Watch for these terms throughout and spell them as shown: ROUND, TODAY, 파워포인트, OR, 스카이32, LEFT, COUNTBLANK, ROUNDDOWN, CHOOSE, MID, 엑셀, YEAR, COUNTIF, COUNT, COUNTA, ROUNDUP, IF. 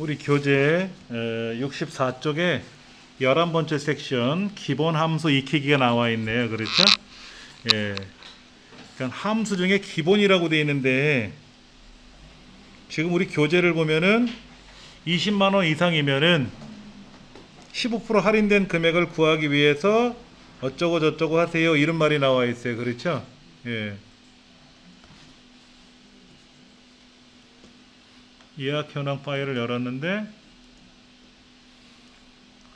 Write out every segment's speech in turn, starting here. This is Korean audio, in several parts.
우리 교재 64쪽에 11번째 섹션 기본 함수 익히기가 나와 있네요. 그렇죠? 예. 그러니까 함수 중에 기본이라고 되어 있는데, 지금 우리 교재를 보면은 20만원 이상이면은 15% 할인된 금액을 구하기 위해서 어쩌고 저쩌고 하세요, 이런 말이 나와 있어요. 그렇죠? 예. 예약 현황 파일을 열었는데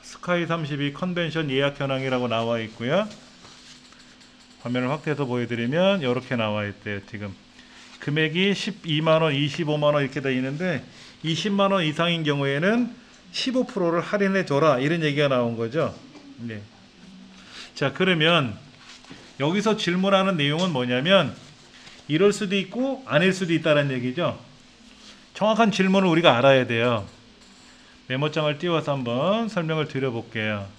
스카이32 컨벤션 예약 현황이라고 나와 있고요. 화면을 확대해서 보여드리면 이렇게 나와 있대요. 지금 금액이 12만원, 25만원 이렇게 되어 있는데 20만원 이상인 경우에는 15%를 할인해 줘라, 이런 얘기가 나온 거죠. 네. 자, 그러면 여기서 질문하는 내용은 뭐냐면 이럴 수도 있고 아닐 수도 있다는 얘기죠. 정확한 질문을 우리가 알아야 돼요. 메모장을 띄워서 한번 설명을 드려볼게요.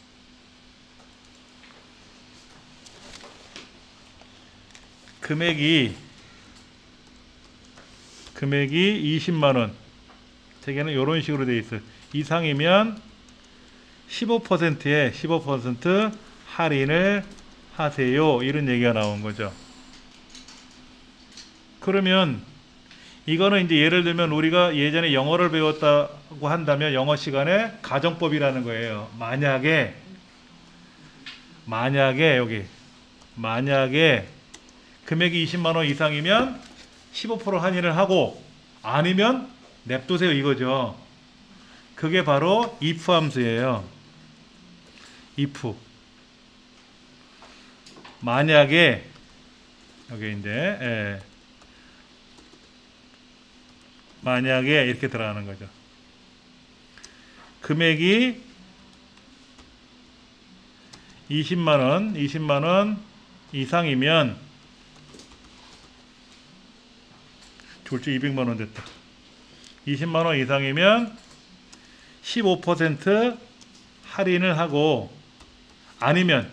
금액이 20만원, 대개는 이런 식으로 되어 있어요. 이상이면 15%에 15% 할인을 하세요, 이런 얘기가 나온 거죠. 그러면 이거는 이제 예를 들면 우리가 예전에 영어를 배웠다고 한다면 영어 시간에 가정법이라는 거예요. 만약에 금액이 20만원 이상이면 15% 할인을 하고 아니면 냅두세요, 이거죠. 그게 바로 if 함수예요. if 만약에 여기 이제 만약에 이렇게 들어가는 거죠. 금액이 20만원 이상이면 졸지 200만원 됐다. 20만원 이상이면 15% 할인을 하고 아니면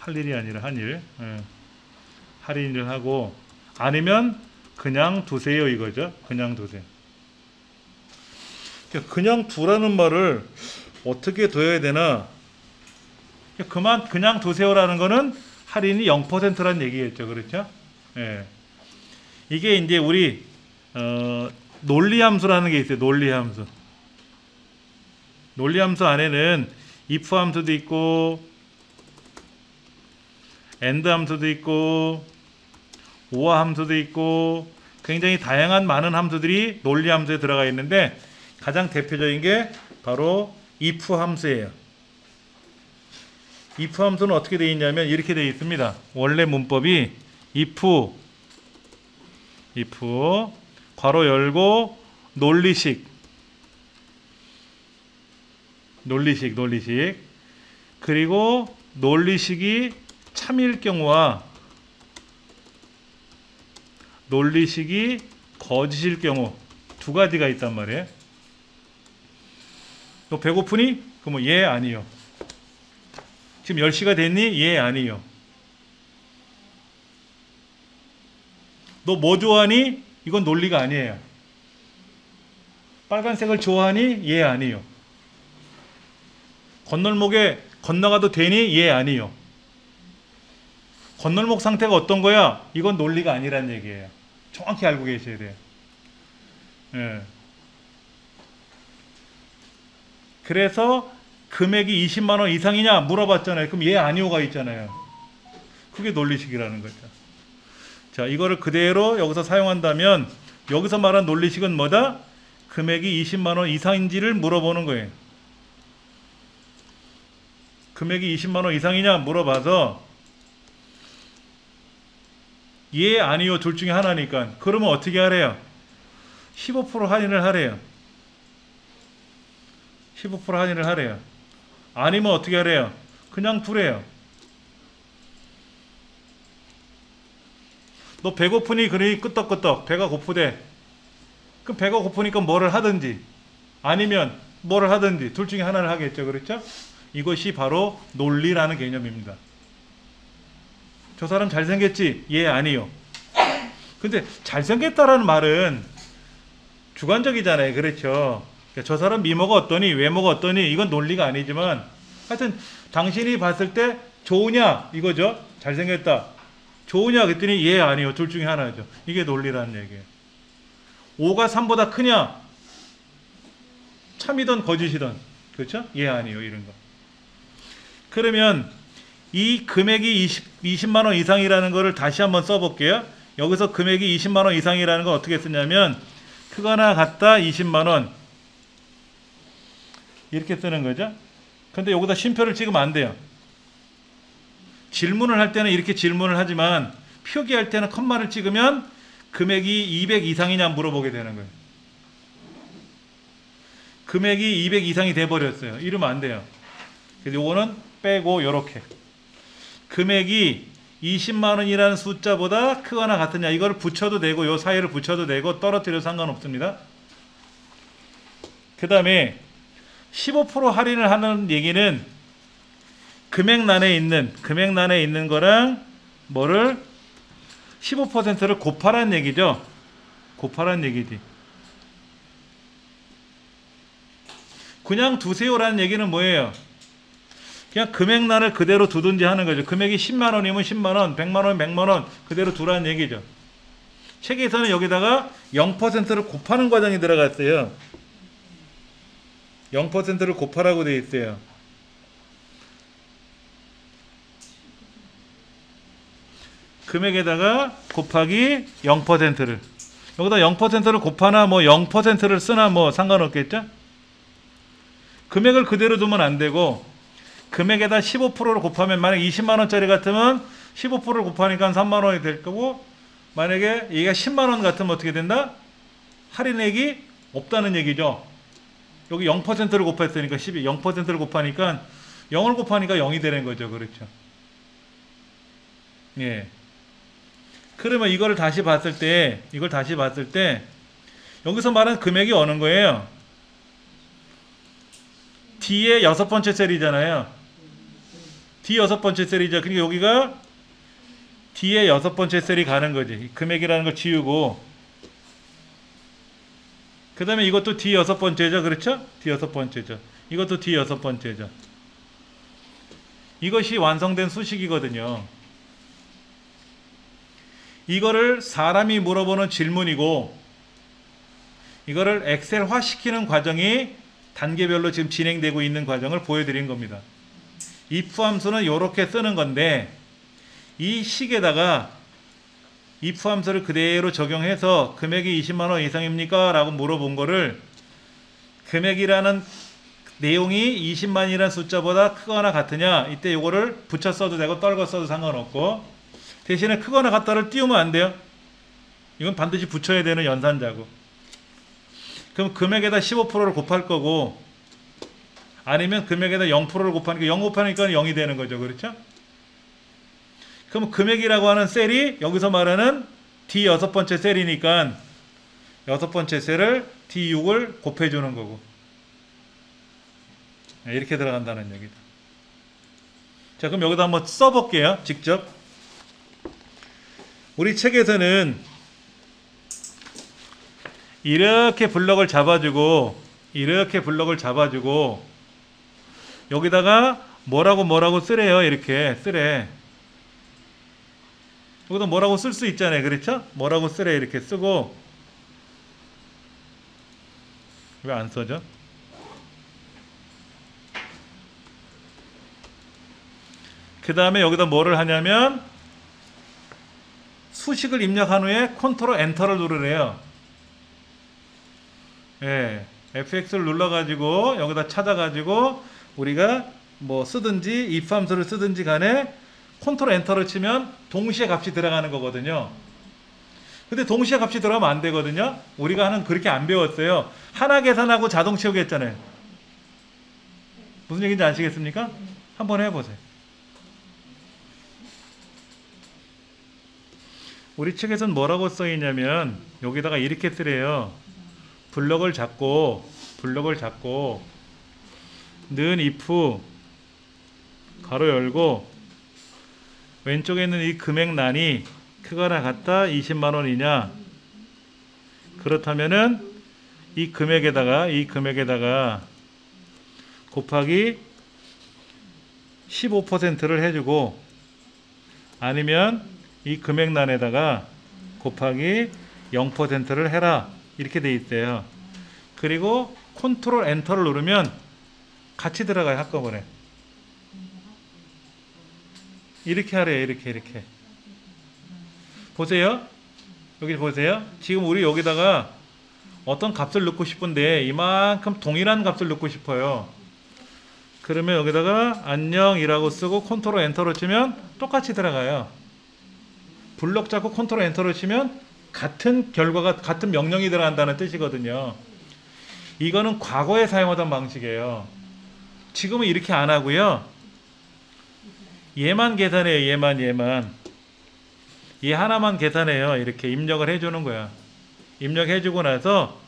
할 일이 아니라 한일 할인을 하고 아니면 그냥 두세요, 이거죠. 그냥 두세요. 그냥 두라는 말을 어떻게 둬야 되나. 그냥 두세요라는 거는 할인이 0%라는 얘기겠죠. 그렇죠? 예. 이게 이제 우리 논리함수라는 게 있어요. 논리함수. 논리함수 안에는 if 함수도 있고 and 함수도 있고 OR 함수도 있고 굉장히 다양한 많은 함수들이 논리 함수에 들어가 있는데 가장 대표적인 게 바로 if 함수예요. if 함수는 어떻게 되어 있냐면 이렇게 되어 있습니다. 원래 문법이 if 괄호 열고 논리식 그리고 논리식이 참일 경우와 논리식이 거짓일 경우 두 가지가 있단 말이에요. 너 배고프니? 그럼 예, 아니요. 지금 10시가 됐니? 예, 아니요. 너 뭐 좋아하니? 이건 논리가 아니에요. 빨간색을 좋아하니? 예, 아니요. 건널목에 건너가도 되니? 예, 아니요. 건널목 상태가 어떤 거야? 이건 논리가 아니란 얘기예요. 정확히 알고 계셔야 돼요. 예. 그래서 금액이 20만원 이상이냐 물어봤잖아요. 그럼 예, 아니오가 있잖아요. 그게 논리식이라는 거죠. 자, 이거를 그대로 여기서 사용한다면 여기서 말한 논리식은 뭐다? 금액이 20만원 이상인지를 물어보는 거예요. 금액이 20만원 이상이냐 물어봐서 예, 아니요 둘 중에 하나니까 그러면 어떻게 하래요? 15% 할인을 하래요. 15% 할인을 하래요. 아니면 어떻게 하래요? 그냥 두래요. 너 배고프니? 그러니 끄떡끄떡 배가 고프대. 그럼 배가 고프니까 뭐를 하든지 아니면 뭐를 하든지 둘 중에 하나를 하겠죠. 그렇죠? 이것이 바로 논리라는 개념입니다. 저 사람 잘생겼지? 예, 아니요. 근데 잘생겼다라는 말은 주관적이잖아요. 그렇죠? 그러니까 저 사람 미모가 어떠니 외모가 어떠니 이건 논리가 아니지만 하여튼 당신이 봤을 때 좋으냐 이거죠. 잘생겼다. 좋으냐 그랬더니 예 아니요 둘 중에 하나죠. 이게 논리라는 얘기예요. 5가 3보다 크냐 참이든 거짓이든 그렇죠? 예 아니요 이런 거. 그러면 이 금액이 20만원 이상이라는 거를 다시 한번 써볼게요. 여기서 금액이 20만원 이상이라는 건 어떻게 쓰냐면 크거나 같다 20만원 이렇게 쓰는 거죠. 근데 여기다 쉼표를 찍으면 안 돼요. 질문을 할 때는 이렇게 질문을 하지만 표기할 때는 컴마를 찍으면 금액이 200 이상이냐 물어보게 되는 거예요. 금액이 200 이상이 돼버렸어요. 이러면 안 돼요. 그래서 요거는 빼고 요렇게 금액이 20만원이라는 숫자보다 크거나 같으냐 이걸 붙여도 되고 요 사이를 붙여도 되고 떨어뜨려도 상관없습니다. 그 다음에 15% 할인을 하는 얘기는 금액란에 있는 거랑 뭐를 15%를 곱하라는 얘기죠. 곱하라는 얘기지. 그냥 두세요라는 얘기는 뭐예요? 그냥 금액란을 그대로 두든지 하는 거죠. 금액이 10만원이면 10만원, 100만원, 100만원 그대로 두라는 얘기죠. 책에서는 여기다가 0%를 곱하는 과정이 들어갔어요. 0%를 곱하라고 되어 있어요. 금액에다가 곱하기 0%를. 여기다 0%를 곱하나 뭐 0%를 쓰나 뭐 상관없겠죠? 금액을 그대로 두면 안 되고 금액에다 15%를 곱하면 만약 20만원짜리 같으면 15%를 곱하니까 3만원이 될 거고 만약에 얘가 10만원 같으면 어떻게 된다? 할인액이 없다는 얘기죠. 여기 0%를 곱했으니까 12, 0%를 곱하니까 0을 곱하니까 0이 되는 거죠. 그렇죠. 예. 그러면 이걸 다시 봤을 때 여기서 말하는 금액이 어느 거예요? D의 6번째 셀이잖아요. D 6번째 셀이죠. 그러니까 여기가 D의 6번째 셀이 가는 거지. 금액이라는 걸 지우고 그 다음에 이것도 D 6번째죠. 그렇죠? D 6번째죠. 이것도 D 6번째죠. 이것이 완성된 수식이거든요. 이거를 사람이 물어보는 질문이고 이거를 엑셀화 시키는 과정이 단계별로 지금 진행되고 있는 과정을 보여드린 겁니다. if 함수는 이렇게 쓰는 건데 이 식에다가 if 함수를 그대로 적용해서 금액이 20만원 이상입니까? 라고 물어본 거를 금액이라는 내용이 20만이라는 숫자보다 크거나 같으냐 이때 이거를 붙여 써도 되고 떨궈 써도 상관없고 대신에 크거나 같다를 띄우면 안 돼요. 이건 반드시 붙여야 되는 연산자고. 그럼 금액에다 15%를 곱할 거고 아니면 금액에다 0%를 곱하니까 0 곱하니까 0이 되는 거죠. 그렇죠? 그럼 금액이라고 하는 셀이 여기서 말하는 D 6번째 셀이니까 6번째 셀을 D6을 곱해주는 거고 이렇게 들어간다는 얘기다. 자 그럼 여기다 한번 써볼게요. 직접 우리 책에서는 이렇게 블럭을 잡아주고 여기다가 뭐라고 쓰래요. 이렇게 쓰래. 여기다 뭐라고 쓸 수 있잖아요. 그렇죠? 뭐라고 쓰래 이렇게 쓰고 왜 안 써져? 그 다음에 여기다 뭐를 하냐면 수식을 입력한 후에 컨트롤 엔터를 누르래요. 예, FX를 눌러가지고 여기다 찾아가지고 우리가 뭐 쓰든지 if 함수를 쓰든지 간에 컨트롤 엔터를 치면 동시에 값이 들어가는 거거든요. 근데 동시에 값이 들어가면 안 되거든요. 우리가 하는 그렇게 안 배웠어요. 하나 계산하고 자동 채우기 했잖아요. 무슨 얘기인지 아시겠습니까? 한번 해보세요. 우리 책에서는 뭐라고 써있냐면 여기다가 이렇게 쓰래요. 블럭을 잡고 는 if 가로 열고 왼쪽에 있는 이 금액란이 크거나 같다 20만원이냐 그렇다면은 이 금액에다가 곱하기 15%를 해주고, 아니면 이 금액란에다가 곱하기 0%를 해라, 이렇게 돼 있대요. 그리고 컨트롤 엔터를 누르면 같이 들어가요, 한꺼번에. 이렇게 하래요. 이렇게 보세요. 여기 보세요. 지금 우리 여기다가 어떤 값을 넣고 싶은데 이만큼 동일한 값을 넣고 싶어요. 그러면 여기다가 안녕이라고 쓰고 컨트롤 엔터로 치면 똑같이 들어가요. 블럭 잡고 컨트롤 엔터로 치면 같은 결과가, 같은 명령이 들어간다는 뜻이거든요. 이거는 과거에 사용하던 방식이에요. 지금은 이렇게 안 하고요. 얘만 계산해요. 얘만. 얘 하나만 계산해요. 이렇게 입력을 해주는 거야. 입력해주고 나서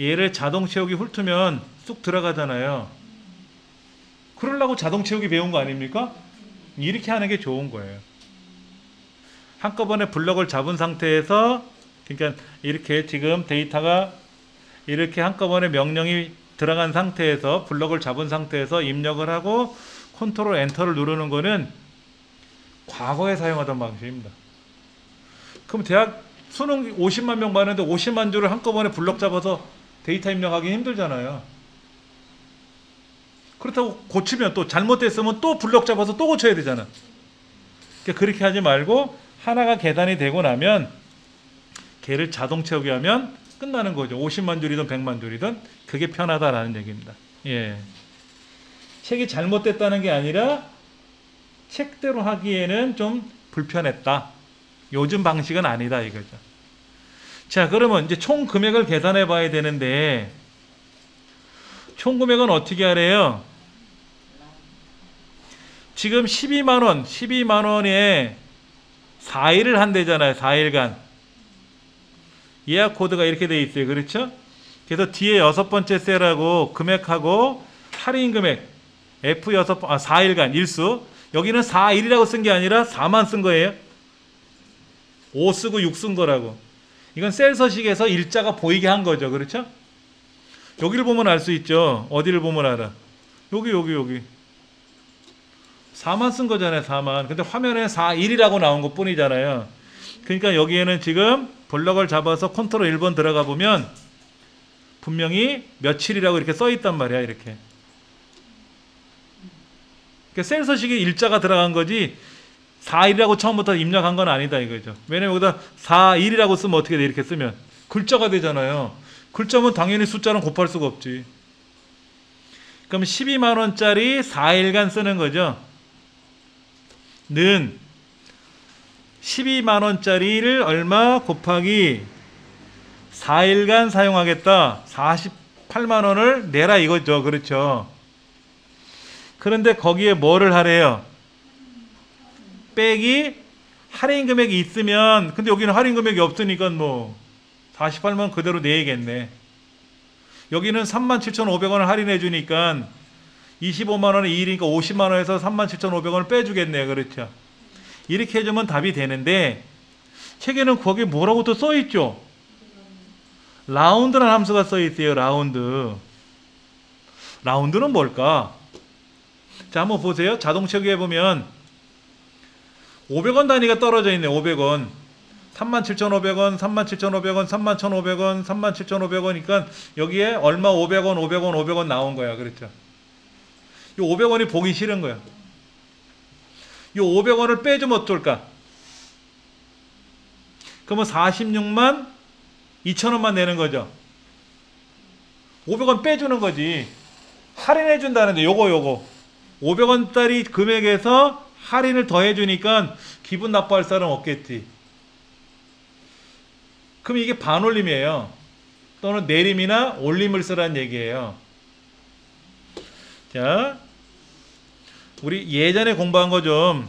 얘를 자동 채우기 훑으면 쑥 들어가잖아요. 그러려고 자동 채우기 배운 거 아닙니까? 이렇게 하는 게 좋은 거예요. 한꺼번에 블럭을 잡은 상태에서, 그러니까 이렇게 지금 데이터가 이렇게 한꺼번에 명령이 들어간 상태에서, 블럭을 잡은 상태에서 입력을 하고 컨트롤 엔터를 누르는 거는 과거에 사용하던 방식입니다. 그럼 대학 수능 50만 명 봤는데 50만 줄을 한꺼번에 블럭 잡아서 데이터 입력하기 힘들잖아요. 그렇다고 고치면, 또 잘못됐으면 또 블럭 잡아서 또 고쳐야 되잖아. 그러니까 그렇게 하지 말고 하나가 계산이 되고 나면 걔를 자동 채우기 하면 끝나는 거죠. 50만 줄이든 100만 줄이든 그게 편하다라는 얘기입니다. 예. 책이 잘못됐다는 게 아니라 책대로 하기에는 좀 불편했다, 요즘 방식은 아니다, 이거죠. 자, 그러면 이제 총 금액을 계산해 봐야 되는데, 총 금액은 어떻게 하래요? 지금 12만원에 4일을 한대잖아요. 4일간 예약 코드가 이렇게 돼 있어요. 그렇죠? 그래서 뒤에 6번째 셀하고 금액하고 할인 금액 F6, 4일간 일수, 여기는 4일이라고 쓴 게 아니라 4만 쓴 거예요. 5 쓰고 6 쓴 거라고. 이건 셀 서식에서 일자가 보이게 한 거죠. 그렇죠? 여기를 보면 알 수 있죠. 어디를 보면 알아? 여기 4만 쓴 거잖아요. 4만. 근데 화면에 4일이라고 나온 것 뿐이잖아요. 그러니까 여기에는 지금 블럭을 잡아서 컨트롤 1번 들어가 보면 분명히 며칠이라고 이렇게 써 있단 말이야. 이렇게. 그러니까 셀 서식에 일자가 들어간 거지 4일이라고 처음부터 입력한 건 아니다, 이거죠. 왜냐면 여기다 4일이라고 쓰면 어떻게 돼? 이렇게 쓰면 글자가 되잖아요. 글자면 당연히 숫자는 곱할 수가 없지. 그럼 12만원짜리 4일간 쓰는 거죠. 는 12만원짜리를 얼마 곱하기 4일간 사용하겠다, 48만원을 내라, 이거죠. 그렇죠. 그런데 거기에 뭐를 하래요? 빼기 할인 금액이 있으면, 근데 여기는 할인 금액이 없으니까 뭐 48만 그대로 내야겠네. 여기는 37,500원을 할인해 주니까 25만원에 2일이니까 50만원에서 37,500원을 빼주겠네. 그렇죠. 이렇게 해주면 답이 되는데, 책에는 거기 뭐라고 또 써있죠? 라운드라는 함수가 써있어요. 라운드는 뭘까? 자, 한번 보세요. 자동 채우기에 보면 500원 단위가 떨어져 있네. 500원. 37,500원, 37,500원, 31,500원, 37,500원이니까 여기에 얼마 500원, 500원, 500원 나온 거야. 그렇죠? 이 500원이 보기 싫은 거야. 이 500원을 빼주면 어떨까? 그러면 46만 2천원만 내는 거죠. 500원 빼주는 거지. 할인해 준다는데, 요거 500원짜리 금액에서 할인을 더 해주니까 기분 나빠할 사람 없겠지. 그럼 이게 반올림이에요. 또는 내림이나 올림을 쓰라는 얘기예요. 자, 우리 예전에 공부한 거 좀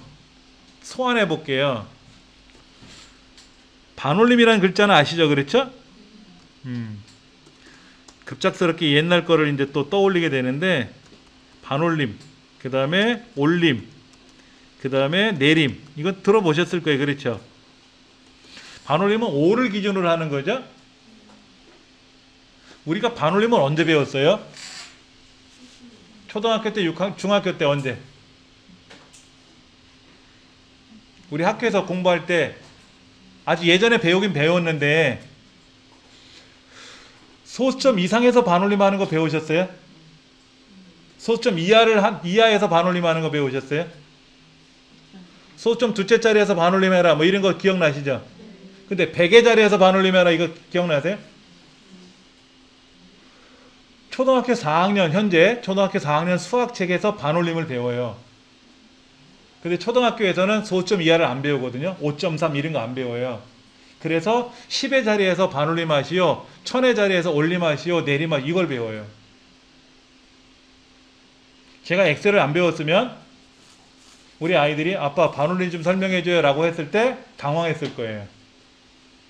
소환해 볼게요. 반올림이라는 글자는 아시죠? 그렇죠? 급작스럽게 옛날 거를 이제 또 떠올리게 되는데, 반올림, 그 다음에 올림, 그 다음에 내림, 이건 들어보셨을 거예요. 그렇죠? 반올림은 5를 기준으로 하는 거죠. 우리가 반올림은 언제 배웠어요? 초등학교 때, 중학교 때 언제? 우리 학교에서 공부할 때 아주 예전에 배우긴 배웠는데 소수점 이상에서 반올림하는 거 배우셨어요? 소수점 이하에서 반올림하는 거 배우셨어요? 소수점 둘째 자리에서 반올림해라 뭐 이런 거 기억나시죠? 근데 100의 자리에서 반올림해라 이거 기억나세요? 초등학교 4학년, 현재 초등학교 4학년 수학책에서 반올림을 배워요. 근데 초등학교에서는 소수점 이하를 안 배우거든요. 5.3 이런 거 안 배워요. 그래서 10의 자리에서 반올림하시오, 1000의 자리에서 올림하시오, 내리막 이걸 배워요. 제가 엑셀을 안 배웠으면 우리 아이들이 아빠 반올림 좀 설명해줘요 라고 했을 때 당황했을 거예요.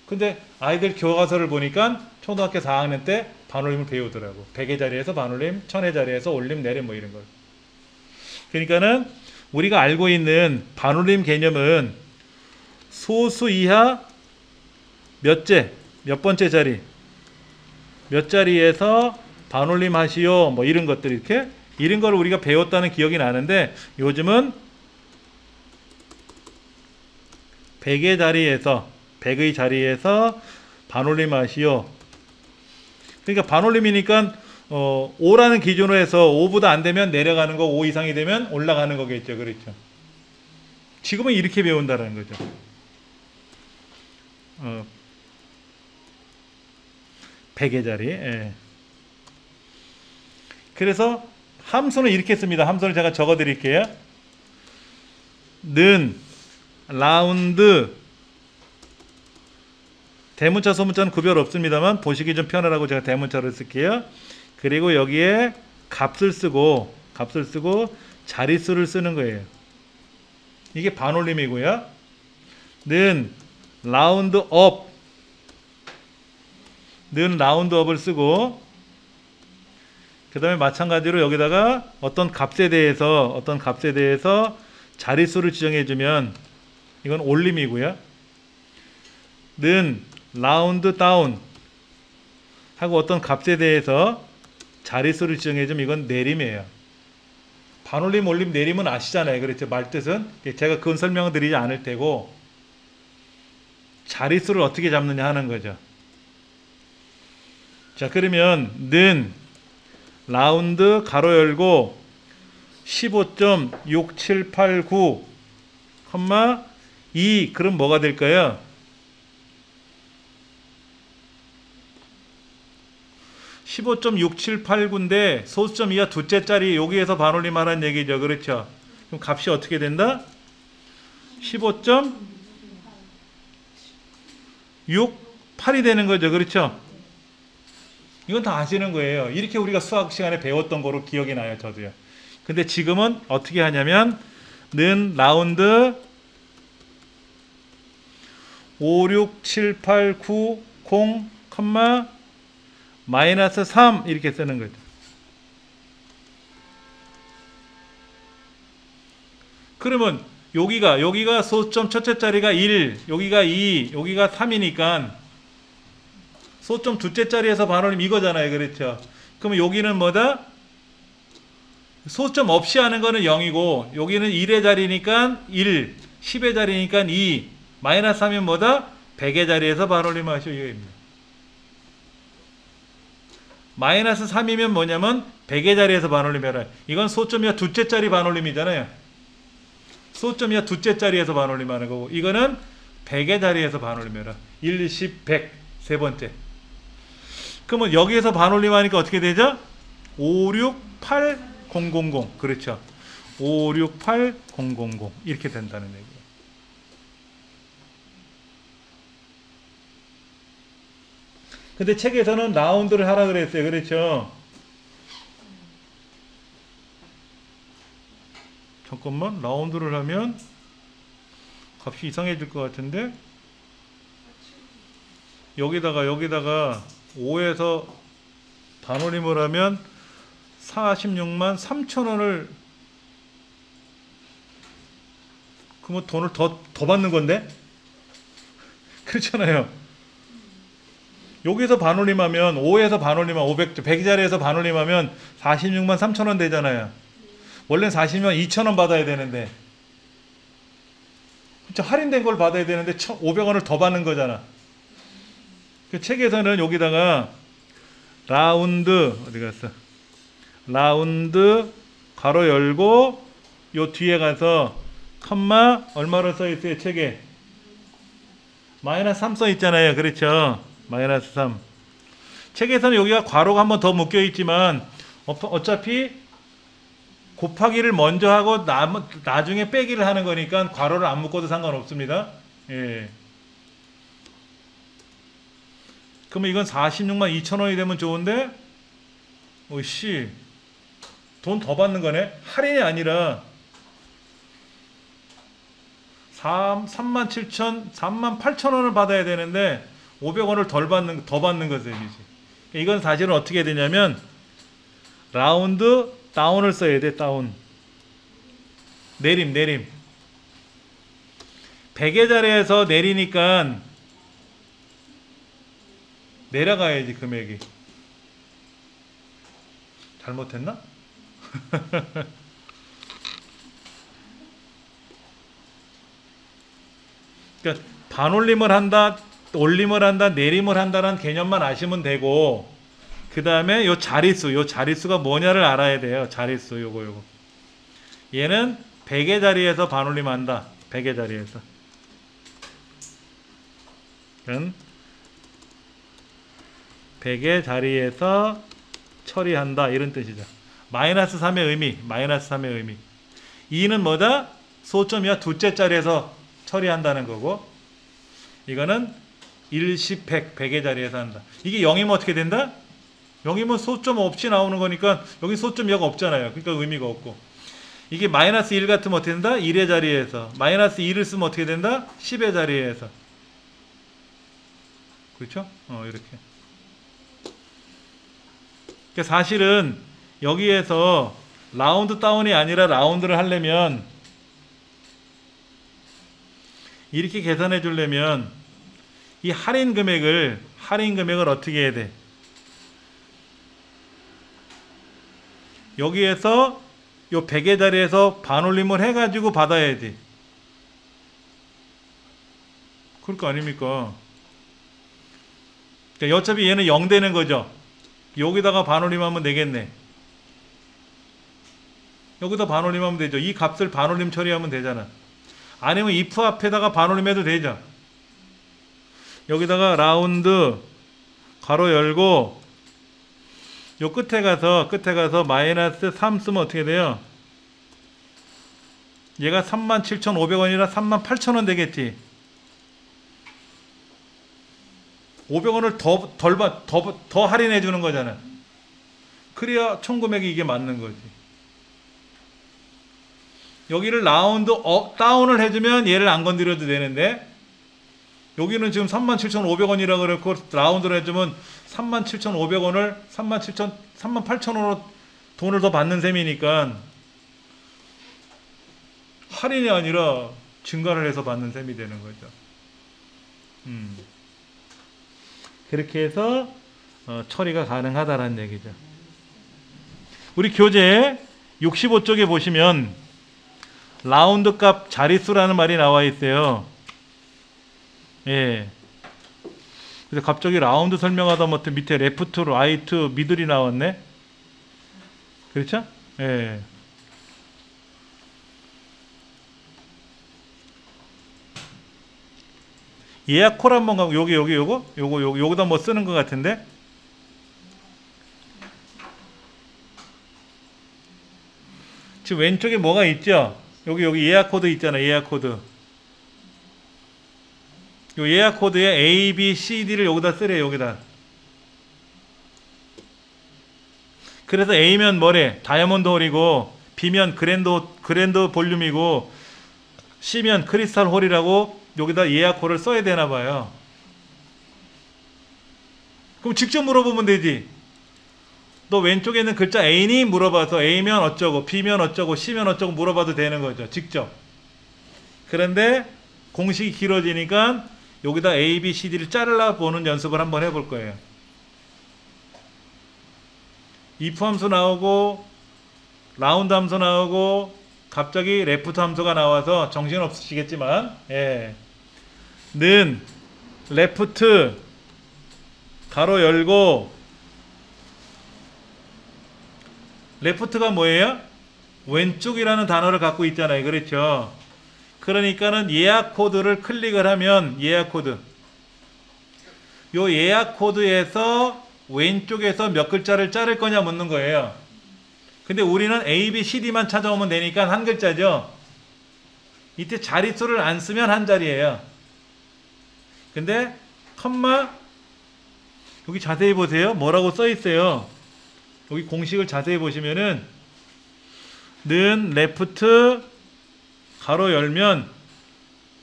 근데 아이들 교과서를 보니까 초등학교 4학년 때 반올림을 배우더라고. 100의 자리에서 반올림, 1000의 자리에서 올림, 내림 뭐 이런 걸. 그러니까는 우리가 알고 있는 반올림 개념은 소수 이하 몇 번째 자리, 몇 자리에서 반올림 하시오 뭐 이런 것들, 이렇게 이런 걸 우리가 배웠다는 기억이 나는데, 요즘은 100의 자리에서 반올림 하시오. 그러니까 반올림이니까 5라는 기준으로 해서 5보다 안 되면 내려가는 거, 5 이상이 되면 올라가는 거겠죠. 그렇죠. 지금은 이렇게 배운다는 거죠. 어, 100의 자리. 예. 그래서 함수는 이렇게 씁니다. 함수를 제가 적어 드릴게요. 는 라운드, 대문자 소문자는 구별 없습니다만 보시기 좀 편하라고 제가 대문자를 쓸게요. 그리고 여기에 값을 쓰고 자릿수를 쓰는 거예요. 이게 반올림이고요. 는 라운드업, 는 라운드업을 쓰고, 그 다음에 마찬가지로 여기다가 어떤 값에 대해서 자릿수를 지정해주면 이건 올림이고요. 는 라운드 다운 하고 어떤 값에 대해서 자릿수를 지정해주면 이건 내림이에요. 반올림, 올림, 내림은 아시잖아요. 그렇죠? 말뜻은 제가 그건 설명을 드리지 않을 테고, 자릿수를 어떻게 잡느냐 하는 거죠. 자, 그러면 는 라운드 가로 열고 15.6789, 2, 그럼 뭐가 될까요? 15.6789인데 소수점 이하 둘째 자리, 여기에서 반올림하라는 얘기죠. 그렇죠? 그럼 값이 어떻게 된다? 15.68이 되는 거죠. 그렇죠? 이건 다 아시는 거예요. 이렇게 우리가 수학 시간에 배웠던 거로 기억이 나요. 저도요. 근데 지금은 어떻게 하냐면 는 라운드 56789, 마이너스 3 이렇게 쓰는 거죠. 그러면 여기가 소수점 첫째 자리가 1, 여기가 2, 여기가 3이니까 소수점 둘째 자리에서 반올림 이거잖아요. 그렇죠? 그러면 여기는 뭐다? 소수점 없이 하는 거는 0이고 여기는 1의 자리니까 1, 10의 자리니까 2, 마이너스 3이면 뭐다? 100의 자리에서 반올림 하시오 이거입니다. 마이너스 3이면 뭐냐면 100의 자리에서 반올림해라. 이건 소점이야 둘째 자리 반올림이잖아요. 소점이야 둘째 자리에서 반올림하는 거고, 이거는 100의 자리에서 반올림해라. 1, 10, 100, 세 번째. 그러면 여기에서 반올림하니까 어떻게 되죠? 5, 6, 8, 0, 0, 0. 그렇죠. 5, 6, 8, 0, 0, 0 이렇게 된다는 얘기예요. 근데 책에서는 라운드를 하라 그랬어요. 그렇죠? 잠깐만, 라운드를 하면 값이 이상해질 것 같은데, 여기다가 5에서 반올림을 하면 463,000원을 그러면 돈을 더 받는 건데, 그렇잖아요. 여기서 반올림하면 5에서 반올림하면 500, 100이 자리에서 반올림하면 463,000원 되잖아요. 원래는 40만 2,000원 받아야 되는데 그쵸? 할인된 걸 받아야 되는데 1,500원을 더 받는 거잖아. 그 책에서는 여기다가 라운드 어디 갔어? 라운드 괄호 열고 요 뒤에 가서 컴마 얼마로 써있어요? 책에 마이너스 3 써있잖아요. 그렇죠? 마이너스 3. 책에서는 여기가 괄호가 한 번 더 묶여 있지만 어차피 곱하기를 먼저 하고 나중에 빼기를 하는 거니까 괄호를 안 묶어도 상관없습니다. 예. 그러면 이건 462,000원이 되면 좋은데 오씨 돈 더 받는 거네. 할인이 아니라 38,000원을 받아야 되는데 500원을 더 받는 것이지. 이건 사실은 어떻게 되냐면 라운드 다운을 써야 돼. 다운 내림 100의 자리에서 내리니까 내려가야지. 금액이 잘못했나? 그러니까 반올림을 한다, 올림을 한다, 내림을 한다는 개념만 아시면 되고, 그 다음에 요 자릿수가 뭐냐를 알아야 돼요. 자릿수 요거. 얘는 100의 자리에서 반올림한다. 100의 자리에서. 그럼 100의 자리에서 처리한다 이런 뜻이죠. 마이너스 3의 의미. 마이너스 3의 의미. 2는 뭐다? 소점이야. 둘째 자리에서 처리한다는 거고, 이거는 1시 100, 100의 자리에서 한다. 이게 0이면 어떻게 된다? 0이면 소점 없이 나오는 거니까 여기 소점 여가 없잖아요. 그러니까 의미가 없고, 이게 마이너스 1 같으면 어떻게 된다? 1의 자리에서. 마이너스 2를 쓰면 어떻게 된다? 10의 자리에서. 그렇죠? 이렇게. 그러니까 사실은 여기에서 라운드 다운이 아니라 라운드를 하려면, 이렇게 계산해 주려면 이 할인 금액을 어떻게 해야 돼? 여기에서 요 100의 자리에서 반올림을 해가지고 받아야지. 그럴 거 아닙니까? 그러니까 어차피 얘는 0 되는 거죠. 여기다가 반올림하면 되겠네. 여기다 반올림하면 되죠. 이 값을 반올림 처리하면 되잖아. 아니면 if 앞에다가 반올림해도 되죠. 여기다가 라운드 괄호 열고 요 끝에 가서 마이너스 3 쓰면 어떻게 돼요? 얘가 37,500원이라 38,000원 되겠지. 500원을 더 할인해 주는 거잖아. 그래야 총 금액이 이게 맞는 거지. 여기를 라운드 업, 다운을 해주면 얘를 안 건드려도 되는데, 여기는 지금 37,500원이라고 그랬고, 라운드를 해주면 37,500원을 38,000원으로 돈을 더 받는 셈이니까, 할인이 아니라 증가를 해서 받는 셈이 되는 거죠. 그렇게 해서, 처리가 가능하다라는 얘기죠. 우리 교재 65쪽에 보시면, 라운드 값 자릿수라는 말이 나와 있어요. 예. 그래서 갑자기 라운드 설명하다 못해 밑에 레프트, 라이트, 미들이 나왔네. 그렇죠? 예. 예약 콜 한번 가고, 요거다 뭐 쓰는 것 같은데? 지금 왼쪽에 뭐가 있죠? 여기 예약 코드 있잖아. 예약 코드. 요 예약 코드에 A, B, C, D를 여기다 쓰래요. 여기다. 그래서 A면 뭐래? 다이아몬드 홀이고, B면 그랜드 볼륨이고, C면 크리스탈 홀이라고 여기다 예약 코드를 써야 되나 봐요. 그럼 직접 물어보면 되지. 너 왼쪽에 있는 글자 A니? 물어봐서 A면 어쩌고, B면 어쩌고, C면 어쩌고 물어봐도 되는 거죠. 직접. 그런데 공식이 길어지니까 여기다 A, B, C, D를 잘라보는 연습을 한번 해볼 거예요. if 함수 나오고 라운드 함수 나오고 갑자기 레프트 함수가 나와서 정신 없으시겠지만, 예. 는 레프트 가로 열고, 레프트가 뭐예요? 왼쪽이라는 단어를 갖고 있잖아요. 그렇죠? 그러니까는 예약 코드를 클릭을 하면, 예약 코드, 요 예약 코드에서 왼쪽에서 몇 글자를 자를 거냐 묻는 거예요. 근데 우리는 A, B, C, D만 찾아오면 되니까 한 글자죠. 이때 자릿수를 안 쓰면 한 자리예요. 근데 컴마, 여기 자세히 보세요. 뭐라고 써 있어요? 여기 공식을 자세히 보시면은 는 레프트 가로 열면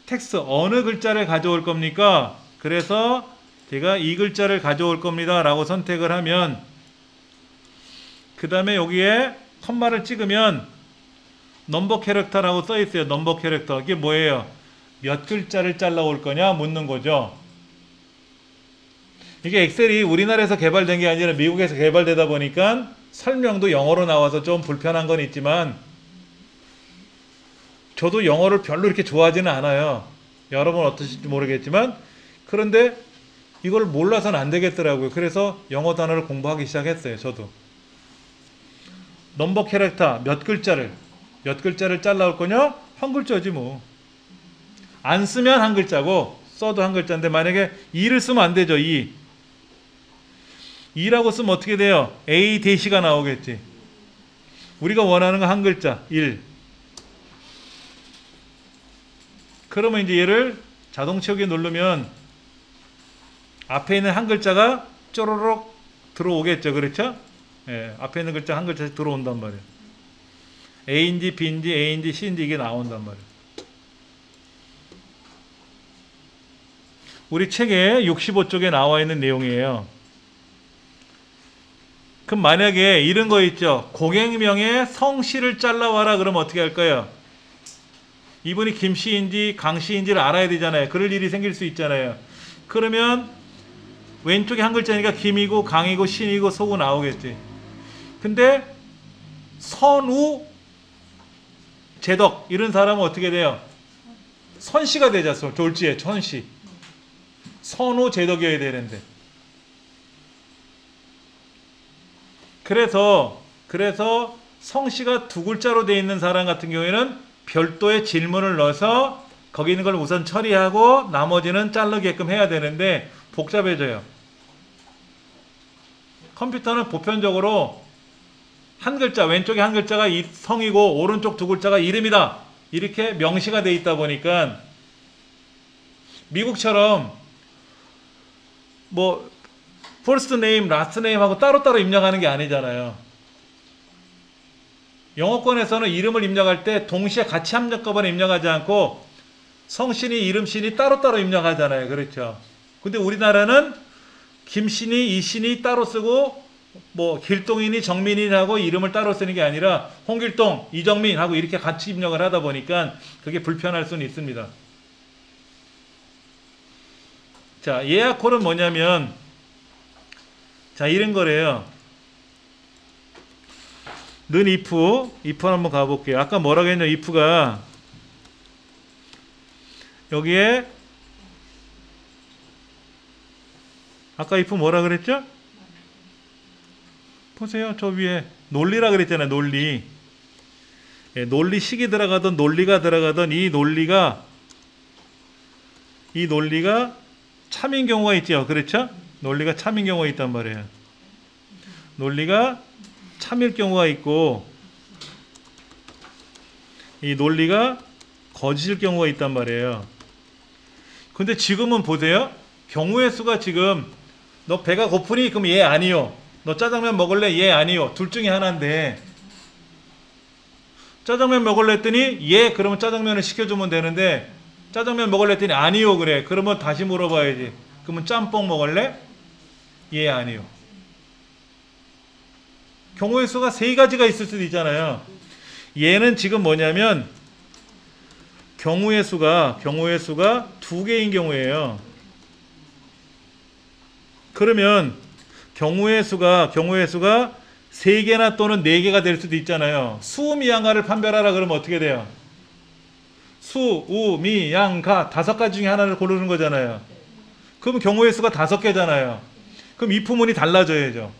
텍스트 어느 글자를 가져올 겁니까? 그래서 제가 이 글자를 가져올 겁니다 라고 선택을 하면, 그 다음에 여기에 컴마를 찍으면 넘버 캐릭터라고 써 있어요. 넘버 캐릭터, 이게 뭐예요? 몇 글자를 잘라올 거냐 묻는 거죠. 이게 엑셀이 우리나라에서 개발된 게 아니라 미국에서 개발되다 보니까 설명도 영어로 나와서 좀 불편한 건 있지만, 저도 영어를 별로 이렇게 좋아하지는 않아요. 여러분 어떠실지 모르겠지만, 그런데 이걸 몰라서는 안 되겠더라고요. 그래서 영어 단어를 공부하기 시작했어요. 저도 넘버 캐릭터 몇 글자를 잘라올 거냐? 한 글자지 뭐. 안 쓰면 한 글자고 써도 한 글자인데, 만약에 2를 쓰면 안 되죠. 2라고 쓰면 어떻게 돼요? A 대시가 나오겠지. 우리가 원하는 건 한 글자 1. 그러면 이제 얘를 자동 채우기 누르면 앞에 있는 한 글자가 쪼로록 들어오겠죠. 그렇죠? 예, 앞에 있는 글자 한 글자씩 들어온단 말이에요. A인지 B인지 A인지 C인지 이게 나온단 말이에요. 우리 책에 65쪽에 나와 있는 내용이에요. 그럼 만약에 이런 거 있죠. 고객명의 성씨를 잘라와라 그러면 어떻게 할까요? 이분이 김씨인지 강씨인지를 알아야 되잖아요. 그럴 일이 생길 수 있잖아요. 그러면 왼쪽에 한 글자니까 김이고 강이고 신이고 소고 나오겠지. 근데 선우 제덕 이런 사람은 어떻게 돼요? 선씨가 되잖아요. 졸지에 선씨. 선우 제덕이어야 되는데. 그래서 성씨가 두 글자로 되어 있는 사람 같은 경우에는 별도의 질문을 넣어서 거기 있는 걸 우선 처리하고 나머지는 자르게끔 해야 되는데 복잡해져요. 컴퓨터는 보편적으로 한 글자, 왼쪽에 한 글자가 성이고 오른쪽 두 글자가 이름이다 이렇게 명시가 되어 있다 보니까, 미국처럼 뭐 first name, last name 하고 따로따로 입력하는 게 아니잖아요. 영어권에서는 이름을 입력할 때 동시에 같이 한꺼번에 입력하지 않고 성신이, 이름신이 따로따로 입력하잖아요. 그렇죠? 근데 우리나라는 김신이, 이신이 따로 쓰고 뭐 길동이니 정민이라고 이름을 따로 쓰는 게 아니라 홍길동, 이정민 하고 이렇게 같이 입력을 하다 보니까 그게 불편할 수는 있습니다. 자, 예약콜은 뭐냐면, 자, 이런 거래요. 는 if 한번 가볼게요. 아까 뭐라고 했냐, if가 여기에, 아까 if 뭐라 그랬죠? 보세요, 저 위에 논리라 그랬잖아요. 논리, 예, 논리식이 들어가던 논리가 들어가던 이 논리가 참인 경우가 있죠. 그렇죠? 논리가 참인 경우가 있단 말이에요. 논리가 참일 경우가 있고 이 논리가 거짓일 경우가 있단 말이에요. 근데 지금은 보세요. 경우의 수가 지금 너 배가 고프니? 그럼 예 아니요. 너 짜장면 먹을래? 예 아니요. 둘 중에 하나인데, 짜장면 먹을래 했더니 예, 그러면 짜장면을 시켜주면 되는데, 짜장면 먹을래 했더니 아니요 그래. 그러면 다시 물어봐야지. 그러면 짬뽕 먹을래? 예 아니요. 경우의 수가 세 가지가 있을 수도 있잖아요. 얘는 지금 뭐냐면 경우의 수가 두 개인 경우에요. 그러면 경우의 수가 3개나 또는 4개가 될 수도 있잖아요. 수, 미, 양가를 판별하라 그러면 어떻게 돼요? 수, 우, 미, 양, 가 5가지 중에 하나를 고르는 거잖아요. 그럼 경우의 수가 5개잖아요. 그럼 if 문이 달라져야죠.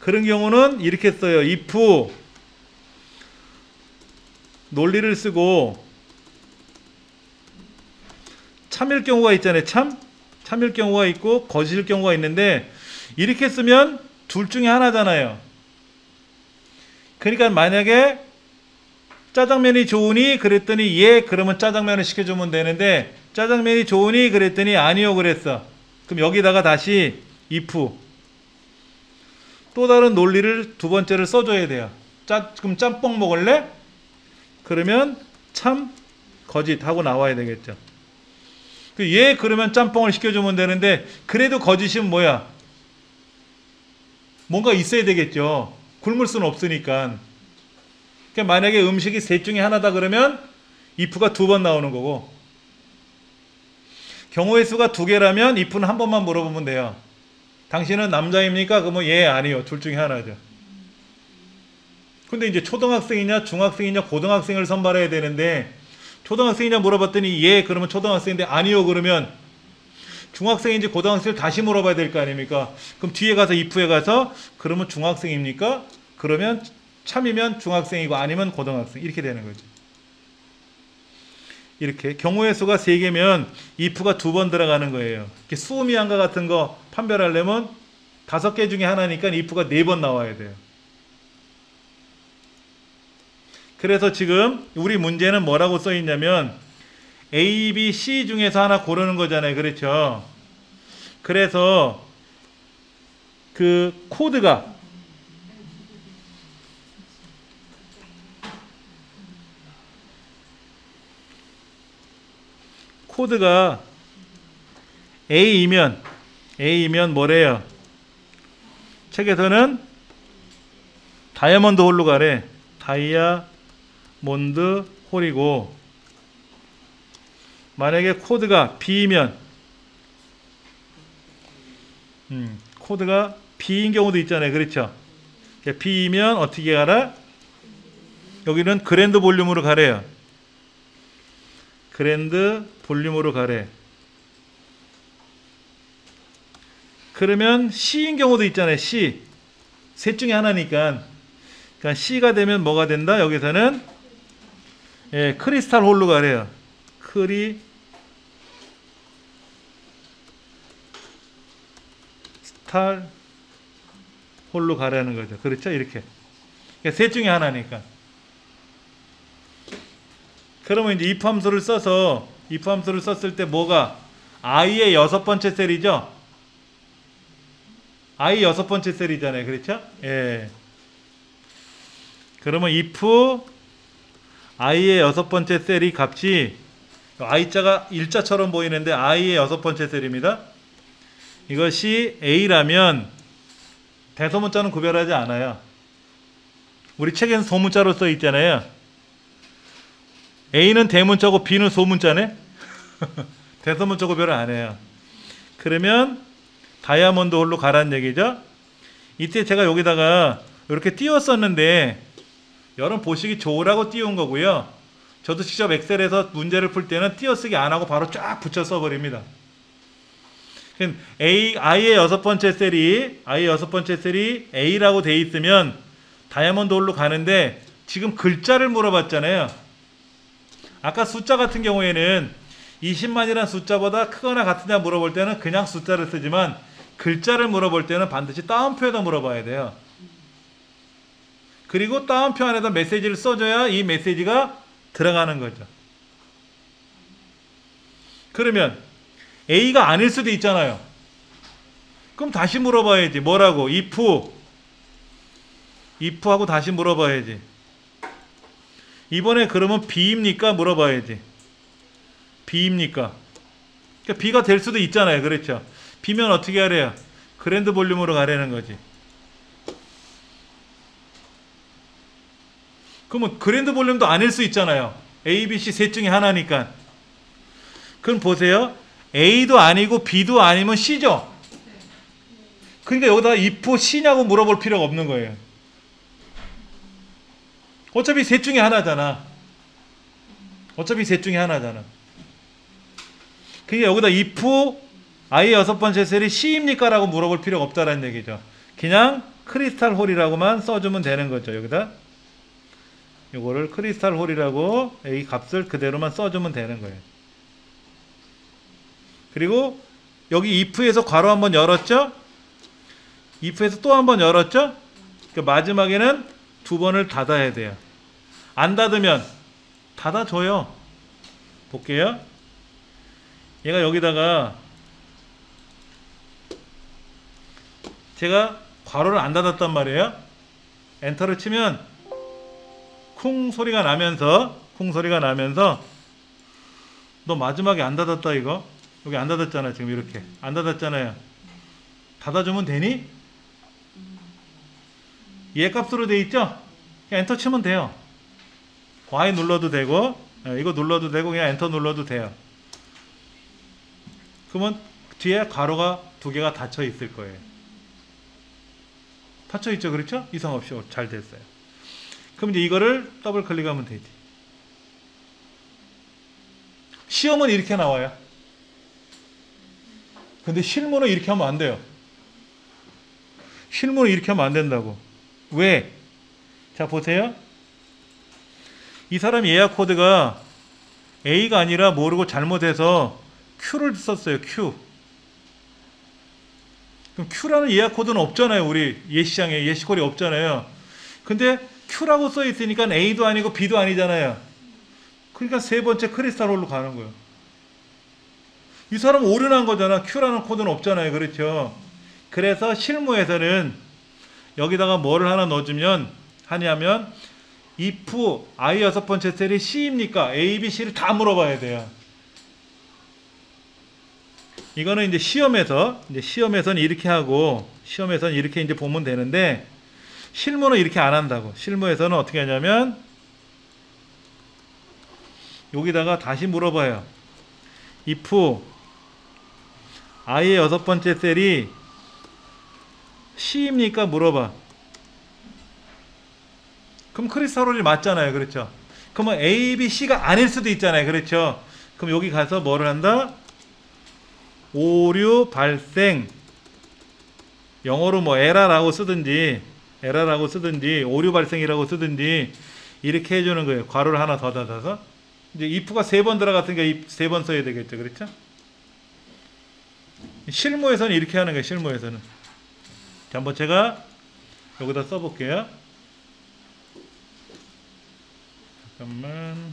그런 경우는 이렇게 써요. if 논리를 쓰고 참일 경우가 있잖아요. 참일 경우가 있고 거짓일 경우가 있는데 이렇게 쓰면 둘 중에 하나잖아요. 그러니까 만약에 짜장면이 좋으니 그랬더니 예, 그러면 짜장면을 시켜주면 되는데 짜장면이 좋으니 그랬더니 아니요 그랬어. 그럼 여기다가 다시 if 또 다른 논리를 두 번째를 써줘야 돼요. 그럼 짬뽕 먹을래? 그러면 참 거짓 하고 나와야 되겠죠. 예 그러면 짬뽕을 시켜주면 되는데 그래도 거짓이면 뭐야? 뭔가 있어야 되겠죠. 굶을 수는 없으니까. 그러니까 만약에 음식이 셋 중에 하나다 그러면 if가 2번 나오는 거고 경우의 수가 2개라면 if는 한 번만 물어보면 돼요. 당신은 남자입니까? 그러면 예, 아니요. 둘 중에 하나죠. 근데 이제 초등학생이냐 중학생이냐 고등학생을 선발해야 되는데 초등학생이냐 물어봤더니 예 그러면 초등학생인데 아니요 그러면 중학생인지 고등학생을 다시 물어봐야 될 거 아닙니까? 그럼 뒤에 가서 if에 가서 그러면 중학생입니까? 그러면 참이면 중학생이고 아니면 고등학생 이렇게 되는 거죠. 이렇게 경우의 수가 3개면 if가 2번 들어가는 거예요. 이렇게 수음이한가 같은 거 판별하려면 5개 중에 하나니까 if가 4번 나와야 돼요. 그래서 지금 우리 문제는 뭐라고 써있냐면 A, B, C 중에서 하나 고르는 거잖아요. 그렇죠? 그래서 그 코드가 A이면 뭐래요? 책에서는 다이아몬드 홀로 가래. 다이아몬드 홀이고 만약에 코드가 B이면 코드가 B인 경우도 있잖아요. 그렇죠? B이면 어떻게 가라? 여기는 그랜드 볼륨으로 가래요. 그랜드 볼륨으로 가래. 그러면 C인 경우도 있잖아요. C. 셋 중에 하나니까. 그러니까 C가 되면 뭐가 된다? 여기서는 예, 크리스탈 홀로 가래요. 크리스탈 홀로 가라는 거죠. 그렇죠? 이렇게. 그러니까 셋 중에 하나니까. 그러면 이제 if 함수를 썼을 때 뭐가 i의 6번째 셀이죠? i 6번째 셀이잖아요. 그렇죠? 예. 그러면 if i의 6번째 셀이 값이 i자가 일자처럼 보이는데 i의 6번째 셀입니다. 이것이 a라면 대소문자는 구별하지 않아요. 우리 책에는 소문자로 써 있잖아요. A는 대문자고 B는 소문자네? 대소문자 구별을 안 해요. 그러면 다이아몬드 홀로 가란 얘기죠. 이때 제가 여기다가 이렇게 띄웠었는데 여러분 보시기 좋으라고 띄운 거고요. 저도 직접 엑셀에서 문제를 풀 때는 띄어쓰기 안 하고 바로 쫙 붙여 써버립니다. I의 6번째 셀이 A라고 돼 있으면 다이아몬드 홀로 가는데 지금 글자를 물어봤잖아요. 아까 숫자 같은 경우에는 20만이라는 숫자보다 크거나 같으냐 물어볼 때는 그냥 숫자를 쓰지만 글자를 물어볼 때는 반드시 따옴표에다 물어봐야 돼요. 그리고 따옴표 안에다 메시지를 써줘야 이 메시지가 들어가는 거죠. 그러면 A가 아닐 수도 있잖아요. 그럼 다시 물어봐야지. 뭐라고? if 하고 다시 물어봐야지. 이번에 그러면 B입니까? 물어봐야지. B입니까? 그러니까 B가 될 수도 있잖아요. 그렇죠? B면 어떻게 하래요? 그랜드 볼륨으로 가라는 거지. 그러면 그랜드 볼륨도 아닐 수 있잖아요. A, B, C 셋 중에 하나니까. 그럼 보세요. A도 아니고 B도 아니면 C죠. 그러니까 여기다 if C냐고 물어볼 필요가 없는 거예요. 어차피 셋 중에 하나잖아. 어차피 셋 중에 하나잖아. 그러니까 여기다 if 아예 여섯 번째 셀이 C입니까? 라고 물어볼 필요가 없다라는 얘기죠. 그냥 크리스탈 홀이라고만 써주면 되는 거죠. 여기다 요거를 크리스탈 홀이라고 A 값을 그대로만 써주면 되는 거예요. 그리고 여기 if에서 괄호 한번 열었죠? if에서 또 한번 열었죠? 그러니까 마지막에는 두 번을 닫아야 돼요. 안 닫으면 닫아줘요. 볼게요. 얘가 여기다가 제가 괄호를 안 닫았단 말이에요. 엔터를 치면 쿵 소리가 나면서 너 마지막에 안 닫았다 이거. 여기 안 닫았잖아. 지금 이렇게 안 닫았잖아요. 닫아주면 되니? 얘 값으로 돼 있죠? 그냥 엔터 치면 돼요. Y 눌러도 되고 이거 눌러도 되고 그냥 엔터 눌러도 돼요. 그러면 뒤에 가로가 두 개가 닫혀 있을 거예요. 닫혀 있죠? 그렇죠? 이상 없이 잘 됐어요. 그럼 이제 이거를 더블 클릭하면 되지. 시험은 이렇게 나와요. 근데 실무는 이렇게 하면 안 돼요. 실무는 이렇게 하면 안 된다고. 왜? 자 보세요. 이 사람 예약 코드가 A가 아니라 모르고 잘못해서 Q를 썼어요. Q. 그럼 Q라는 예약 코드는 없잖아요. 우리 예시장에 예시콜이 없잖아요. 근데 Q라고 써 있으니까 A도 아니고 B도 아니잖아요. 그러니까 세 번째 크리스탈 홀로 가는 거예요. 이 사람 오류난 거잖아. Q라는 코드는 없잖아요. 그렇죠? 그래서 실무에서는 여기다가 뭐를 하나 넣어주면 하냐면 if i 여섯 번째 셀이 c입니까? a, b, c를 다 물어봐야 돼요. 이거는 이제 시험에서는 이렇게 하고 시험에서는 이렇게 이제 보면 되는데 실무는 이렇게 안 한다고. 실무에서는 어떻게 하냐면 여기다가 다시 물어봐요. if i의 여섯 번째 셀이 C입니까? 물어봐. 그럼 크리스탈 홀이 맞잖아요. 그렇죠? 그러면 A, B, C가 아닐 수도 있잖아요. 그렇죠? 그럼 여기 가서 뭐를 한다? 오류 발생. 영어로 뭐 에러라고 쓰든지 오류 발생이라고 쓰든지 이렇게 해주는 거예요. 괄호를 하나 더 닫아서. 이제 if가 세 번 들어갔으니까 세 번 써야 되겠죠. 그렇죠? 실무에서는 이렇게 하는 거예요. 실무에서는. 자, 한번 제가 여기다 써볼게요. 잠깐만.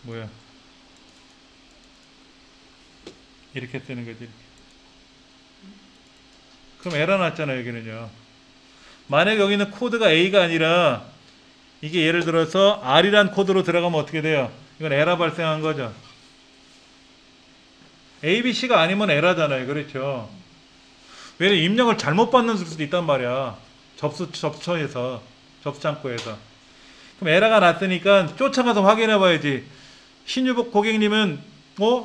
뭐야? 이렇게 뜨는 거지. 이렇게. 그럼 에러 났잖아요. 여기는요. 만약 여기는 코드가 A가 아니라 이게 예를 들어서 R이란 코드로 들어가면 어떻게 돼요? 이건 에러 발생한 거죠. A, B, C가 아니면 에러잖아요. 그렇죠? 왜냐면 입력을 잘못 받는 수도 있단 말이야. 접수 창고에서. 그럼 에러가 났으니까 쫓아가서 확인해 봐야지. 신유복 고객님은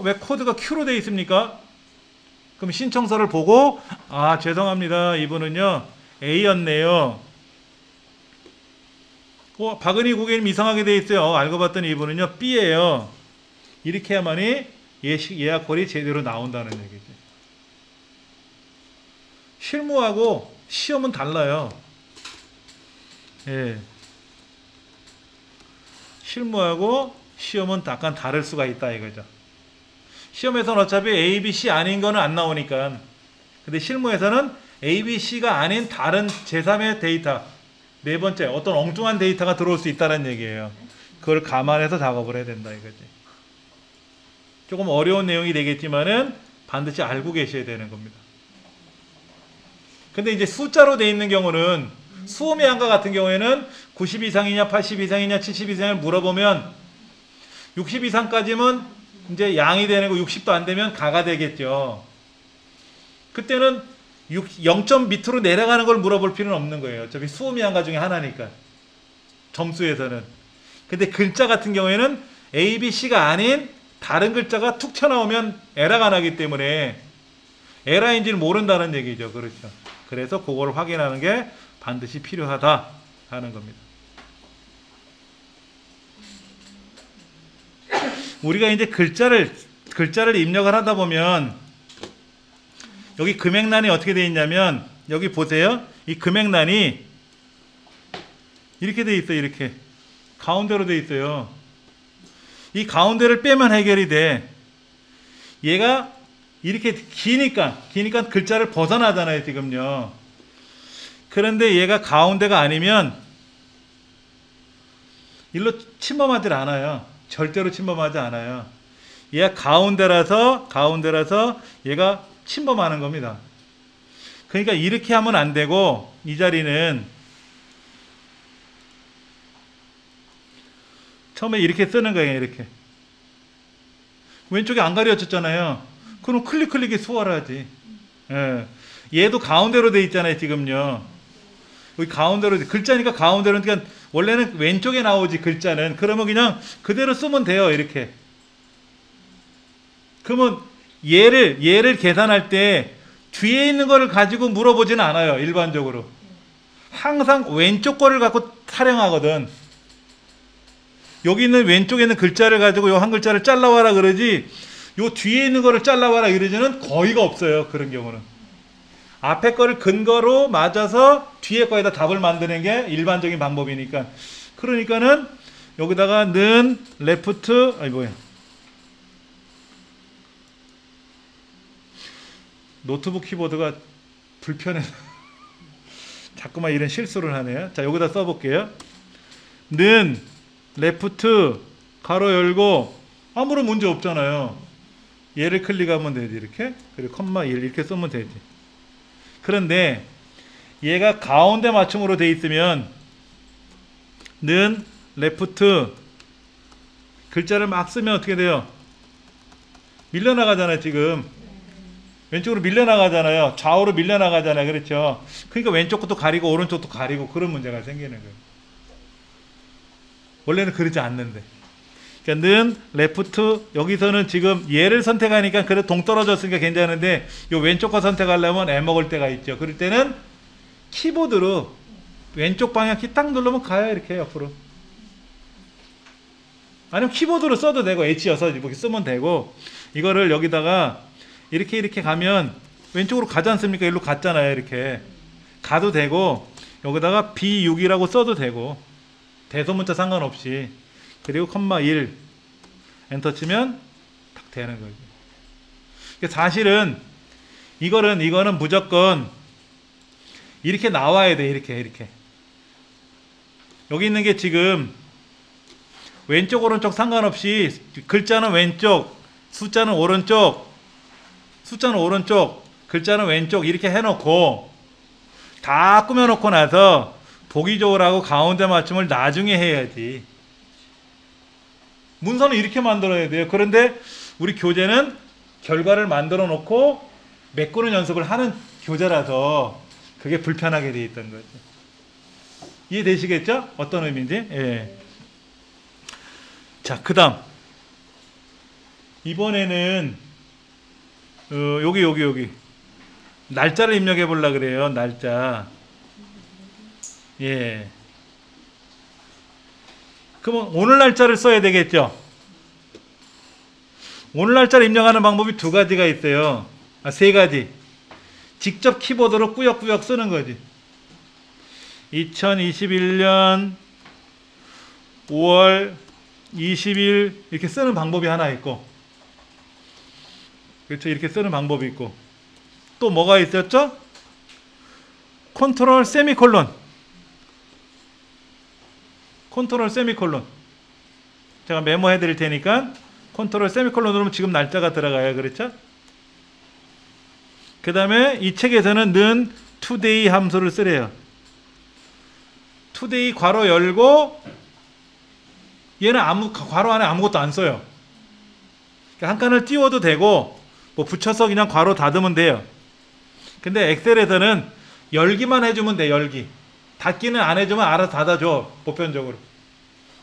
왜 코드가 Q로 돼 있습니까? 그럼 신청서를 보고 아 죄송합니다. 이분은요 A였네요. 박은희 고객님 이상하게 돼 있어요. 알고 봤더니 이분은요 B예요. 이렇게 해야만이 예약콜이 제대로 나온다는 얘기지. 실무하고 시험은 달라요. 예. 실무하고 시험은 약간 다를 수가 있다 이거죠. 시험에서는 어차피 A, B, C 아닌 거는 안 나오니까. 근데 실무에서는 A, B, C가 아닌 다른 제3의 데이터, 네 번째 어떤 엉뚱한 데이터가 들어올 수 있다는 얘기예요. 그걸 감안해서 작업을 해야 된다 이거지. 조금 어려운 내용이 되겠지만은 반드시 알고 계셔야 되는 겁니다. 근데 이제 숫자로 돼 있는 경우는 수음의 한과 같은 경우에는 90 이상이냐 80 이상이냐 70 이상을 물어보면 60 이상까지면 이제 양이 되는 거 60도 안 되면 가가 되겠죠. 그때는 0. 밑으로 내려가는 걸 물어볼 필요는 없는 거예요. 어차피 수음의 한과 중에 하나니까. 점수에서는. 근데 글자 같은 경우에는 A, B, C가 아닌 다른 글자가 툭 튀어나오면 에러가 나기 때문에 에러인지를 모른다는 얘기죠. 그렇죠. 그래서 그걸 확인하는 게 반드시 필요하다 하는 겁니다. 우리가 이제 글자를 입력을 하다 보면 여기 금액란이 어떻게 되어 있냐면 여기 보세요. 이 금액란이 이렇게 되어 있어요. 이렇게 가운데로 되어 있어요. 이 가운데를 빼면 해결이 돼. 얘가 이렇게 기니까 글자를 벗어나잖아요. 지금요. 그런데 얘가 가운데가 아니면 일로 침범하지 않아요. 절대로 침범하지 않아요. 얘가 가운데라서 얘가 침범하는 겁니다. 그러니까 이렇게 하면 안 되고 이 자리는 처음에 이렇게 쓰는 거예요. 이렇게 왼쪽에 안 가려졌잖아요. 그럼 클릭이 수월하지. 예. 얘도 가운데로 돼 있잖아요. 지금요. 여기 가운데로 글자니까 가운데로, 그러니까 원래는 왼쪽에 나오지 글자는. 그러면 그냥 그대로 쓰면 돼요. 이렇게. 그러면 얘를 계산할 때 뒤에 있는 거를 가지고 물어보지는 않아요. 일반적으로 항상 왼쪽 거를 갖고 타령하거든. 여기 있는 왼쪽에 있는 글자를 가지고 요 한 글자를 잘라와라 그러지, 요 뒤에 있는 거를 잘라와라 이러지는 거의가 없어요. 그런 경우는 앞에 거를 근거로 맞아서 뒤에 거에다 답을 만드는 게 일반적인 방법이니까. 그러니까는 여기다가 는 레프트 노트북 키보드가 불편해서 자꾸만 이런 실수를 하네요. 자, 여기다 써볼게요. 는 레프트 가로 열고 아무런 문제 없잖아요. 얘를 클릭하면 되지. 이렇게. 그리고 콤마 1 이렇게 쓰면 되지. 그런데 얘가 가운데 맞춤으로 돼 있으면 는 레프트 글자를 막 쓰면 어떻게 돼요? 밀려나가잖아요. 지금 왼쪽으로 밀려나가잖아요. 좌우로 밀려나가잖아요. 그렇죠. 그러니까 왼쪽 것도 가리고 오른쪽도 가리고 그런 문제가 생기는 거예요. 원래는 그러지 않는데. 그러니까 는 레프트 여기서는 지금 얘를 선택하니까 그래 동떨어졌으니까 괜찮은데 요 왼쪽 거 선택하려면 애 먹을 때가 있죠. 그럴 때는 키보드로 왼쪽 방향키 딱 누르면 가요. 이렇게 옆으로. 아니면 키보드로 써도 되고 H여서 이렇게 쓰면 되고, 이거를 여기다가 이렇게 가면 왼쪽으로 가지 않습니까? 일로 갔잖아요. 이렇게 가도 되고 여기다가 B6이라고 써도 되고 대소문자 상관없이. 그리고 콤마 1 엔터 치면 딱 되는 거죠. 사실은 이거는 무조건 이렇게 나와야 돼. 이렇게 여기 있는 게 지금 왼쪽 오른쪽 상관없이 글자는 왼쪽, 숫자는 오른쪽, 글자는 왼쪽 이렇게 해놓고 다 꾸며놓고 나서 보기 좋으라고 가운데 맞춤을 나중에 해야지. 문서는 이렇게 만들어야 돼요. 그런데 우리 교재는 결과를 만들어 놓고 메꾸는 연습을 하는 교재라서 그게 불편하게 돼 있던 거죠. 이해되시겠죠? 어떤 의미인지? 예. 자, 그 다음 이번에는 여기 날짜를 입력해 보려 그래요. 날짜. 예. 그럼 오늘 날짜를 써야 되겠죠. 오늘 날짜를 입력하는 방법이 두 가지가 있어요. 세 가지. 직접 키보드로 꾸역꾸역 쓰는 거지. 2021년 5월 20일 이렇게 쓰는 방법이 하나 있고, 그렇죠. 이렇게 쓰는 방법이 있고, 또 뭐가 있었죠? 컨트롤 세미콜론. 제가 메모해 드릴 테니까 컨트롤 세미콜론 누르면 지금 날짜가 들어가요. 그렇죠? 그 다음에 이 책에서는 는 TODAY 함수를 쓰래요. TODAY 괄호 열고, 얘는 괄호 안에 아무것도 안 써요. 한 칸을 띄워도 되고 뭐 붙여서 그냥 괄호 닫으면 돼요. 근데 엑셀에서는 열기만 해주면 돼. 열기. 닫기는 안 해주면 알아서 닫아줘. 보편적으로.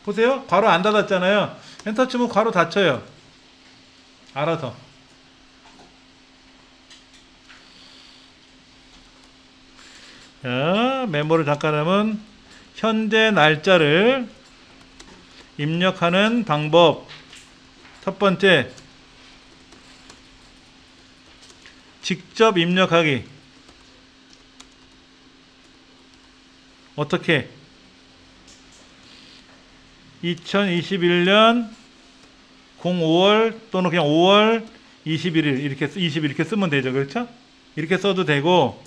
보세요. 괄호 안 닫았잖아요. 엔터 치면 괄호 닫혀요. 알아서. 자, 메모를 잠깐 하면 현재 날짜를 입력하는 방법. 첫 번째, 직접 입력하기. 어떻게? 2021년 05월 또는 그냥 5월 21일 이렇게 쓰면 되죠. 그렇죠? 이렇게 써도 되고,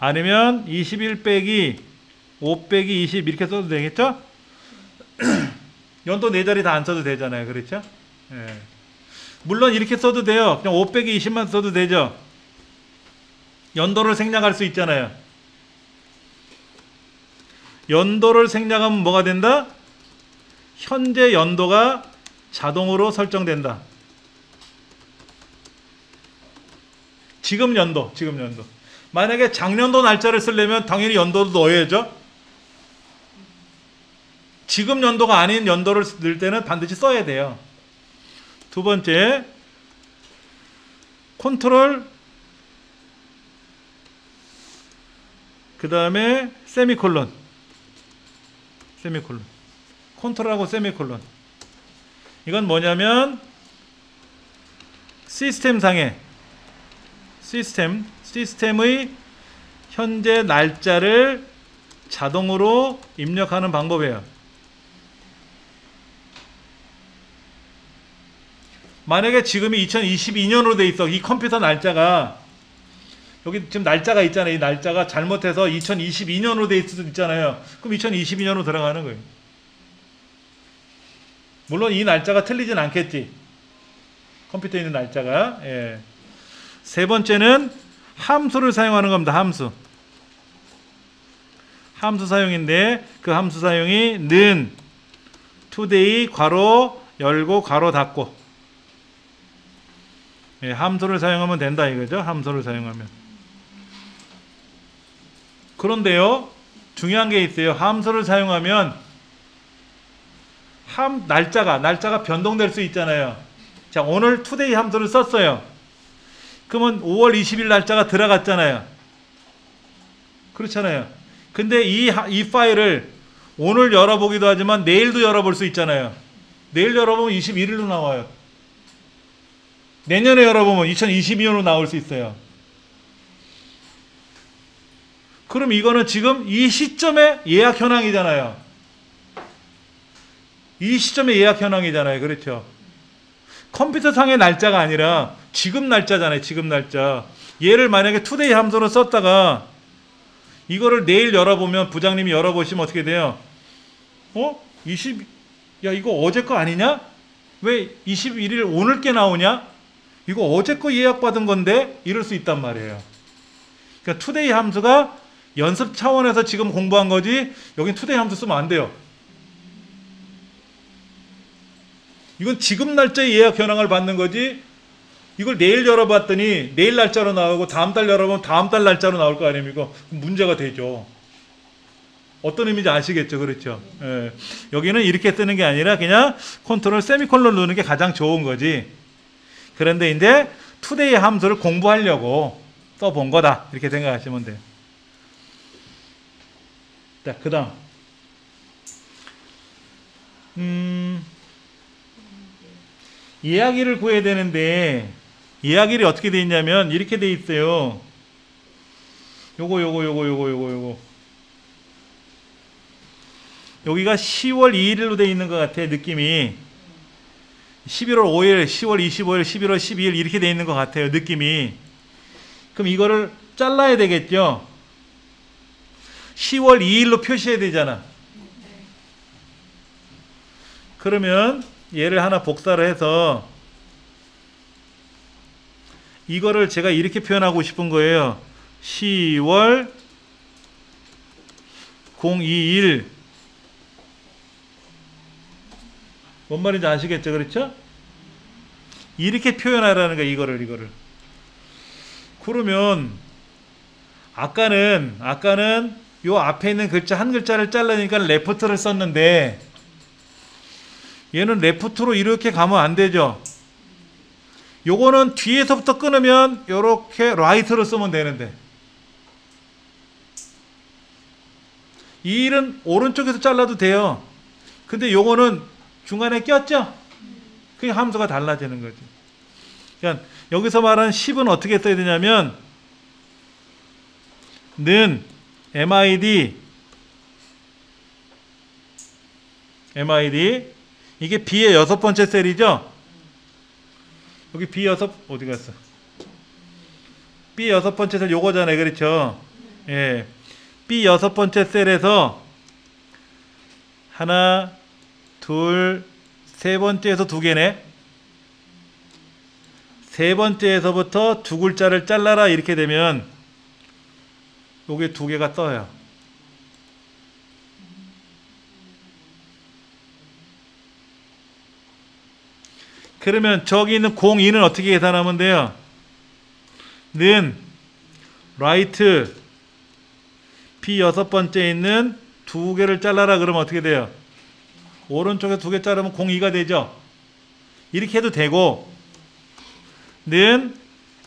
아니면 21 빼기 5 빼기 20 이렇게 써도 되겠죠? 연도 4자리 다 안 써도 되잖아요. 그렇죠? 예. 물론 이렇게 써도 돼요. 그냥 5 빼기 20만 써도 되죠. 연도를 생략할 수 있잖아요. 연도를 생략하면 뭐가 된다? 현재 연도가 자동으로 설정된다. 지금 연도. 만약에 작년도 날짜를 쓰려면 당연히 연도도 넣어야죠. 지금 연도가 아닌 연도를 넣을 때는 반드시 써야 돼요. 두 번째, 컨트롤, 그 다음에 세미콜론. 컨트롤하고 세미콜론. 이건 뭐냐면 시스템의 현재 날짜를 자동으로 입력하는 방법이에요. 만약에 지금이 2022년으로 돼 있어. 이 컴퓨터 날짜가, 여기 지금 날짜가 있잖아요. 이 날짜가 잘못해서 2022년으로 돼 있을 수도 있잖아요. 그럼 2022년으로 들어가는 거예요. 물론 이 날짜가 틀리진 않겠지. 컴퓨터에 있는 날짜가. 예. 세 번째는 함수를 사용하는 겁니다. 함수 사용인데, 그 함수 사용이 는 today 괄호 열고 괄호 닫고. 예, 함수를 사용하면 된다 이거죠. 함수를 사용하면. 그런데요, 중요한 게 있어요. 함수를 사용하면 날짜가 변동될 수 있잖아요. 자, 오늘 today 함수를 썼어요. 그러면 5월 20일 날짜가 들어갔잖아요. 그렇잖아요. 근데 이 파일을 오늘 열어보기도 하지만 내일도 열어볼 수 있잖아요. 내일 열어보면 21일로 나와요. 내년에 열어보면 2022년으로 나올 수 있어요. 그럼 이거는 지금 이 시점의 예약 현황이잖아요. 그렇죠? 컴퓨터상의 날짜가 아니라 지금 날짜잖아요. 얘를 만약에 today 함수로 썼다가 이거를 내일 열어보면, 부장님이 열어보시면 어떻게 돼요? 야, 이거 어제 거 아니냐? 왜 21일 오늘 게 나오냐? 이거 어제 거 예약받은 건데? 이럴 수 있단 말이에요. 그러니까 today 함수가 연습 차원에서 지금 공부한 거지, 여긴 today 함수 쓰면 안 돼요. 이건 지금 날짜의 예약 현황을 받는 거지, 이걸 내일 열어봤더니 내일 날짜로 나오고 다음 달 열어보면 다음 달 날짜로 나올 거 아닙니까? 문제가 되죠. 어떤 의미인지 아시겠죠? 그렇죠? 예. 여기는 이렇게 뜨는 게 아니라 그냥 컨트롤 세미콜론 넣는 게 가장 좋은 거지. 그런데 이제 today 함수를 공부하려고 써본 거다, 이렇게 생각하시면 돼요. 자, 그 다음, 예약일을 구해야 되는데, 예약일이 어떻게 돼 있냐면 이렇게 돼 있어요. 요거 여기가 10월 2일로 돼 있는 것 같아. 느낌이 11월 5일, 10월 25일, 11월 12일 이렇게 돼 있는 것 같아요. 느낌이. 그럼 이거를 잘라야 되겠죠. 10월 2일로 표시해야 되잖아. 그러면 얘를 하나 복사를 해서 이거를 제가 이렇게 표현하고 싶은 거예요. 10월 021. 뭔 말인지 아시겠죠? 그렇죠? 이렇게 표현하라는 거야, 이거를. 그러면 아까는 요 앞에 있는 글자 한 글자를 잘라니까 레프트를 썼는데 얘는 레프트로 이렇게 가면 안 되죠. 요거는 뒤에서부터 끊으면 요렇게 라이트로 쓰면 되는데 이 일은 오른쪽에서 잘라도 돼요. 근데 요거는 중간에 꼈죠? 그 함수가 달라지는 거죠. 그러니까 여기서 말하는 10은 어떻게 써야 되냐면 는 MID 이게 B의 6번째 셀이죠. 여기 B 여섯 어디 갔어? B 6번째 셀 요거잖아요. 그렇죠? 예. B 6번째 셀에서 하나, 둘, 세 번째에서 두 개네. 세 번째에서부터 두 글자를 잘라라 이렇게 되면 요게 두 개가 떠요. 그러면 저기 있는 02는 어떻게 계산하면 돼요? 는 라이트 B 6번째에 있는 두 개를 잘라라 그러면 어떻게 돼요? 오른쪽에 두 개 자르면 02가 되죠. 이렇게 해도 되고 는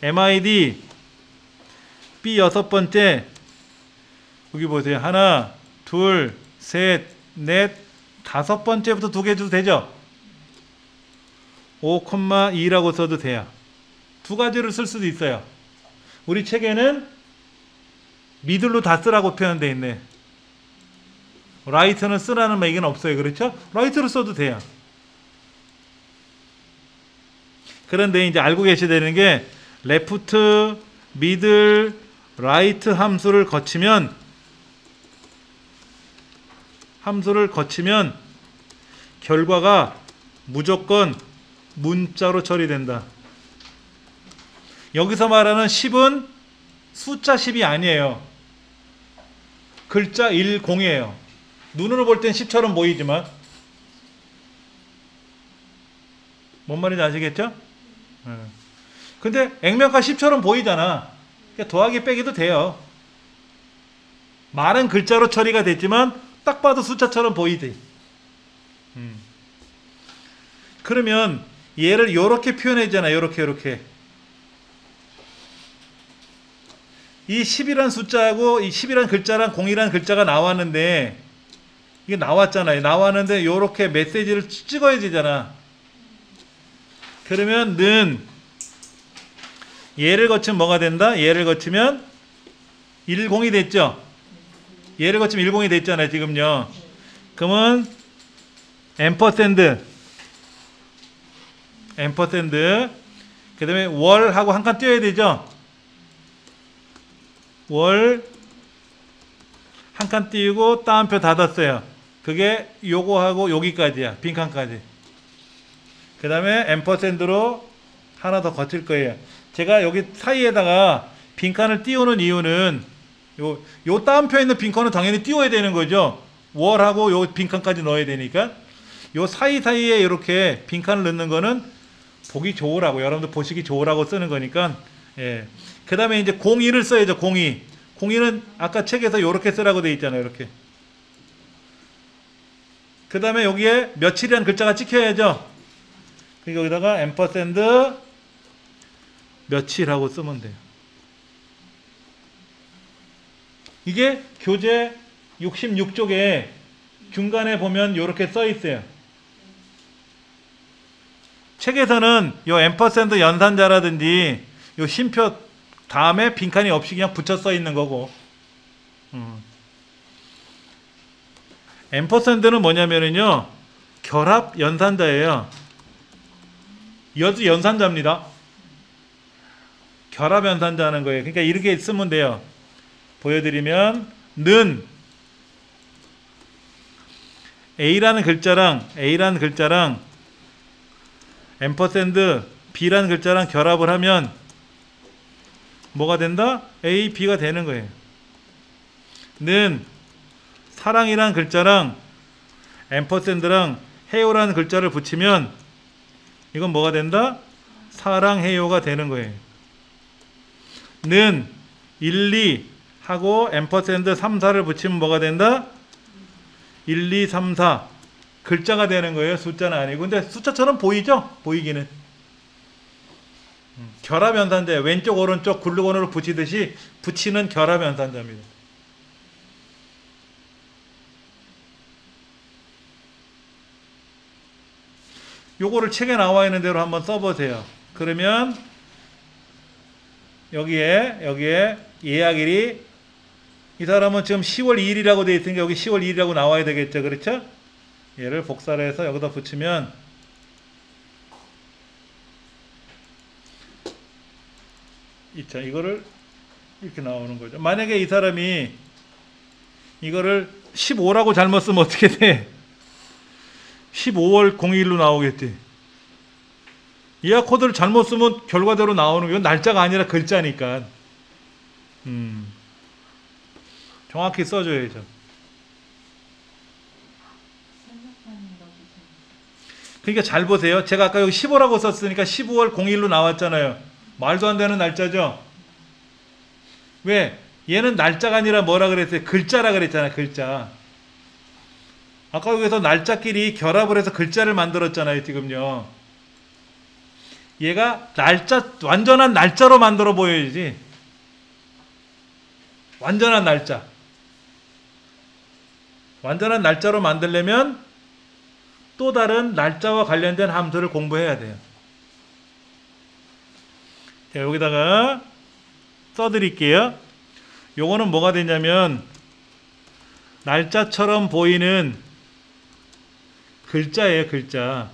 MID B 6번째 여기 보세요. 하나, 둘, 셋, 넷, 5번째부터 두 개 줘도 되죠. 5,2라고 써도 돼요. 두 가지를 쓸 수도 있어요. 우리 책에는 미들로 다 쓰라고 표현되어 있네. 라이트는 쓰라는 얘기는 없어요. 그렇죠? 라이트로 써도 돼요. 그런데 이제 알고 계셔야 되는 게 레프트, 미들, 라이트 함수를 거치면 결과가 무조건 문자로 처리된다. 여기서 말하는 10은 숫자 10이 아니에요. 글자 1, 0이에요. 눈으로 볼 땐 10처럼 보이지만 뭔 말인지 아시겠죠? 근데 액면가 10처럼 보이잖아. 그러니까 더하기 빼기도 돼요. 말은 글자로 처리가 됐지만 딱 봐도 숫자처럼 보이지. 그러면 얘를 요렇게 표현했잖아. 요렇게 이 10이란 숫자하고 이 10이란 글자랑 0이란 글자가 나왔는데 이게 나왔잖아요. 나왔는데 요렇게 메시지를 찍어야 되잖아. 그러면 는 얘를 거치면 뭐가 된다? 얘를 거치면 10이 됐죠. 얘를 거치면 10이 됐잖아요. 지금요. 그러면 앰퍼샌드 그 다음에 월하고 한 칸 띄워야 되죠. 월 한 칸 띄우고 따옴표 닫았어요. 그게 요거하고 여기까지야. 빈칸까지. 그 다음에 앰퍼샌드로 하나 더 거칠 거예요. 제가 여기 사이에다가 빈칸을 띄우는 이유는 요 따옴표에 있는 빈칸은 당연히 띄워야 되는 거죠. 월하고 요 빈칸까지 넣어야 되니까 요 사이사이에 이렇게 빈칸을 넣는 거는 보기 좋으라고, 여러분들 보시기 좋으라고 쓰는 거니까. 예. 그 다음에 이제 02를 써야죠. 02는 아까 책에서 요렇게 쓰라고 돼 있잖아요. 이렇게. 그 다음에 여기에 며칠이란 글자가 찍혀야죠. 그러니까 여기다가 앰퍼샌드 며칠하고 쓰면 돼요. 이게 교재 66쪽에 중간에 보면 요렇게 써 있어요. 책에서는 요 앰퍼샌드 연산자라든지 요 쉼표 다음에 빈칸이 없이 그냥 붙여 써 있는 거고, 앰퍼샌드는 뭐냐면요 결합 연산자예요. 여지 연산자입니다. 결합 연산자 하는 거예요. 그러니까 이렇게 쓰면 돼요. 보여드리면 는 A라는 글자랑 앰퍼샌드 B라는 글자랑 결합을 하면 뭐가 된다? A, B가 되는 거예요. 는 사랑이라는 글자랑 앰퍼샌드랑 해요라는 글자를 붙이면 이건 뭐가 된다? 사랑해요가 되는 거예요. 는 1, 2 하고 앰퍼센드 3, 4를 붙이면 뭐가 된다? 1, 2, 3, 4 글자가 되는 거예요. 숫자는 아니고. 근데 숫자처럼 보이죠? 보이기는. 결합연산자, 왼쪽 오른쪽 글루건으로 붙이듯이 붙이는 결합연산자입니다. 요거를 책에 나와 있는 대로 한번 써보세요. 그러면 여기에 예약일이, 이 사람은 지금 10월 2일이라고 되어 있으니까 여기 10월 2일이라고 나와야 되겠죠. 그렇죠? 얘를 복사를 해서 여기다 붙이면 이거를 이렇게 나오는 거죠. 만약에 이 사람이 이거를 15라고 잘못 쓰면 어떻게 돼? 15월 02일로 나오겠지. 예약 코드를 잘못 쓰면 결과대로 나오는 건 날짜가 아니라 글자니까. 정확히 써줘야죠. 그러니까 잘 보세요. 제가 아까 여기 15라고 썼으니까 15월 01일로 나왔잖아요. 말도 안 되는 날짜죠. 왜? 얘는 날짜가 아니라 뭐라 그랬어요? 글자라 그랬잖아요. 글자. 아까 여기서 날짜끼리 결합을 해서 글자를 만들었잖아요. 지금요. 얘가 날짜, 완전한 날짜로 만들어 보여야지. 완전한 날짜. 완전한 날짜로 만들려면 또 다른 날짜와 관련된 함수를 공부해야 돼요. 자, 여기다가 써드릴게요. 요거는 뭐가 되냐면 날짜처럼 보이는 글자예요, 글자.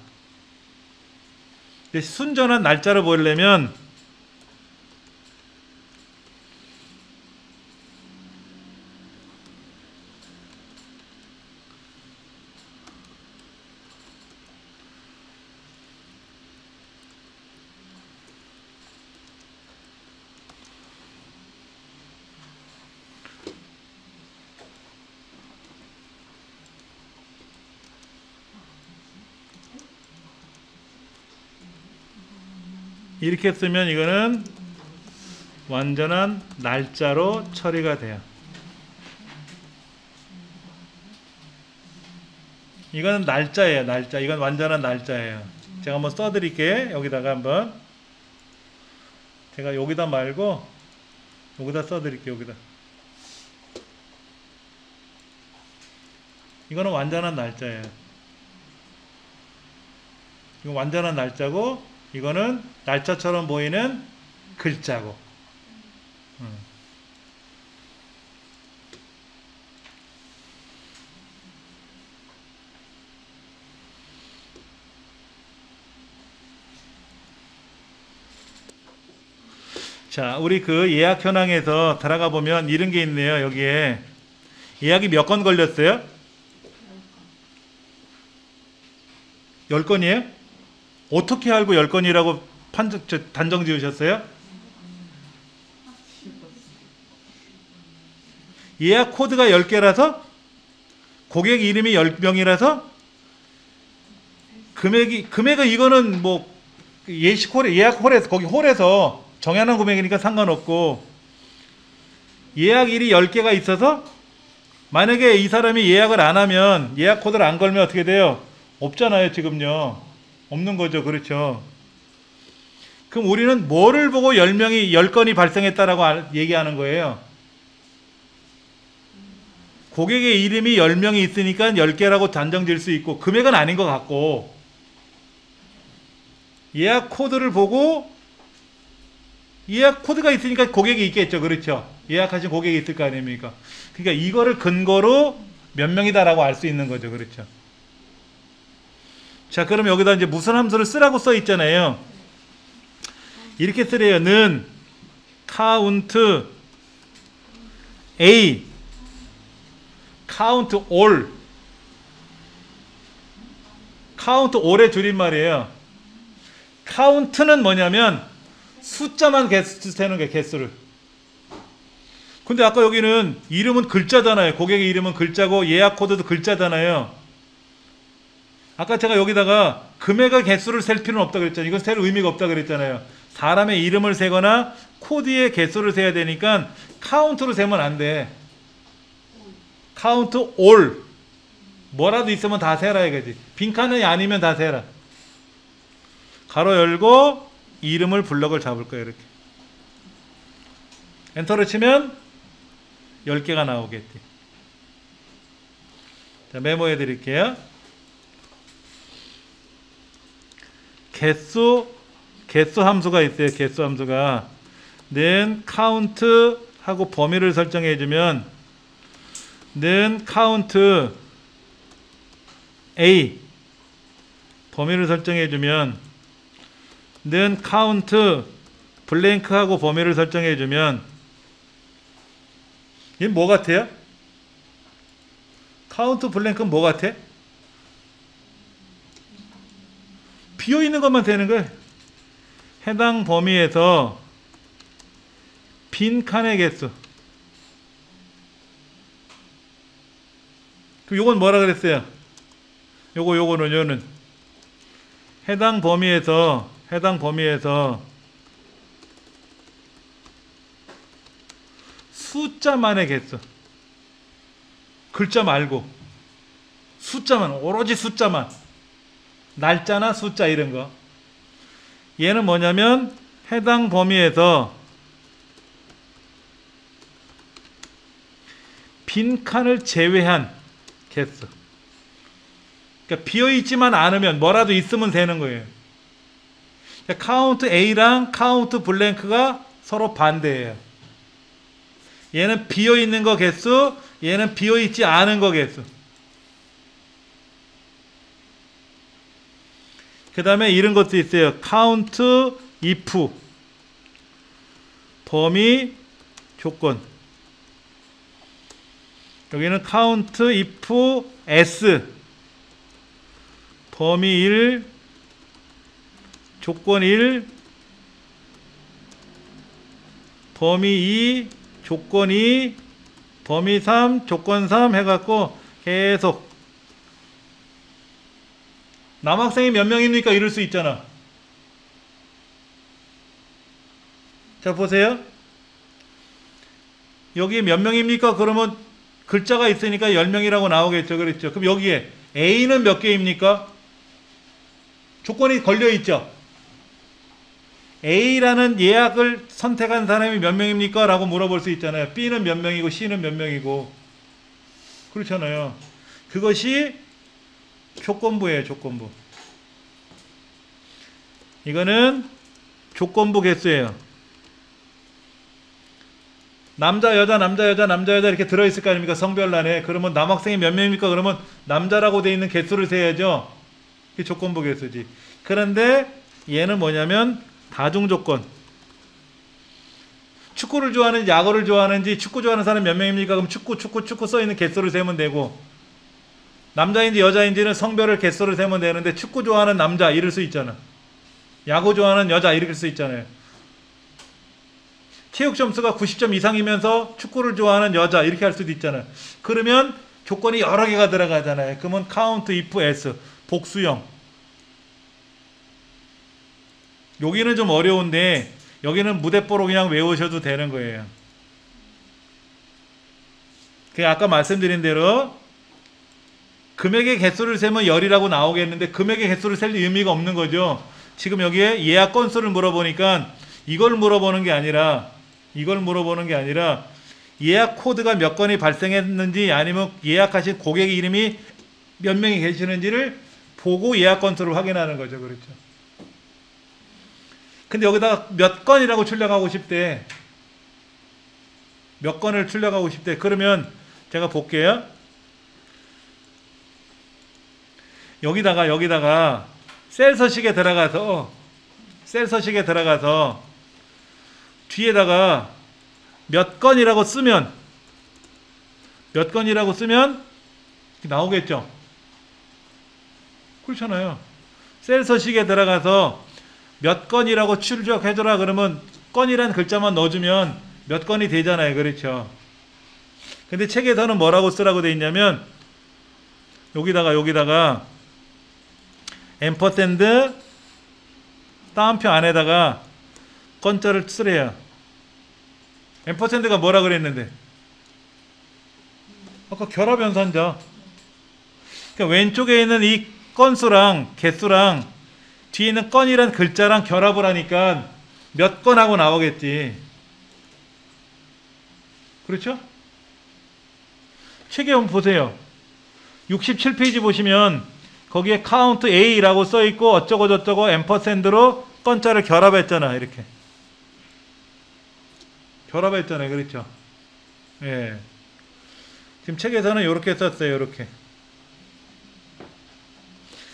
근데 순전한 날짜를 보려면 이렇게 쓰면 이거는 완전한 날짜로 처리가 돼요. 이건 날짜예요. 날짜. 이건 완전한 날짜예요. 제가 한번 써드릴게요. 여기다가 한번. 제가 여기다 말고 여기다 써드릴게요. 여기다. 이거는 완전한 날짜예요. 이건 완전한 날짜고 이거는 날짜처럼 보이는 글자고. 자, 우리 그 예약 현황에서 들어가 보면 이런 게 있네요. 여기에 예약이 몇 건 걸렸어요? 10건이에요? 어떻게 알고 10건이라고 단정 지으셨어요? 예약 코드가 10개라서 고객 이름이 10명이라서 금액은 이거는 뭐 예식홀에, 예약홀에서 거기 홀에서 정해놓은 금액이니까 상관없고, 예약일이 10개가 있어서 만약에 이 사람이 예약을 안 하면, 예약 코드를 안 걸면 어떻게 돼요? 없잖아요, 지금요. 없는 거죠. 그렇죠. 그럼 우리는 뭐를 보고 10건이 발생했다라고 얘기하는 거예요? 고객의 이름이 10명이 있으니까 10개라고 단정 지을 수 있고, 금액은 아닌 것 같고, 예약 코드를 보고, 예약 코드가 있으니까 고객이 있겠죠. 그렇죠. 예약하신 고객이 있을 거 아닙니까? 그러니까 이거를 근거로 몇 명이다라고 알 수 있는 거죠. 그렇죠. 자, 그럼 여기다 이제 무슨 함수를 쓰라고 써 있잖아요. 이렇게 쓰래요. 는 카운트 A, 카운트 올. 카운트 올의 줄임말이에요. 카운트는 뭐냐면 숫자만 세는 게, 개수를. 근데 아까 여기는 이름은 글자잖아요. 고객의 이름은 글자고 예약 코드도 글자잖아요. 아까 제가 여기다가 금액의 개수를 셀 필요는 없다 그랬잖아요. 이건 셀 의미가 없다 그랬잖아요. 사람의 이름을 세거나 코드의 개수를 세야 되니까 카운트로 세면 안 돼. 카운트 all 뭐라도 있으면 다 세라 이거지. 빈칸이 아니면 다 세라. 가로 열고 이름을 블럭을 잡을 거야. 이렇게 엔터를 치면 10개가 나오겠지. 자, 메모해 드릴게요. 개수 함수가 있어요. 개수 함수가 는 카운트 하고 범위를 설정해 주면 는 카운트 A 범위를 설정해 주면 는 카운트 블랭크 하고 범위를 설정해 주면 이게 뭐 같아요? 카운트 블랭크는 뭐 같아? 비어있는 것만 되는 거예요. 해당 범위에서 빈 칸의 개수. 그럼 요건 뭐라 그랬어요? 요거는 해당 범위에서 숫자만의 개수. 글자 말고 숫자만, 오로지 숫자만. 날짜나 숫자 이런 거. 얘는 뭐냐면 해당 범위에서 빈 칸을 제외한 개수. 그러니까 비어있지만 않으면 뭐라도 있으면 되는 거예요. 그러니까 카운트 A랑 카운트 블랭크가 서로 반대예요. 얘는 비어있는 거 개수, 얘는 비어있지 않은 거 개수. 그 다음에 이런 것도 있어요. 카운트 if 범위 조건. 여기는 카운트 if s 범위 1 조건 1 범위 2 조건 2 범위 3 조건 3 해갖고 계속. 남학생이 몇 명입니까? 이럴 수 있잖아. 자 보세요. 여기 몇 명입니까? 그러면 글자가 있으니까 10명이라고 나오겠죠. 그랬죠. 그럼 여기에 A는 몇 개입니까? 조건이 걸려있죠. A라는 예약을 선택한 사람이 몇 명입니까? 라고 물어볼 수 있잖아요. B는 몇 명이고 C는 몇 명이고. 그렇잖아요. 그것이 조건부예요. 조건부. 이거는 조건부 개수예요. 남자 여자 남자 여자 남자 여자 이렇게 들어있을 거 아닙니까? 성별란에. 그러면 남학생이 몇 명입니까? 그러면 남자라고 돼 있는 개수를 세야죠. 이게 조건부 개수지. 그런데 얘는 뭐냐면 다중조건. 축구를 좋아하는지 야구를 좋아하는지. 축구 좋아하는 사람 몇 명입니까? 그럼 축구 써있는 개수를 세면 되고, 남자인지 여자인지는 성별을 개수를 세면 되는데 축구 좋아하는 남자 이럴 수 있잖아. 야구 좋아하는 여자 이럴 수 있잖아요. 체육 점수가 90점 이상이면서 축구를 좋아하는 여자 이렇게 할 수도 있잖아요. 그러면 조건이 여러 개가 들어가잖아요. 그러면 count if s 복수형. 여기는 좀 어려운데 여기는 무대뽀로 그냥 외우셔도 되는 거예요. 그 아까 말씀드린 대로 금액의 개수를 세면 열이라고 나오겠는데 금액의 개수를 셀 의미가 없는 거죠. 지금 여기에 예약 건수를 물어보니까 이걸 물어보는 게 아니라 예약 코드가 몇 건이 발생했는지 아니면 예약하신 고객 이름이 몇 명이 계시는지를 보고 예약 건수를 확인하는 거죠. 그렇죠. 근데 여기다가 몇 건이라고 출력하고 싶대. 몇 건을 출력하고 싶대. 그러면 제가 볼게요. 여기다가 셀 서식에 들어가서 뒤에다가 몇 건이라고 쓰면 나오겠죠. 그렇잖아요. 셀 서식에 들어가서 몇 건이라고 출력해줘라 그러면 건이란 글자만 넣어주면 몇 건이 되잖아요. 그렇죠. 근데 책에서는 뭐라고 쓰라고 돼 있냐면 여기다가 앰퍼샌드 따옴표 안에다가 건자를 쓰래야. 앰퍼센드가 뭐라 그랬는데? 아까 결합 연산자. 그러니까 왼쪽에 있는 이 건수랑 개수랑 뒤에 있는 건이란 글자랑 결합을 하니까 몇 건 하고 나오겠지. 그렇죠? 책에 한번 보세요. 67페이지 보시면 거기에 카운트 A라고 써있고 어쩌고저쩌고 앰퍼센드로 건자를 결합했잖아. 이렇게 결합했잖아요. 그렇죠? 예. 지금 책에서는 이렇게 썼어요. 이렇게.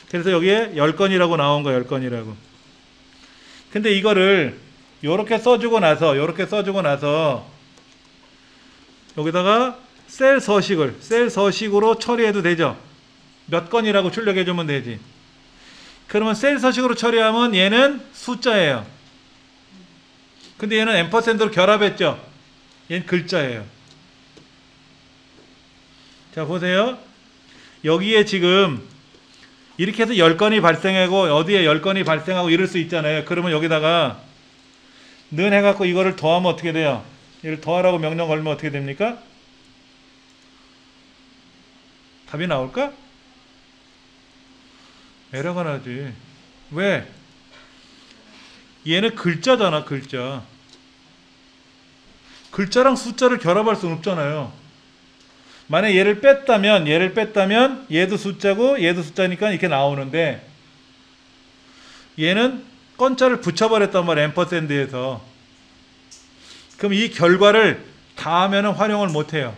그래서 여기에 10건이라고 나온 거. 10건이라고. 근데 이거를 이렇게 써주고 나서, 이렇게 써주고 나서 여기다가 셀 서식을 셀 서식으로 처리해도 되죠. 몇 건이라고 출력해주면 되지. 그러면 셀 서식으로 처리하면 얘는 숫자예요. 근데 얘는 앰퍼센드로 결합했죠. 얘는 글자예요. 자 보세요. 여기에 지금 이렇게 해서 10건이 발생하고 어디에 10건이 발생하고 이럴 수 있잖아요. 그러면 여기다가 는 해갖고 이거를 더하면 어떻게 돼요? 얘를 더하라고 명령 걸면 어떻게 됩니까? 답이 나올까? 에러가 나지. 왜? 얘는 글자잖아. 글자. 글자랑 숫자를 결합할 수는 없잖아요. 만약 얘를 뺐다면, 얘를 뺐다면 얘도 숫자고 얘도 숫자니까 이렇게 나오는데, 얘는 건자를 붙여버렸단 말이에요. 앰퍼센드에서. 그럼 이 결과를 다 하면은 활용을 못해요.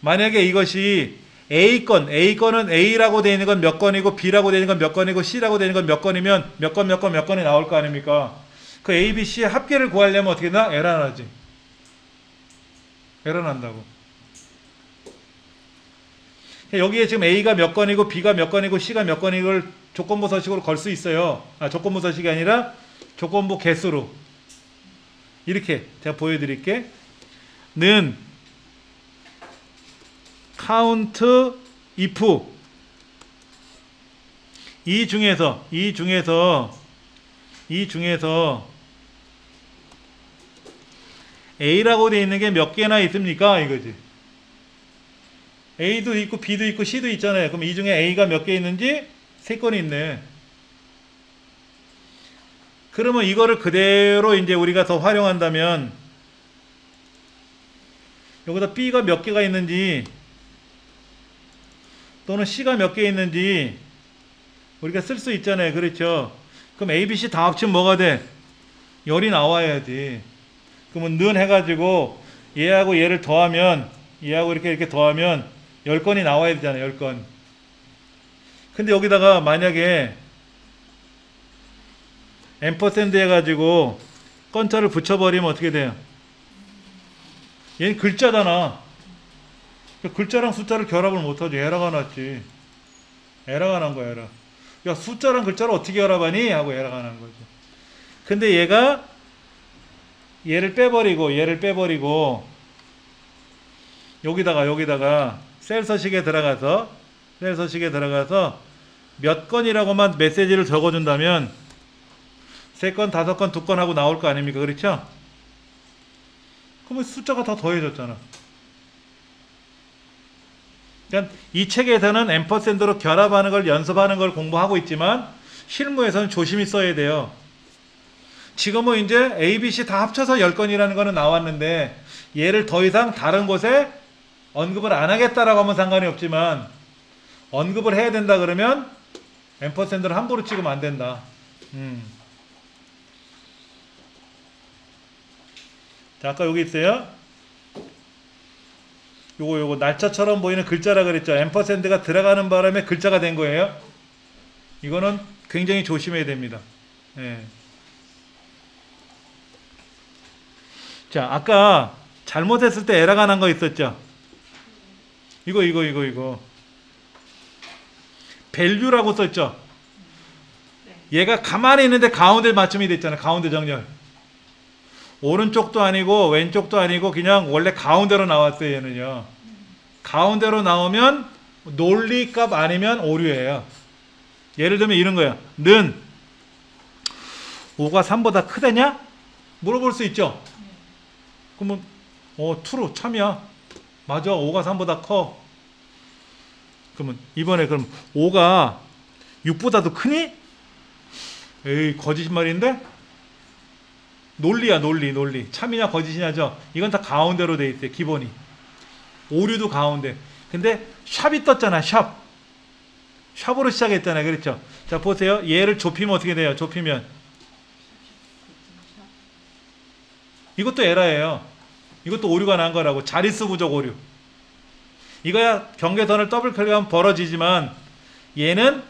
만약에 이것이 A건, A건은 A라고 되어 있는 건 몇 건이고 B라고 되어 있는 건 몇 건이고 C라고 되어 있는 건 몇 건이면 몇 건, 몇 건, 몇 건이 나올 거 아닙니까? 그 A, B, C의 합계를 구하려면 어떻게 되나? 에러 나지. 에러 난다고. 여기에 지금 A가 몇 건이고 B가 몇 건이고 C가 몇 건인 걸 조건부 서식으로 걸 수 있어요. 아, 조건부 서식이 아니라 조건부 개수로. 이렇게 제가 보여드릴게. 는 카운트 if 이 중에서 A라고 되어 있는 게 몇 개나 있습니까? 이거지. A도 있고 B도 있고 C도 있잖아요. 그럼 이 중에 A가 몇 개 있는지? 3건이 있네. 그러면 이거를 그대로 이제 우리가 더 활용한다면 여기다 B가 몇 개가 있는지 또는 C가 몇 개 있는지 우리가 쓸 수 있잖아요. 그렇죠? 그럼 A, B, C 다 합치면 뭐가 돼? 열이 나와야지. 그러면 는 해가지고 얘하고 얘를 더하면 얘하고 이렇게 더하면 10건이 나와야 되잖아요. 10건. 근데 여기다가 만약에 앰퍼센드 해가지고 건자를 붙여버리면 어떻게 돼요? 얘는 글자잖아. 글자랑 숫자를 결합을 못하지. 에러가 났지. 에러가 난 거야. 에러. 야, 숫자랑 글자를 어떻게 결합하니? 하고 에러가 난 거지. 근데 얘가 얘를 빼버리고 여기다가 셀 서식에 들어가서 몇 건이라고만 메시지를 적어준다면 3건, 5건, 2건 하고 나올 거 아닙니까? 그렇죠? 그러면 숫자가 다 더해졌잖아. 그러니까 이 책에서는 앰퍼센드로 결합하는 걸 연습하는 걸 공부하고 있지만 실무에서는 조심히 써야 돼요. 지금은 이제 A, B, C 다 합쳐서 10건이라는 거는 나왔는데 얘를 더 이상 다른 곳에 언급을 안 하겠다라고 하면 상관이 없지만 언급을 해야 된다 그러면 앰퍼센드를 함부로 찍으면 안 된다. 자, 아까 여기 있어요. 요거 날짜처럼 보이는 글자라 그랬죠. 앰퍼센드가 들어가는 바람에 글자가 된 거예요. 이거는 굉장히 조심해야 됩니다. 예. 자, 아까 잘못했을 때 에러가 난 거 있었죠. 이거 밸류라고 썼죠. 얘가 가만히 있는데 가운데 맞춤이 됐잖아요. 가운데 정렬. 오른쪽도 아니고 왼쪽도 아니고 그냥 원래 가운데로 나왔어요. 얘는요. 가운데로 나오면 논리값 아니면 오류예요. 예를 들면 이런 거예요. 는 5가 3보다 크다냐? 물어볼 수 있죠? 그러면 true, 참이야. 맞아, 5가 3보다 커. 그러면 이번에 그럼 5가 6보다도 크니? 에이, 거짓말인데? 논리야, 논리. 참이냐 거짓이냐죠. 이건 다 가운데로 돼 있대, 기본이. 오류도 가운데. 근데 샵이 떴잖아, 샵. 샵으로 시작했잖아요, 그렇죠? 자, 보세요. 얘를 좁히면 어떻게 돼요? 좁히면 이것도 에러예요. 이것도 오류가 난 거라고. 자릿수 부족 오류. 이거야 경계선을 더블 클릭하면 벌어지지만 얘는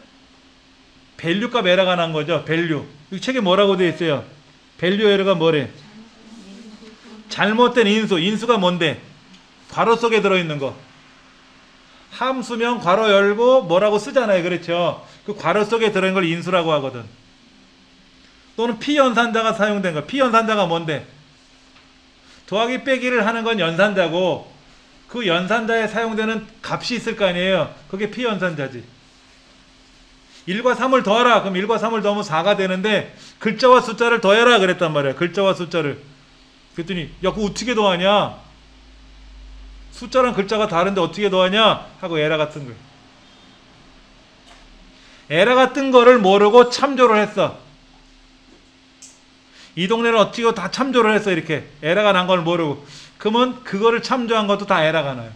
밸류 값 에러가 난 거죠. 밸류. 이 책에 뭐라고 되어 있어요? 밸류 에러가 뭐래? 잘못된 인수. 인수가 뭔데? 괄호 속에 들어있는 거. 함수명 괄호 열고 뭐라고 쓰잖아요. 그렇죠? 그 괄호 속에 들어있는 걸 인수라고 하거든. 또는 피연산자가 사용된 거. 피연산자가 뭔데? 더하기 빼기를 하는 건 연산자고 그 연산자에 사용되는 값이 있을 거 아니에요. 그게 피연산자지. 1과 3을 더하라. 그럼 1과 3을 더하면 4가 되는데 글자와 숫자를 더해라 그랬단 말이야. 글자와 숫자를. 그랬더니 야, 그거 어떻게 더하냐? 숫자랑 글자가 다른데 어떻게 더하냐? 하고 에러가 뜬 거예요. 에러가 뜬 거를 모르고 참조를 했어. 이 동네를 어떻게 다 참조를 했어. 이렇게 에러가 난 걸 모르고. 그러면 그거를 참조한 것도 다 에러가 나요.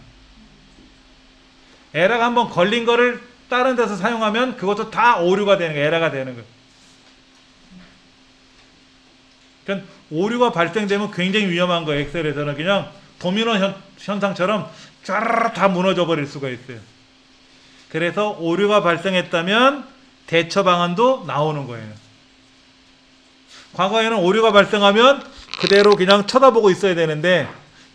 에러가 한번 걸린 거를 다른 데서 사용하면 그것도 다 오류가 되는 거예요. 에러가 되는 거예요. 그러니까 오류가 발생되면 굉장히 위험한 거예요. 엑셀에서는 그냥 도미노 현상처럼 쫙 다 무너져 버릴 수가 있어요. 그래서 오류가 발생했다면 대처 방안도 나오는 거예요. 과거에는 오류가 발생하면 그대로 그냥 쳐다보고 있어야 되는데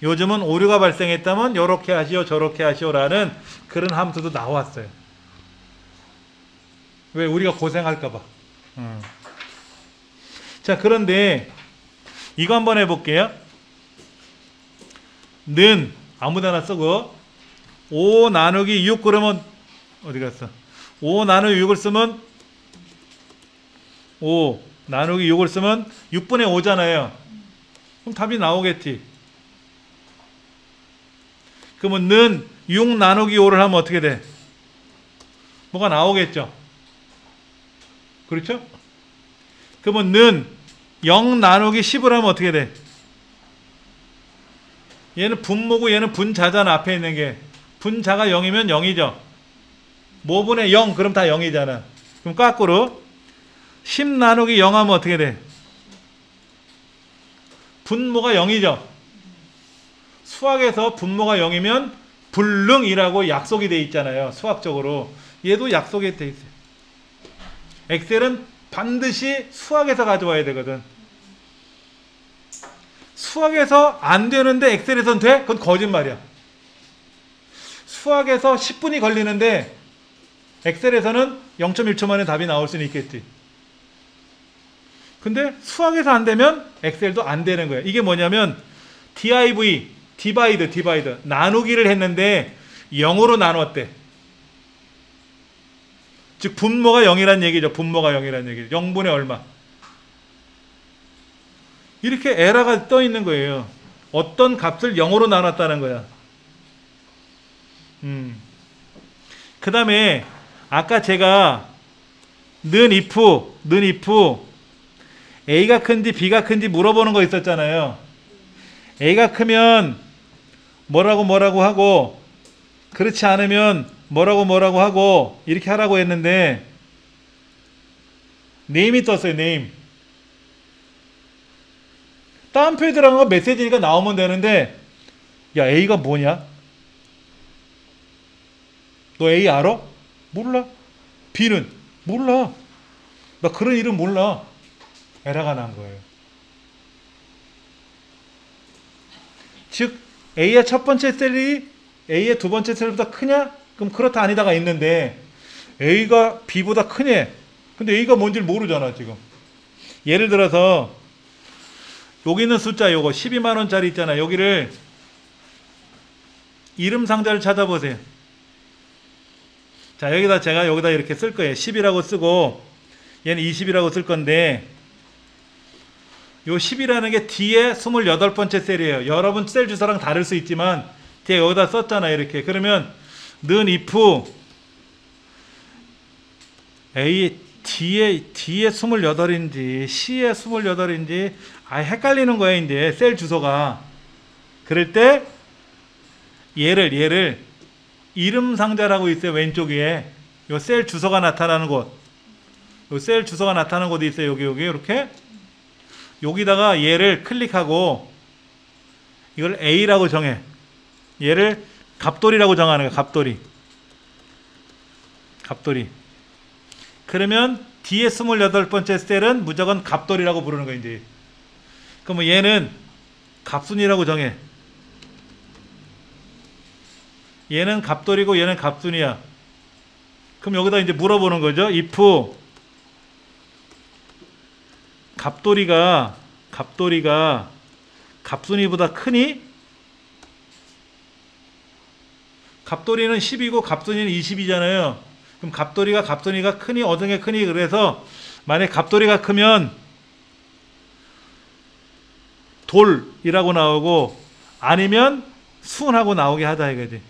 요즘은 오류가 발생했다면 요렇게 하시오 저렇게 하시오 라는 그런 함수도 나왔어요. 왜? 우리가 고생할까봐. 자, 그런데 이거 한번 해볼게요. 는 아무데나 쓰고 5 나누기 6 그러면 어디 갔어? 5 나누기 6을 쓰면 5 나누기 6을 쓰면 6분의 5잖아요. 그럼 답이 나오겠지. 그러면 는 6 나누기 5를 하면 어떻게 돼? 뭐가 나오겠죠. 그렇죠? 그러면 는 0 나누기 10을 하면 어떻게 돼? 얘는 분모고 얘는 분자잖아. 앞에 있는 게 분자가 0이면 0이죠. 5분의 0 그럼 다 0이잖아. 그럼 거꾸로 10 나누기 0 하면 어떻게 돼? 분모가 0이죠. 수학에서 분모가 0이면 불능이라고 약속이 돼 있잖아요. 수학적으로. 얘도 약속이 돼 있어요. 엑셀은 반드시 수학에서 가져와야 되거든. 수학에서 안 되는데 엑셀에선 돼? 그건 거짓말이야. 수학에서 10분이 걸리는데 엑셀에서는 0.1초 만에 답이 나올 수는 있겠지. 근데 수학에서 안 되면 엑셀도 안 되는 거야. 이게 뭐냐면 div, divide, 나누기를 했는데 0으로 나눴대. 즉 분모가 0이란 얘기죠. 분모가 0이란 얘기죠. 0분의 얼마. 이렇게 에러가 떠 있는 거예요. 어떤 값을 0으로 나눴다는 거야. 그 다음에 아까 제가 는 if a가 큰지 b가 큰지 물어보는 거 있었잖아요. a가 크면 뭐라고 하고 그렇지 않으면 뭐라고 하고 이렇게 하라고 했는데 name이 떴어요. name. 다음 표에 들어간 거 메시지니까 나오면 되는데 야, A가 뭐냐? 너 A 알아? 몰라. B는? 몰라. 나 그런 이름 몰라. 에러가 난 거예요. 즉 A의 첫 번째 셀이 A의 두 번째 셀보다 크냐? 그럼 그렇다 아니다가 있는데 A가 B보다 크냐? 근데 A가 뭔지를 모르잖아 지금. 예를 들어서 여기 있는 숫자 요거 12만원짜리 있잖아. 여기를 이름 상자를 찾아보세요. 자, 여기다 제가 여기다 이렇게 쓸 거예요. 10이라고 쓰고 얘는 20이라고 쓸 건데 요 10이라는 게 D의 28번째 셀이에요. 여러분 셀 주소랑 다를 수 있지만 제가 여기다 썼잖아요. 이렇게. 그러면 는 if A D의 28인지 C의 28인지 아예 헷갈리는 거예요. 이제 셀 주소가. 그럴 때 얘를 이름 상자라고 있어요. 왼쪽 위에. 요 셀 주소가 나타나는 곳. 요 셀 주소가 나타나는 곳이 있어요. 여기 이렇게. 여기다가 얘를 클릭하고 이걸 A라고 정해. 얘를 갑돌이라고 정하는 거야. 갑돌이. 그러면 D의 28번째 셀은 무조건 갑돌이라고 부르는 거야. 이제. 그럼 얘는 갑순이라고 정해. 얘는 갑돌이고 얘는 갑순이야. 그럼 여기다 이제 물어보는 거죠. if 갑돌이가 갑순이보다 크니? 갑돌이는 10이고 갑순이는 20이잖아요. 그럼 갑돌이가 크니? 어떤 게 크니? 그래서 만약에 갑돌이가 크면 돌이라고 나오고 아니면 순하고 나오게 하자 이거지.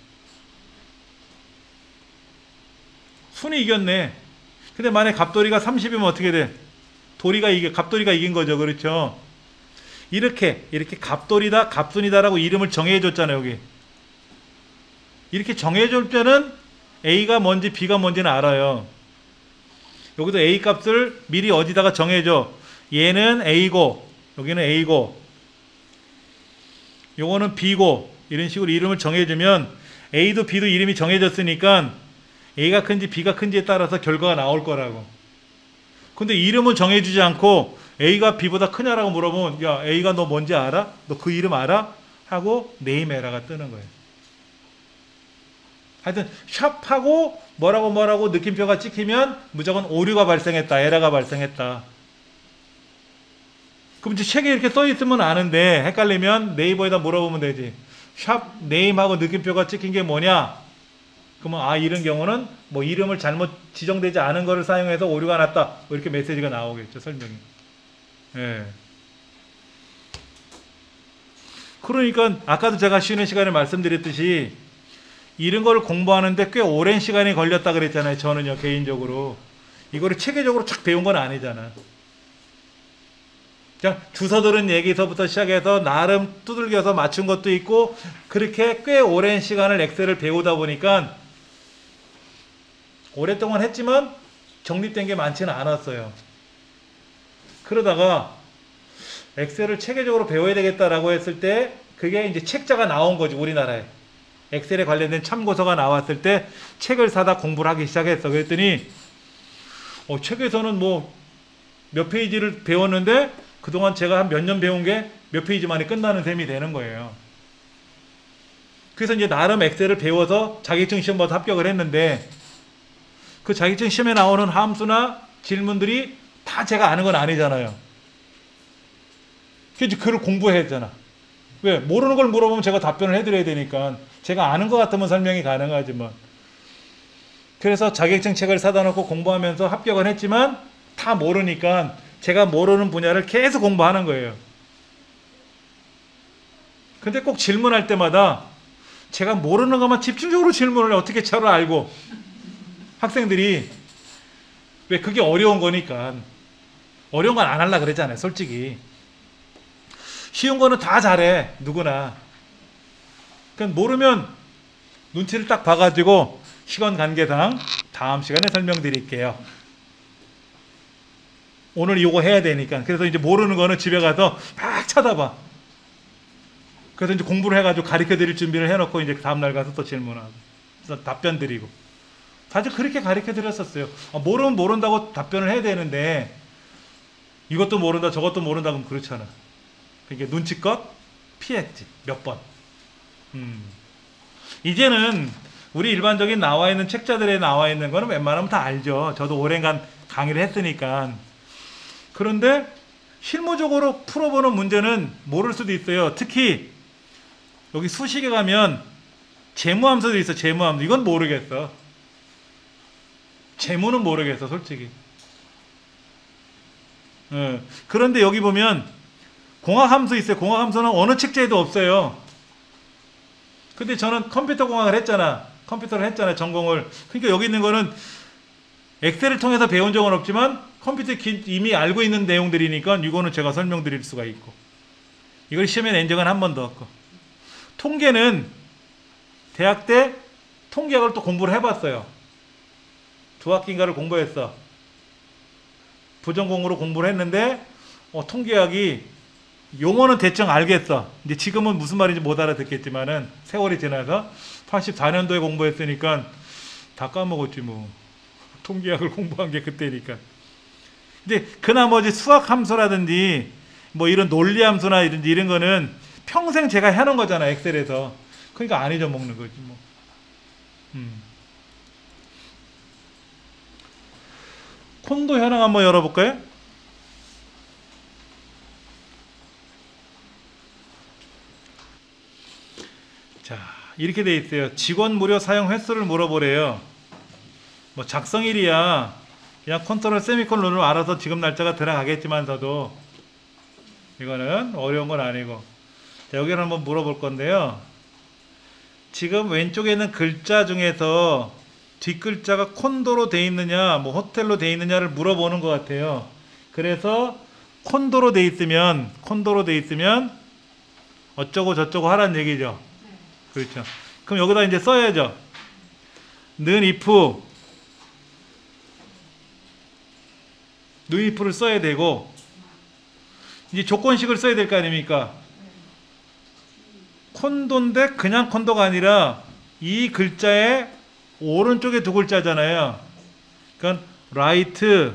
순이 이겼네. 근데 만약에 갑돌이가 30이면 어떻게 돼? 갑돌이가 이긴 거죠. 그렇죠? 이렇게 갑돌이다, 갑순이다라고 이름을 정해줬잖아요. 여기. 이렇게 정해줄 때는 A가 뭔지 B가 뭔지는 알아요. 여기도 A 값을 미리 어디다가 정해줘. 얘는 A고, 여기는 A고, 요거는 B고, 이런 식으로 이름을 정해주면 A도 B도 이름이 정해졌으니까 A가 큰지 B가 큰지에 따라서 결과가 나올 거라고. 근데 이름은 정해주지 않고 A가 B보다 크냐라고 물어보면 야 A가 너 뭔지 알아? 너 그 이름 알아? 하고 네임 에러가 뜨는 거예요. 하여튼 샵하고 뭐라고 느낌표가 찍히면 무조건 오류가 발생했다. 에러가 발생했다. 그럼 이제 책에 이렇게 써있으면 아는데 헷갈리면 네이버에다 물어보면 되지. 샵 네임하고 느낌표가 찍힌 게 뭐냐? 그러면 아 이런 경우는 뭐 이름을 잘못 지정되지 않은 거를 사용해서 오류가 났다. 뭐 이렇게 메시지가 나오겠죠. 설명이. 예. 그러니까 아까도 제가 쉬는 시간에 말씀드렸듯이 이런 걸 공부하는데 꽤 오랜 시간이 걸렸다 그랬잖아요. 저는요 개인적으로. 이거를 체계적으로 착 배운 건 아니잖아. 그냥 주서들은 얘기서부터 시작해서 나름 두들겨서 맞춘 것도 있고 그렇게 꽤 오랜 시간을 엑셀을 배우다 보니까 오랫동안 했지만 정립된 게 많지는 않았어요. 그러다가 엑셀을 체계적으로 배워야 되겠다라고 했을 때 그게 이제 책자가 나온 거지. 우리나라에 엑셀에 관련된 참고서가 나왔을 때 책을 사다 공부를 하기 시작했어. 그랬더니 책에서는 뭐 몇 페이지를 배웠는데 그동안 제가 한 몇 년 배운 게 몇 페이지 만에 끝나는 셈이 되는 거예요. 그래서 이제 나름 엑셀을 배워서 자격증 시험 봐서 합격을 했는데 그 자격증 시험에 나오는 함수나 질문들이 다 제가 아는 건 아니잖아요. 그래서 그걸 공부해야 되잖아. 왜? 모르는 걸 물어보면 제가 답변을 해드려야 되니까 제가 아는 것 같으면 설명이 가능하지만 그래서 자격증 책을 사다 놓고 공부하면서 합격은 했지만 다 모르니까 제가 모르는 분야를 계속 공부하는 거예요. 근데 꼭 질문할 때마다 제가 모르는 것만 집중적으로 질문을 어떻게 잘 알고 학생들이 왜 그게 어려운 거니까 어려운 건 안 하려고 그러잖아요. 솔직히 쉬운 거는 다 잘해 누구나. 그러니까 모르면 눈치를 딱 봐가지고 시간 관계상 다음 시간에 설명드릴게요. 오늘 이거 해야 되니까. 그래서 이제 모르는 거는 집에 가서 막 찾아봐. 그래서 이제 공부를 해가지고 가르쳐 드릴 준비를 해놓고 이제 다음날 가서 또 질문하고 답변 드리고 사실 그렇게 가르쳐 드렸었어요. 모르면 모른다고 답변을 해야 되는데 이것도 모른다 저것도 모른다 그러면 그렇잖아. 그러니까 눈치껏 피했지 몇 번. 이제는 우리 일반적인 나와 있는 책자들에 나와 있는 거는 웬만하면 다 알죠. 저도 오랜간 강의를 했으니까. 그런데 실무적으로 풀어보는 문제는 모를 수도 있어요. 특히 여기 수식에 가면 재무함수도 있어. 재무함수. 이건 모르겠어. 재무는 모르겠어. 솔직히. 그런데 여기 보면 공학함수 있어요. 공학함수는 어느 책자에도 없어요. 근데 저는 컴퓨터 공학을 했잖아. 컴퓨터를 했잖아, 전공을. 그러니까 여기 있는 거는 엑셀을 통해서 배운 적은 없지만 컴퓨터에 이미 알고 있는 내용들이니까 이거는 제가 설명드릴 수가 있고, 이걸 시험에 낸 적은 한 번도 없고. 통계는 대학 때 통계학을 또 공부를 해봤어요. 두 학기인가를 공부했어. 부전공으로 공부를 했는데 통계학이 용어는 대충 알겠어. 이제 지금은 무슨 말인지 못 알아듣겠지만은 세월이 지나서 84년도에 공부했으니까 다 까먹었지 뭐. 통계학을 공부한 게 그때니까. 근데 그 나머지 수학 함수라든지 뭐 이런 논리 함수나 이런 거는 평생 제가 해놓은 거잖아, 엑셀에서. 그러니까 안 잊어먹는 거지 뭐. 콘도 현황 한번 열어볼까요? 자, 이렇게 돼 있어요. 직원 무료 사용 횟수를 물어보래요. 뭐 작성일이야 그냥 컨트롤 세미콜론으로 알아서 지금 날짜가 들어가겠지만서도 이거는 어려운 건 아니고. 자, 여기를 한번 물어볼 건데요. 지금 왼쪽에 있는 글자 중에서 뒷글자가 콘도로 돼 있느냐 뭐 호텔로 돼 있느냐를 물어보는 것 같아요. 그래서 콘도로 돼 있으면 어쩌고 저쩌고 하란 얘기죠. 그렇죠. 그럼 여기다 이제 써야죠. 는 if를 써야 되고, 이제 조건식을 써야 될 거 아닙니까? 콘도인데 그냥 콘도가 아니라 이 글자에 오른쪽에 두 글자잖아요. 그러니까 right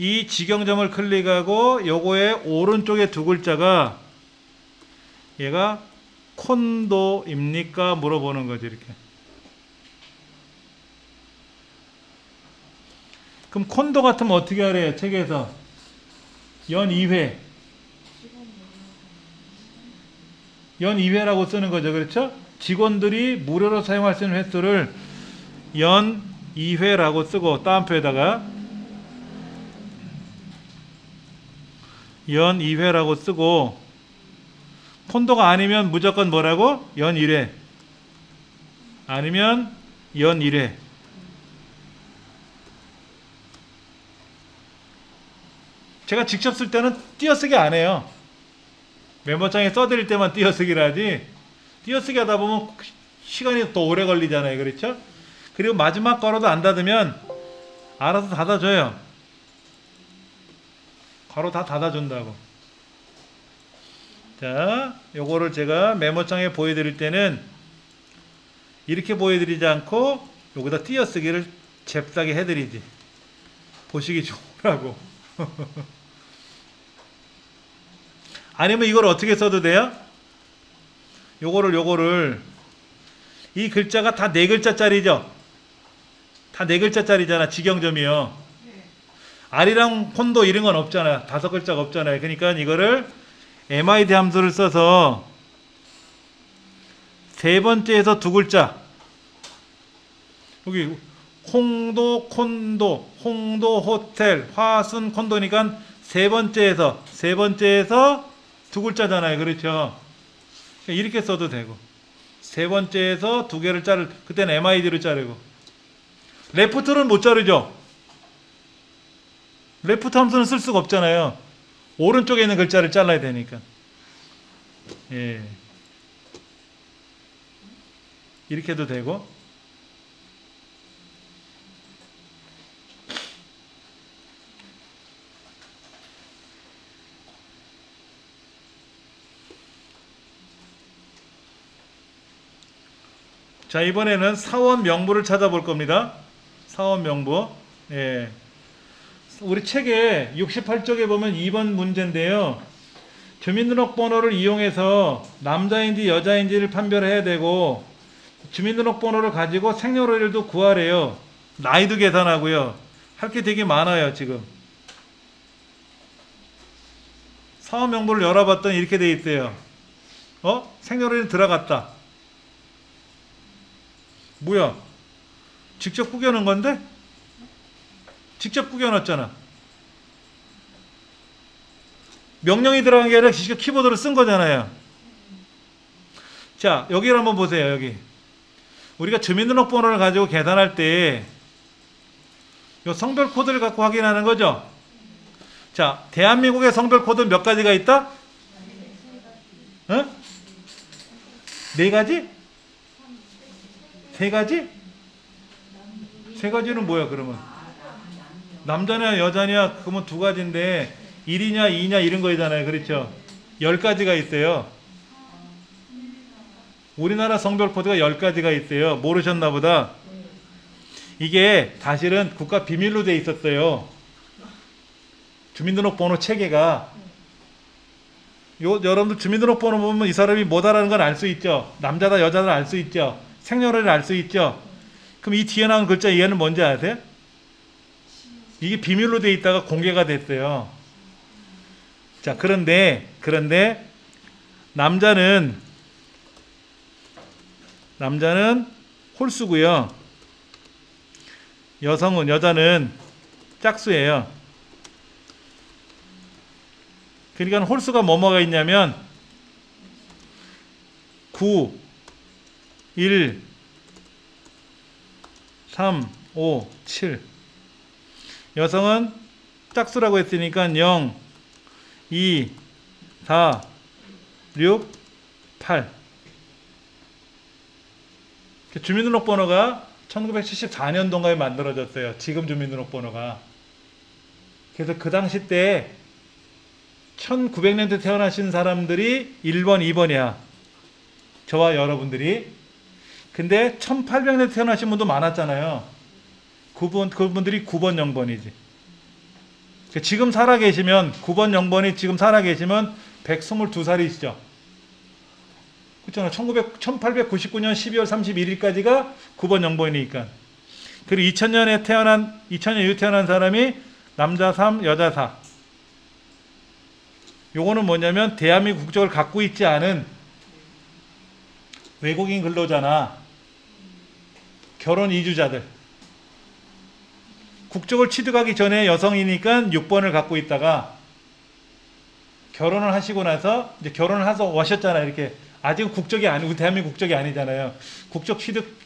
이 직경점을 클릭하고 요거에 오른쪽에 두 글자가 얘가 콘도입니까? 물어보는 거지 이렇게. 그럼 콘도 같으면 어떻게 하래요? 책에서 연 2회 연 2회라고 쓰는 거죠. 그렇죠? 직원들이 무료로 사용할 수 있는 횟수를 연 2회라고 쓰고, 따옴표에다가 연 2회라고 쓰고, 콘도가 아니면 무조건 뭐라고? 연 1회 아니면 연 1회. 제가 직접 쓸 때는 띄어쓰기 안 해요. 메모장에 써드릴 때만 띄어쓰기를 하지, 띄어쓰기 하다 보면 시간이 더 오래 걸리잖아요. 그렇죠? 그리고 마지막 거라도 안 닫으면 알아서 닫아줘요. 괄호 다 닫아준다고. 자, 요거를 제가 메모장에 보여드릴 때는 이렇게 보여드리지 않고 여기다 띄어쓰기를 잽싸게 해드리지, 보시기 좋으라고. 아니면 이걸 어떻게 써도 돼요? 요거를 이 글자가 다 네 글자짜리죠? 다 네 글자짜리잖아, 직경점이요. 네. R이랑 콘도 이런 건 없잖아, 다섯 글자가 없잖아요. 그러니까 이거를 MID 함수를 써서 세 번째에서 두 글자, 여기 홍도 콘도, 홍도 호텔, 화순 콘도니까 세 번째에서 두 글자잖아요. 그렇죠? 이렇게 써도 되고, 세 번째에서 두 개를 자를 그때는 MID를 자르고. 레프트는 못 자르죠. 레프트 함수는 쓸 수가 없잖아요. 오른쪽에 있는 글자를 잘라야 되니까. 예, 이렇게 해도 되고. 자, 이번에는 사원 명부를 찾아볼 겁니다. 사원 명부. 예. 우리 책에 68쪽에 보면 2번 문제인데요. 주민등록번호를 이용해서 남자인지 여자인지를 판별해야 되고, 주민등록번호를 가지고 생년월일도 구하래요. 나이도 계산하고요. 할 게 되게 많아요, 지금. 사원 명부를 열어봤더니 이렇게 돼 있어요. 생년월일 들어갔다. 뭐야? 직접 구겨놓은 건데? 직접 구겨놨잖아. 명령이 들어간 게 아니라 직접 키보드로 쓴 거잖아요. 자, 여기를 한번 보세요. 여기 우리가 주민등록번호를 가지고 계산할 때 이 성별 코드를 갖고 확인하는 거죠. 자, 대한민국의 성별 코드 몇 가지가 있다? 어? 네 가지? 세 가지? 세 가지는 뭐야 그러면? 남자냐 여자냐 그러면 두 가지인데 1이냐 2냐 이런 거잖아요. 그렇죠? 10가지가 있어요. 우리나라 성별 코드가 10가지가 있어요. 모르셨나 보다. 이게 사실은 국가 비밀로 돼 있었어요. 주민등록번호 체계가. 여러분들 주민등록번호 보면 이 사람이 뭐다라는 건 알 수 있죠. 남자다 여자다 알 수 있죠. 생년월일 알 수 있죠. 그럼 이 뒤에 나온 글자 얘는 뭔지 아세요? 이게 비밀로 돼 있다가 공개가 됐어요. 자, 그런데 남자는 홀수고요. 여자는 짝수예요. 그러니까 홀수가 뭐뭐가 있냐면 9, 1, 3, 5, 7. 여성은 짝수라고 했으니까 0, 2, 4, 6, 8. 주민등록번호가 1974년도인가에 만들어졌어요. 지금 주민등록번호가. 그래서 그 당시 때 1900년대 태어나신 사람들이 1번, 2번이야. 저와 여러분들이. 근데 1800년대 태어나신 분도 많았잖아요. 그분들이 9번, 0번이지. 지금 살아계시면 9번, 0번이 지금 살아계시면 122살이시죠. 그렇잖아요. 1899년 12월 31일까지가 9번 0번이니까. 그리고 2000년 이후 태어난 사람이 남자 3, 여자 4. 요거는 뭐냐면 대한민국 국적을 갖고 있지 않은 외국인 근로자나 결혼 이주자들. 국적을 취득하기 전에 여성이니까 6번을 갖고 있다가 결혼을 하시고 나서 이제 결혼을 해서 오셨잖아요. 이렇게. 아직 국적이 아니고 대한민국 국적이 아니잖아요. 국적 취득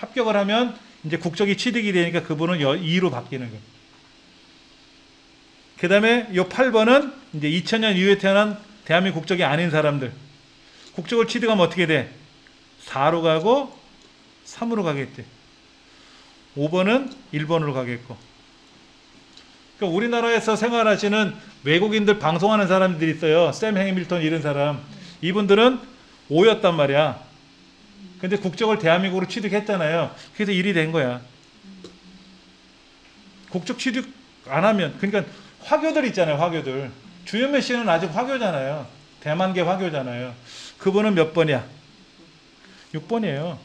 합격을 하면 이제 국적이 취득이 되니까 그분은 2로 바뀌는 거예요. 그 다음에 이 8번은 이제 2000년 이후에 태어난 대한민국 국적이 아닌 사람들. 국적을 취득하면 어떻게 돼? 4로 가고 3으로 가겠지. 5번은 1번으로 가겠고. 그러니까 우리나라에서 생활하시는 외국인들 방송하는 사람들이 있어요. 샘 해밀턴 이런 사람. 이분들은 5였단 말이야. 근데 국적을 대한민국으로 취득했잖아요. 그래서 1이 된 거야. 국적 취득 안 하면, 그러니까 화교들 있잖아요. 화교들. 주현미 씨는 아직 화교잖아요. 대만계 화교잖아요. 그분은 몇 번이야? 6번이에요.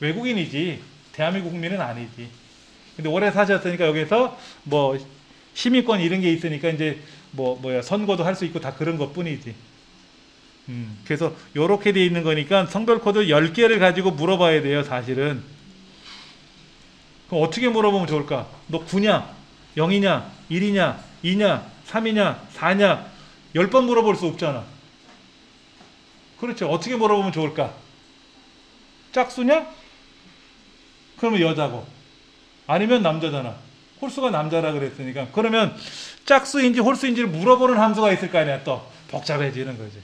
외국인이지. 대한민국 국민은 아니지. 근데 오래 사셨으니까 여기서 뭐 시민권 이런 게 있으니까 이제 선거도 할 수 있고 다 그런 것 뿐이지. 그래서 요렇게 돼 있는 거니까 성별 코드 10개를 가지고 물어봐야 돼요. 사실은. 그럼 어떻게 물어보면 좋을까? 너 9냐? 0이냐? 1이냐? 2냐? 3이냐? 4냐? 10번 물어볼 수 없잖아. 그렇죠. 어떻게 물어보면 좋을까? 짝수냐? 그러면 여자고. 아니면 남자잖아. 홀수가 남자라 그랬으니까. 그러면 짝수인지 홀수인지를 물어보는 함수가 있을 거 아니야. 또 복잡해지는 거지.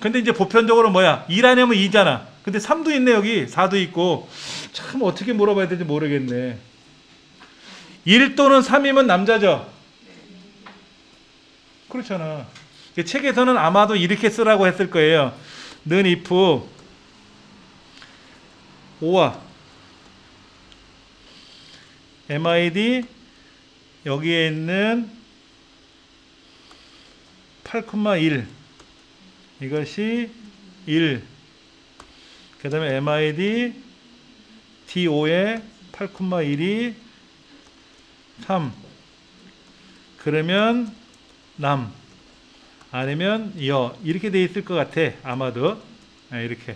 근데 이제 보편적으로 뭐야? 2 아니면 2잖아. 근데 3도 있네 여기. 4도 있고. 참 어떻게 물어봐야 될지 모르겠네. 1 또는 3이면 남자죠. 그렇잖아. 책에서는 아마도 이렇게 쓰라고 했을 거예요. 는 if OR MID 여기에 있는 8,1 이것이 1, 그 다음에 MID TO의 8,1이 3, 그러면 남, 아니면 여, 이렇게 돼 있을 것 같아. 아마도 이렇게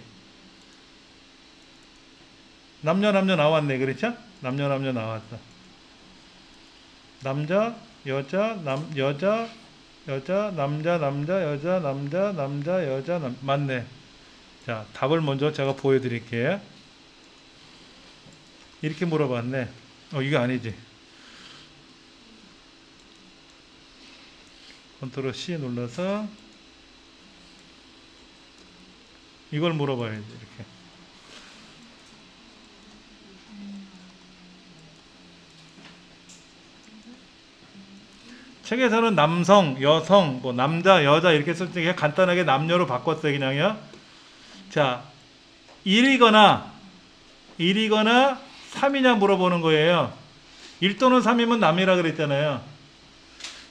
남녀 나왔네. 그렇죠? 남녀 나왔어. 남자 여자, 남자, 여자, 남자, 여자, 맞네. 자, 답을 먼저 제가 보여드릴게요. 이렇게 물어봤네. 이거 아니지. 컨트롤 C 눌러서 이걸 물어봐야지, 이렇게. 책에서는 남성, 여성, 뭐 남자, 여자 이렇게 쓸 때 간단하게 남녀로 바꿨어요, 그냥요. 자, 1이거나 3이냐 물어보는 거예요. 1 또는 3이면 남이라 그랬잖아요.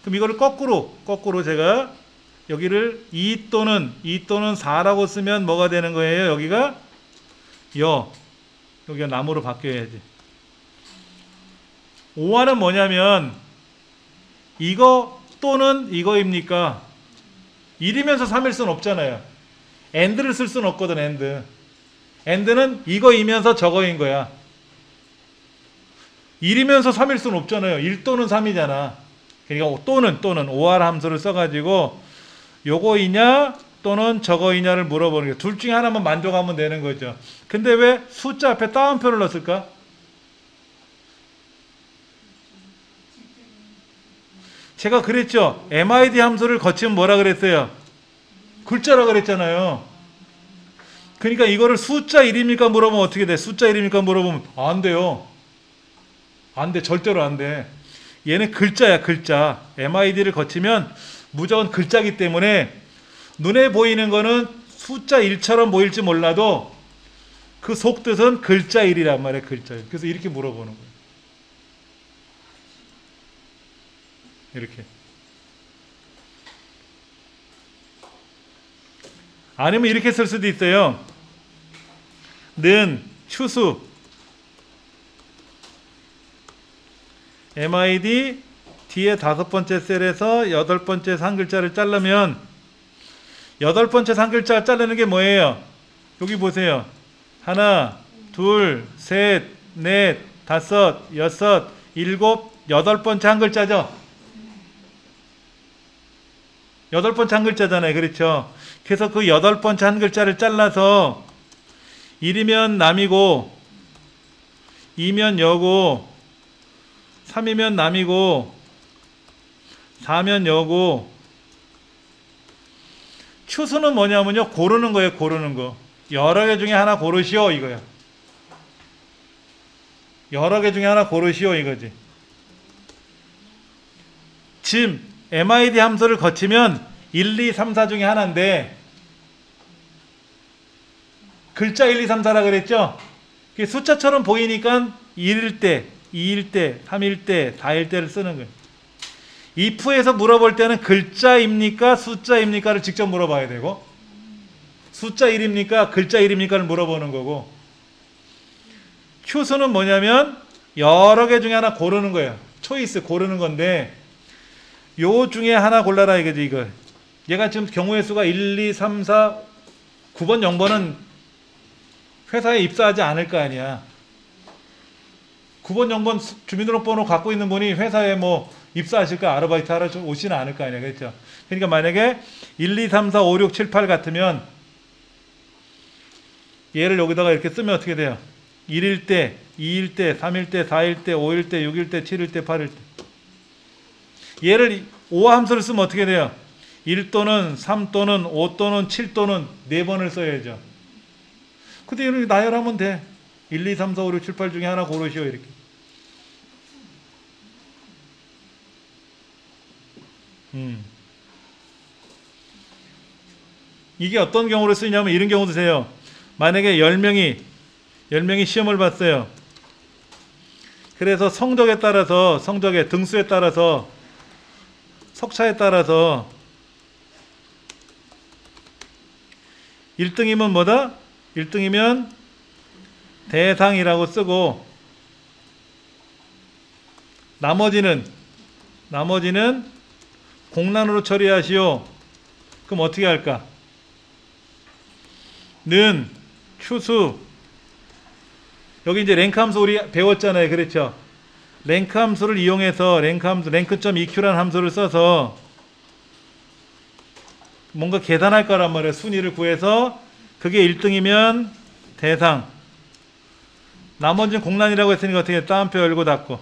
그럼 이거를 거꾸로 제가 여기를 2 또는 4라고 쓰면 뭐가 되는 거예요? 여기가 여기가 남으로 바뀌어야지. OR은 뭐냐면 이거 또는 이거입니까? 1이면서 3일 수는 없잖아요. AND를 쓸 수는 없거든. AND는 이거이면서 저거인 거야. 1이면서 3일 수는 없잖아요. 1 또는 3이잖아. 그러니까 또는 OR 함수를 써가지고 요거이냐 또는 저거이냐를 물어보는 거예요. 둘 중에 하나만 만족하면 되는 거죠. 근데 왜 숫자 앞에 따옴표를 넣었을까? 제가 그랬죠. MID 함수를 거치면 뭐라 그랬어요? 글자라 그랬잖아요. 그러니까 이거를 숫자 1입니까 물어보면 어떻게 돼? 숫자 1입니까 물어보면 안 돼요. 안 돼. 절대로 안 돼. 얘는 글자야, 글자. MID를 거치면 무조건 글자기 때문에 눈에 보이는 거는 숫자 1처럼 보일지 몰라도 그 속뜻은 글자 1이란 말이에요. 글자 1. 그래서 이렇게 물어보는 거예요. 이렇게. 아니면 이렇게 쓸 수도 있어요. 는 CHOOSE MID 뒤에 5번째 셀에서 8번째 3글자를 자르면 8번째 3글자 자르는 게 뭐예요? 여기 보세요. 하나, 둘, 셋, 넷, 다섯, 여섯, 일곱, 8번째 1글자죠? 8번째 1글자잖아요. 그렇죠? 그래서 그 8번째 1글자를 잘라서 1이면 남이고 2면 여고 3이면 남이고 4면 여고 추수는 뭐냐면요. 고르는 거예요. 고르는 거. 여러 개 중에 하나 고르시오 이거야. 여러 개 중에 하나 고르시오 이거지. 짐. MID 함수를 거치면 1, 2, 3, 4 중에 하나인데 글자 1, 2, 3, 4라 그랬죠? 그게 숫자처럼 보이니까 1일 때, 2일 때, 3일 때, 4일 때를 쓰는 거예요. if에서 물어볼 때는 글자입니까? 숫자입니까?를 직접 물어봐야 되고 숫자 1입니까? 글자 1입니까?를 물어보는 거고 choose 는 뭐냐면 여러 개 중에 하나 고르는 거예요. choice 고르는 건데 요 중에 하나 골라라 이거지, 이거. 얘가 지금 경우의 수가 1, 2, 3, 4, 9번, 0번은 회사에 입사하지 않을 거 아니야. 9번, 0번 주민등록번호 갖고 있는 분이 회사에 뭐 입사하실까, 아르바이트 하러 오시는 않을 거 아니야. 그렇죠? 그러니까 만약에 1, 2, 3, 4, 5, 6, 7, 8 같으면 얘를 여기다가 이렇게 쓰면 어떻게 돼요? 1일 때, 2일 때, 3일 때, 4일 때, 5일 때, 6일 때, 7일 때, 8일 때. 얘를 OR 함수를 쓰면 어떻게 돼요? 1 또는 3 또는 5 또는 7 또는 4번을 써야죠. 근데 이렇게 나열하면 돼. 1, 2, 3, 4, 5, 6, 7, 8 중에 하나 고르시오 이렇게. 이게 어떤 경우를 쓰냐면 이런 경우도 세요. 만약에 10명이 시험을 봤어요. 그래서 성적에 따라서 성적의 등수에 따라서 석차에 따라서 1등이면 뭐다? 1등이면 대상이라고 쓰고 나머지는 공란으로 처리하시오. 그럼 어떻게 할까? 는 추수 여기 이제 랭크 함수 우리 배웠잖아요. 그렇죠? 랭크 함수를 이용해서 랭크 함수, 랭크.eq라는 함수를 써서 뭔가 계산할 거란 말이에요. 순위를 구해서 그게 1등이면 대상, 나머지는 공란이라고 했으니까 어떻게 따옴표 열고 닫고.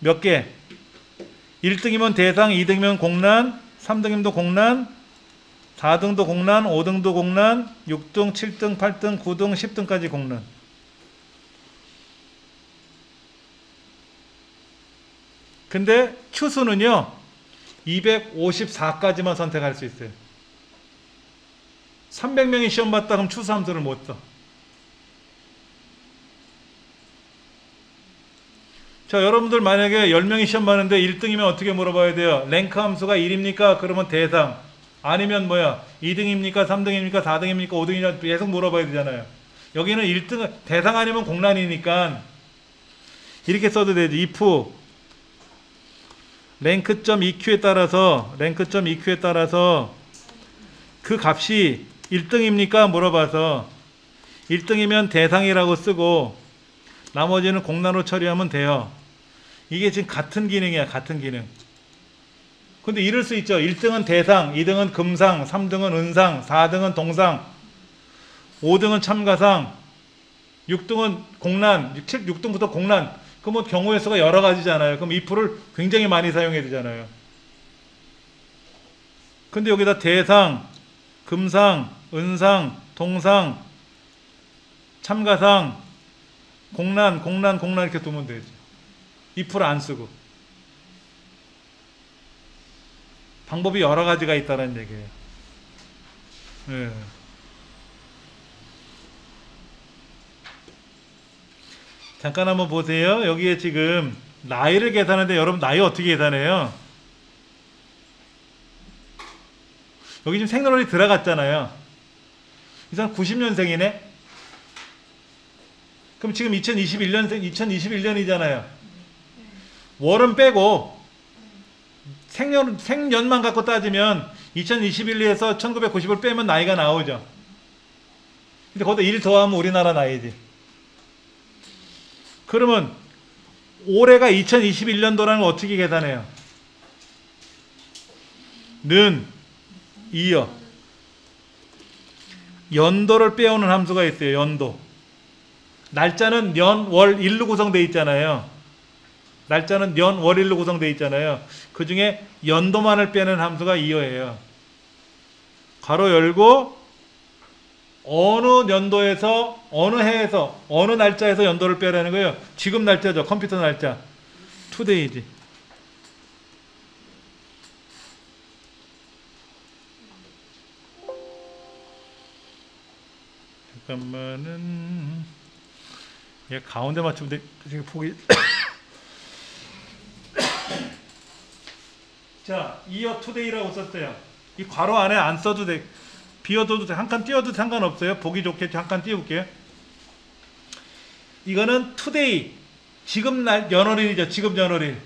몇 개? 1등이면 대상, 2등이면 공란, 3등이면 공란, 4등도 공란, 5등도 공란, 6등, 7등, 8등, 9등, 10등까지 공란. 근데 Q수는요 254까지만 선택할 수 있어요. 300명이 시험 봤다 그럼 추수 함수를 못 써. 자, 여러분들 만약에 10명이 시험 봤는데 1등이면 어떻게 물어봐야 돼요? 랭크 함수가 1입니까? 그러면 대상. 아니면 뭐야? 2등입니까? 3등입니까? 4등입니까? 5등이냐? 계속 물어봐야 되잖아요. 여기는 1등, 대상 아니면 공란이니까 이렇게 써도 되죠. if 랭크.eq에 따라서 그 값이 1등입니까? 물어봐서 1등이면 대상이라고 쓰고 나머지는 공란으로 처리하면 돼요. 이게 지금 같은 기능이야. 같은 기능. 근데 이럴 수 있죠. 1등은 대상, 2등은 금상, 3등은 은상, 4등은 동상, 5등은 참가상, 6등은 공란, 6등부터 공란. 그럼 경우의 수가 여러 가지잖아요. 그럼 if를 굉장히 많이 사용해야 되잖아요. 근데 여기다 대상, 금상, 은상, 동상, 참가상, 공란, 공란, 공란 이렇게 두면 되죠. if를 안 쓰고. 방법이 여러 가지가 있다는 얘기예요. 예. 잠깐 한번 보세요. 여기에 지금 나이를 계산하는데 여러분 나이 어떻게 계산해요? 여기 지금 생년월일이 들어갔잖아요. 이 사람 90년생이네? 그럼 지금 2021년이잖아요. 월은 빼고 생년만 갖고 따지면 2021에서 1990을 빼면 나이가 나오죠. 근데 거기다 1 더하면 우리나라 나이지. 그러면 올해가 2021년도라는 걸 어떻게 계산해요? 는 이어 연도를 빼오는 함수가 있어요. 연도. 날짜는 년, 월, 일로 구성되어 있잖아요. 날짜는 년, 월, 일로 구성되어 있잖아요. 그 중에 연도만을 빼는 함수가 이어예요. 괄호 열고 어느 연도에서, 어느 해에서, 어느 날짜에서 연도를 빼라는 거예요. 지금 날짜죠. 컴퓨터 날짜. 투데이지. 잠깐만은 얘 가운데 맞추면 돼. 지금 포기. 자, 이어 투데이라고 썼어요. 이 괄호 안에 안 써도 돼. 비워둬도 돼. 한 칸 띄워도 상관없어요. 보기 좋게 한 칸 띄울게요. 이거는 투데이. 지금 날, 연월일이죠. 지금 연월일.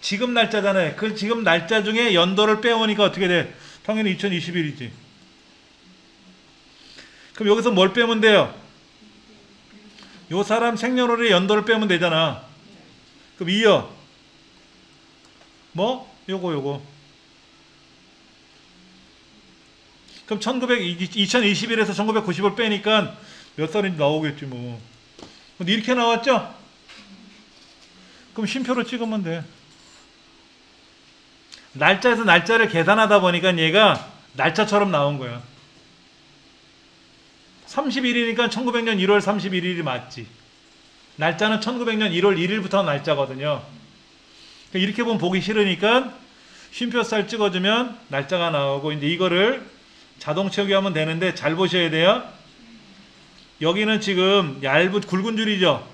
지금 날짜잖아요. 그 지금 날짜 중에 연도를 빼오니까 어떻게 돼? 당연히 2021이지. 그럼 여기서 뭘 빼면 돼요? 요 사람 생년월일에 연도를 빼면 되잖아. 그럼 이어. 뭐? 요거. 그럼 2021에서 1990을 빼니까 몇 살인지 나오겠지 뭐. 근데 이렇게 나왔죠? 그럼 쉼표로 찍으면 돼. 날짜에서 날짜를 계산하다 보니까 얘가 날짜처럼 나온 거야. 31이니까 1900년 1월 31일이 맞지. 날짜는 1900년 1월 1일부터 날짜거든요. 그러니까 이렇게 보면 보기 싫으니까 쉼표 살 찍어주면 날짜가 나오고, 이제 이거를 자동 채우기 하면 되는데 잘 보셔야 돼요. 여기는 지금 얇은 굵은 줄이죠.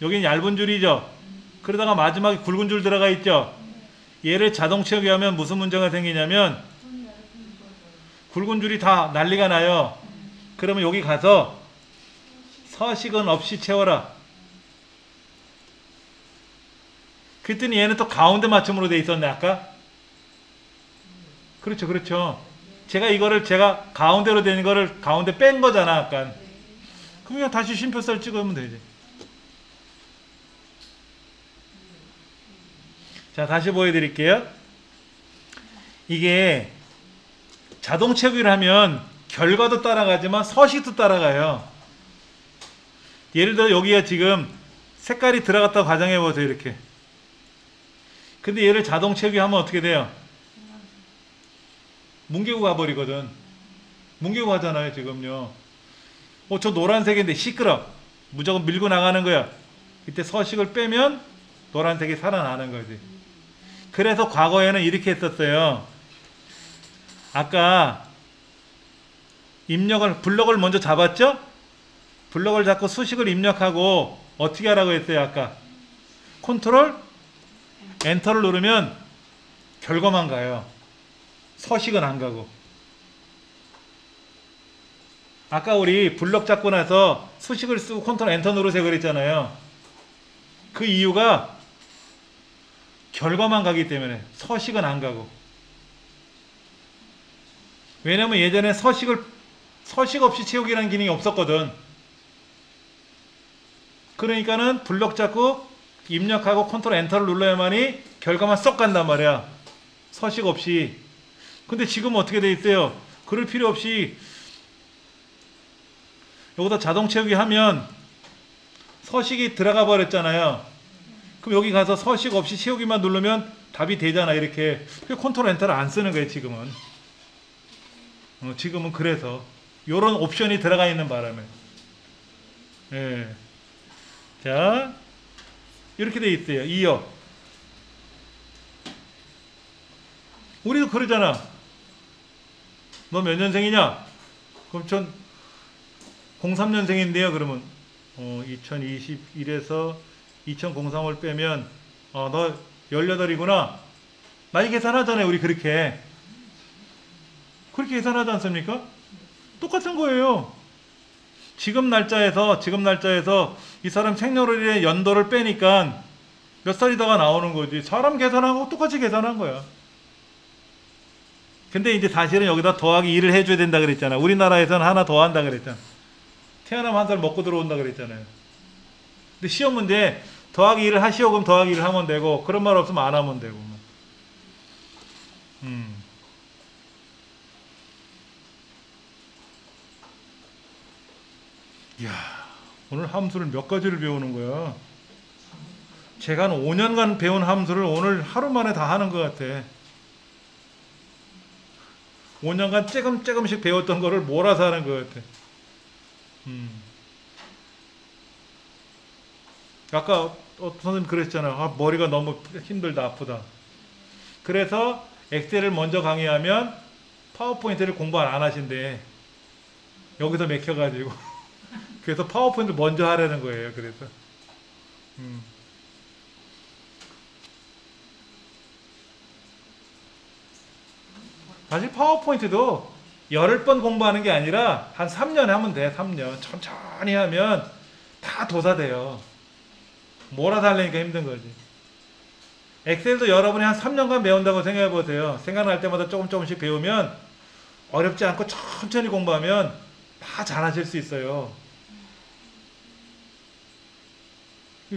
여기는 얇은 줄이죠. 그러다가 마지막에 굵은 줄 들어가 있죠. 얘를 자동 채우기 하면 무슨 문제가 생기냐면 굵은 줄이 다 난리가 나요. 그러면 여기 가서 서식은 없이 채워라. 그랬더니 얘는 또 가운데 맞춤으로 돼 있었네 아까. 그렇죠, 그렇죠. 제가 가운데로 되는 거를 가운데 뺀 거잖아, 약간. 그럼 그냥 다시 쉼표살 찍으면 되지. 자, 다시 보여드릴게요. 이게 자동 채우기를 하면 결과도 따라가지만 서식도 따라가요. 예를 들어 여기가 지금 색깔이 들어갔다고 가정해보세요. 이렇게. 근데 얘를 자동 채우기하면 어떻게 돼요? 뭉개고 가버리거든. 뭉개고 가잖아요 지금요. 저 노란색인데 시끄러. 무조건 밀고 나가는 거야. 이때 서식을 빼면 노란색이 살아나는 거지. 그래서 과거에는 이렇게 했었어요. 아까 입력을, 블럭을 먼저 잡았죠? 블럭을 잡고 수식을 입력하고 어떻게 하라고 했어요? 아까 컨트롤 엔터를 누르면 결과만 가요. 서식은 안 가고. 아까 우리 블럭 잡고 나서 수식을 쓰고 컨트롤 엔터 누르세요 그랬잖아요. 그 이유가 결과만 가기 때문에 서식은 안 가고. 왜냐면 예전에 서식 없이 채우기라는 기능이 없었거든. 그러니까는 블럭 잡고 입력하고 컨트롤 엔터를 눌러야만이 결과만 쏙 간단 말이야. 서식 없이. 근데 지금 어떻게 돼 있어요? 그럴 필요 없이 여기다 자동 채우기 하면 서식이 들어가 버렸잖아요. 그럼 여기 가서 서식 없이 채우기만 누르면 답이 되잖아 이렇게. 컨트롤 엔터를 안 쓰는 거예요 지금은. 지금은 그래서 요런 옵션이 들어가 있는 바람에. 예. 자, 이렇게 돼 있어요. 이어. 우리도 그러잖아. 너 몇 년생이냐? 그럼 전 03년생인데요. 그러면 2021에서 2003을 빼면 너 18이구나. 많이 계산하잖아요. 우리 그렇게 계산하지 않습니까? 똑같은 거예요. 지금 날짜에서 이 사람 생년월일의 연도를 빼니까 몇 살이다가 나오는 거지. 사람 계산하고 똑같이 계산한 거야. 근데 이제 사실은 여기다 더하기 2를 해줘야 된다 그랬잖아. 우리나라에서는 하나 더 한다 그랬잖아. 태어나면 한 살 먹고 들어온다 그랬잖아요. 근데 시험 문제 더하기 2를 하시오. 그럼 더하기 2를 하면 되고, 그런 말 없으면 안 하면 되고. 이야, 오늘 함수를 몇 가지를 배우는 거야. 제가 한 5년간 배운 함수를 오늘 하루 만에 다 하는 것 같아. 5년간 조금씩 배웠던 거를 몰아서 하는 것 같아. 아까 어떤 선생님 그랬잖아. 아, 머리가 너무 힘들다, 아프다. 그래서 엑셀을 먼저 강의하면 파워포인트를 공부 안 하신대. 여기서 맥혀가지고. 그래서 파워포인트 먼저 하라는 거예요. 그래서. 사실 파워포인트도 10번 공부하는 게 아니라 한 3년 하면 돼. 3년 천천히 하면 다 도사돼요. 몰아서 하려니까 힘든 거지. 엑셀도 여러분이 한 3년간 배운다고 생각해 보세요. 생각날 때마다 조금씩 배우면, 어렵지 않고 천천히 공부하면 다 잘하실 수 있어요.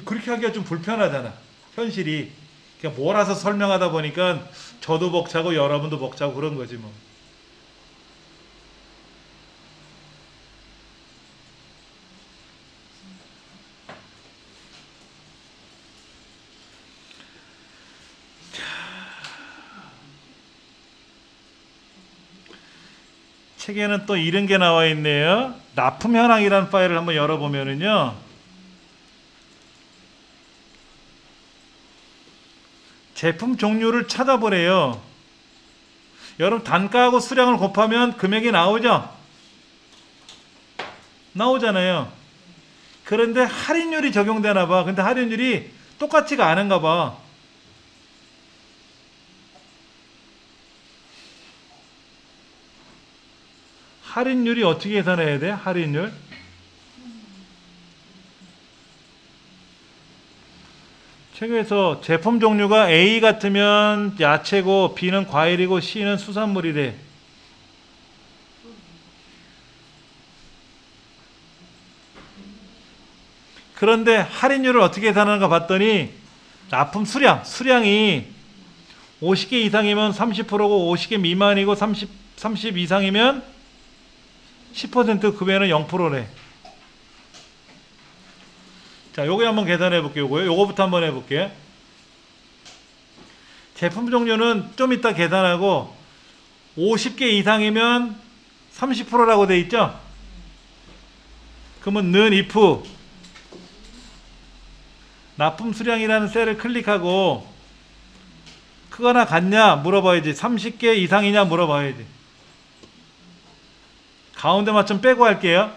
그렇게 하기가 좀 불편하잖아 현실이. 그냥 몰아서 설명하다 보니까 저도 벅차고 여러분도 벅차고 그런 거지 뭐. 책에는 또 이런 게 나와 있네요. 납품 현황이라는 파일을 한번 열어보면은요, 제품 종류를 찾아보래요. 여러분, 단가하고 수량을 곱하면 금액이 나오죠? 나오잖아요. 그런데 할인율이 적용되나 봐. 근데 할인율이 똑같지가 않은가 봐. 할인율이 어떻게 계산해야 돼? 할인율? 책에서 제품 종류가 A 같으면 야채고, B는 과일이고, C는 수산물이래. 그런데 할인율을 어떻게 계산하는가 봤더니 납품 수량, 수량이 50개 이상이면 30%고 50개 미만이고 30 이상이면 10% 급여는 0%래. 자, 요거 한번 계산해 볼게요. 요거부터 한번 해 볼게요. 제품 종류는 좀 이따 계산하고 50개 이상이면 30%라고 돼 있죠? 그러면 는 if 납품 수량이라는 셀을 클릭하고 크거나 같냐 물어봐야지. 30개 이상이냐 물어봐야지. 가운데 맞춤 빼고 할게요.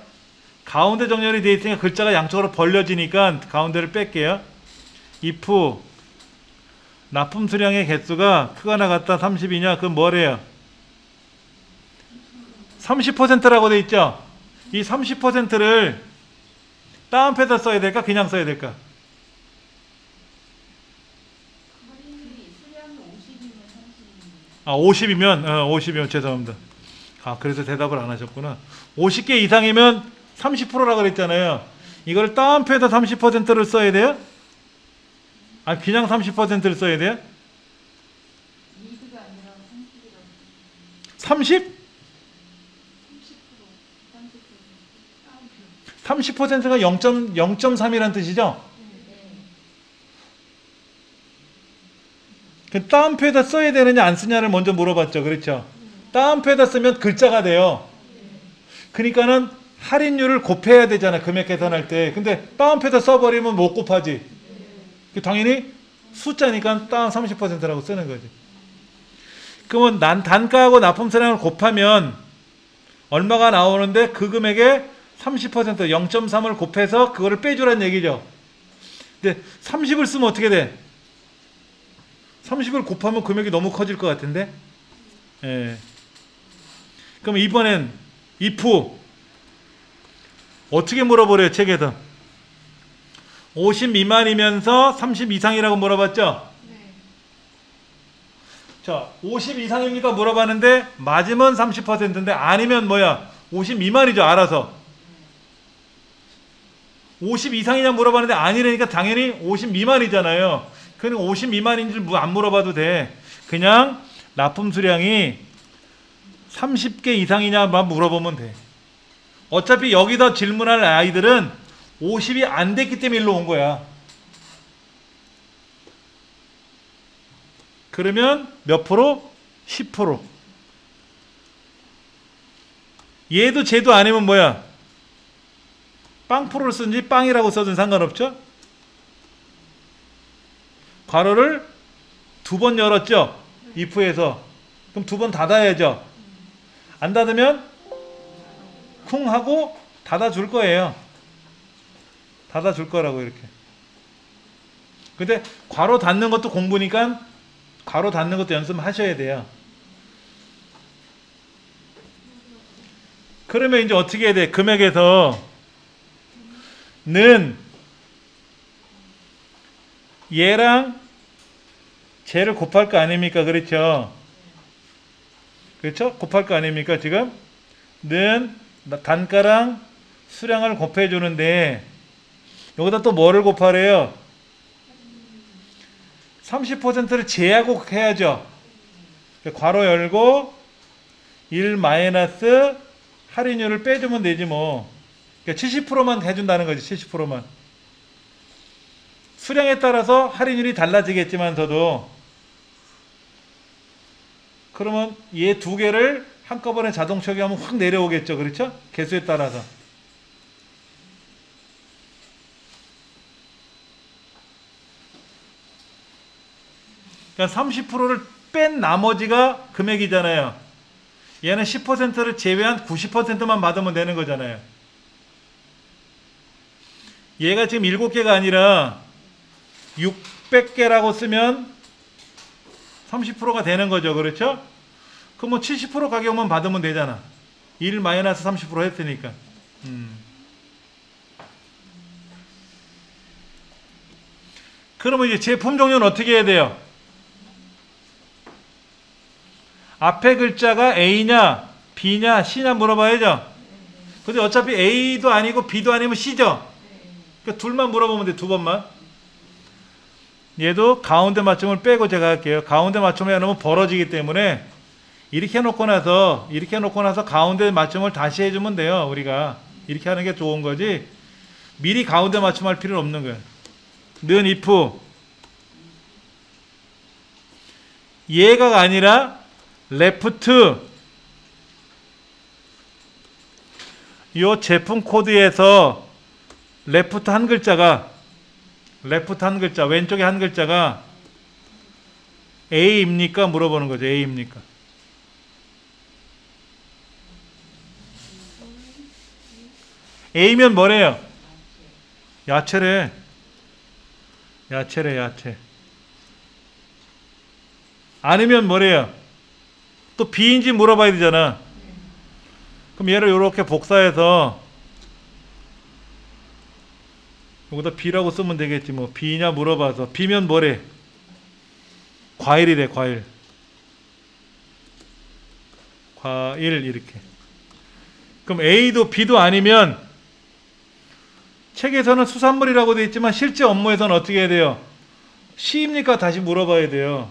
가운데 정렬이 되어 있으니까 글자가 양쪽으로 벌려지니까 가운데를 뺄게요. if 납품 수량의 개수가 크거나 같다 30이냐 그건 뭐래요? 30%라고 돼 있죠? 이 30%를 따옴표에다 써야 될까? 그냥 써야 될까? 아, 50이면 죄송합니다. 아, 그래서 대답을 안 하셨구나. 50개 이상이면 30%라고 그랬잖아요. 이걸 따옴표에다 30%를 써야 돼요? 아, 그냥 30%를 써야 돼요? 30? 30%가 0.3이란 뜻이죠? 그 따옴표에다 써야 되느냐 안 쓰냐를 먼저 물어봤죠. 그렇죠? 따옴표에다 쓰면 글자가 돼요. 그러니까는 할인율을 곱해야 되잖아. 금액 계산할 때. 근데 따옴표에다 써버리면 못 곱하지. 당연히 숫자니까 따옴 30%라고 쓰는 거지. 그러면 난 단가하고 납품 수량을 곱하면 얼마가 나오는데 그 금액에 30% 0.3을 곱해서 그거를 빼주란 얘기죠. 근데 30을 쓰면 어떻게 돼? 30을 곱하면 금액이 너무 커질 것 같은데. 예. 그럼 이번엔 if 어떻게 물어보래요? 책에서 50 미만이면서 30 이상이라고 물어봤죠? 네. 자, 50 이상입니까 물어봤는데 맞으면 30%인데 아니면 뭐야? 50 미만이죠. 알아서. 50 이상이냐 물어봤는데 아니라니까 당연히 50 미만이잖아요. 그냥 50 미만인 줄 안 물어봐도 돼. 그냥 납품 수량이 30개 이상이냐만 물어보면 돼. 어차피 여기다 질문할 아이들은 50이 안 됐기 때문에 일로 온 거야. 그러면 몇 프로? 10%. 얘도 쟤도 아니면 뭐야? 빵프로를 쓰든지 빵이라고 써든 상관없죠? 괄호를 두 번 열었죠? if에서. 그럼 두 번 닫아야죠? 안 닫으면 쿵 하고 닫아줄 거예요. 닫아줄 거라고 이렇게. 근데 괄호 닫는 것도 공부니까 괄호 닫는 것도 연습하셔야 돼요. 그러면 이제 어떻게 해야 돼? 금액에서 는 얘랑 쟤를 곱할 거 아닙니까? 그렇죠? 그렇죠? 곱할 거 아닙니까? 지금 는 단가랑 수량을 곱해 주는데 여기다 또 뭐를 곱하래요? 30%를 제하고 해야죠. 괄호 열고 1 마이너스 할인율을 빼주면 되지 뭐. 그러니까 70%만 해준다는 거지. 70%만. 수량에 따라서 할인율이 달라지겠지만서도 그러면 얘 두 개를 한꺼번에 자동 처리하면 확 내려오겠죠. 그렇죠? 개수에 따라서. 그러니까 30%를 뺀 나머지가 금액이잖아요. 얘는 10%를 제외한 90%만 받으면 되는 거잖아요. 얘가 지금 7개가 아니라 600개라고 쓰면 30%가 되는 거죠. 그렇죠? 그럼 뭐 70% 가격만 받으면 되잖아. 1-30% 했으니까. 그러면 이제 제품 종류는 어떻게 해야 돼요? 앞에 글자가 A냐, B냐, C냐 물어봐야죠. 근데 어차피 A도 아니고 B도 아니면 C죠? 그러니까 둘만 물어보면 돼. 두 번만. 얘도 가운데 맞춤을 빼고 제가 할게요. 가운데 맞춤을 해놓으면 벌어지기 때문에 이렇게 해놓고 나서 가운데 맞춤을 다시 해주면 돼요. 우리가 이렇게 하는 게 좋은 거지 미리 가운데 맞춤할 필요는 없는 거예요. 는 if 얘가 아니라 left 요 제품 코드에서 left 한 글자가 왼쪽에 한 글자가 A입니까? 물어보는 거죠. A입니까? A면 뭐래요? 야채래. 야채. 아니면 뭐래요? 또 B인지 물어봐야 되잖아. 그럼 얘를 이렇게 복사해서 여기다 B라고 쓰면 되겠지. 뭐 B냐 물어봐서 B면 뭐래? 과일이래. 과일 이렇게. 그럼 A도 B도 아니면 책에서는 수산물이라고 되어 있지만 실제 업무에서는 어떻게 해야 돼요? C입니까? 다시 물어봐야 돼요.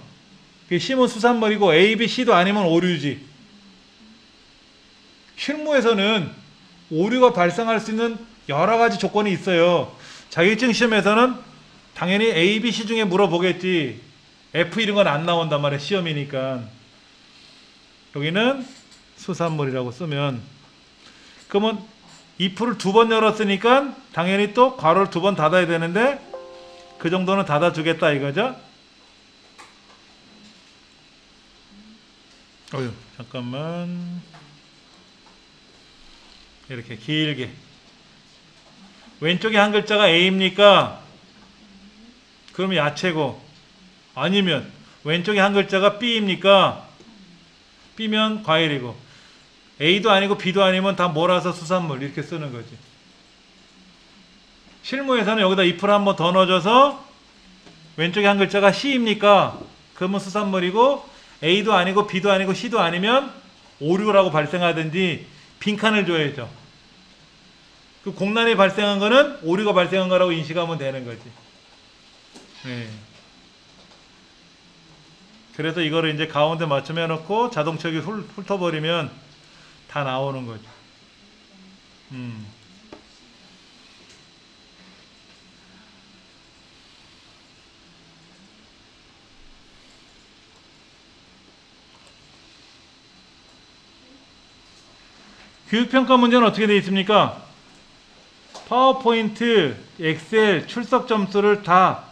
C면 수산물이고 A, B, C도 아니면 오류지. 실무에서는 오류가 발생할 수 있는 여러 가지 조건이 있어요. 자격증 시험에서는 당연히 A, B, C 중에 물어보겠지. F 이런 건 안 나온단 말이에요. 시험이니까. 여기는 수산물이라고 쓰면 그러면 if를 두 번 열었으니까 당연히 또 괄호를 두 번 닫아야 되는데 그 정도는 닫아주겠다 이거죠. 어휴 잠깐만 이렇게 길게 왼쪽에 한 글자가 A입니까? 그러면 야채고 아니면 왼쪽에 한 글자가 B입니까? B면 과일이고 A도 아니고 B도 아니면 다 몰아서 수산물 이렇게 쓰는 거지. 실무에서는 여기다 if를 한 번 더 넣어줘서 왼쪽에 한 글자가 C입니까? 그러면 수산물이고 A도 아니고 B도 아니고 C도 아니면 오류라고 발생하든지 빈칸을 줘야죠. 그 공란이 발생한 거는 오류가 발생한 거라고 인식하면 되는 거지. 네. 그래서 이거를 이제 가운데 맞춤 해놓고 자동적으로 훑어버리면 다 나오는 거죠. 교육평가 문제는 어떻게 되어 있습니까? 파워포인트, 엑셀, 출석 점수를 다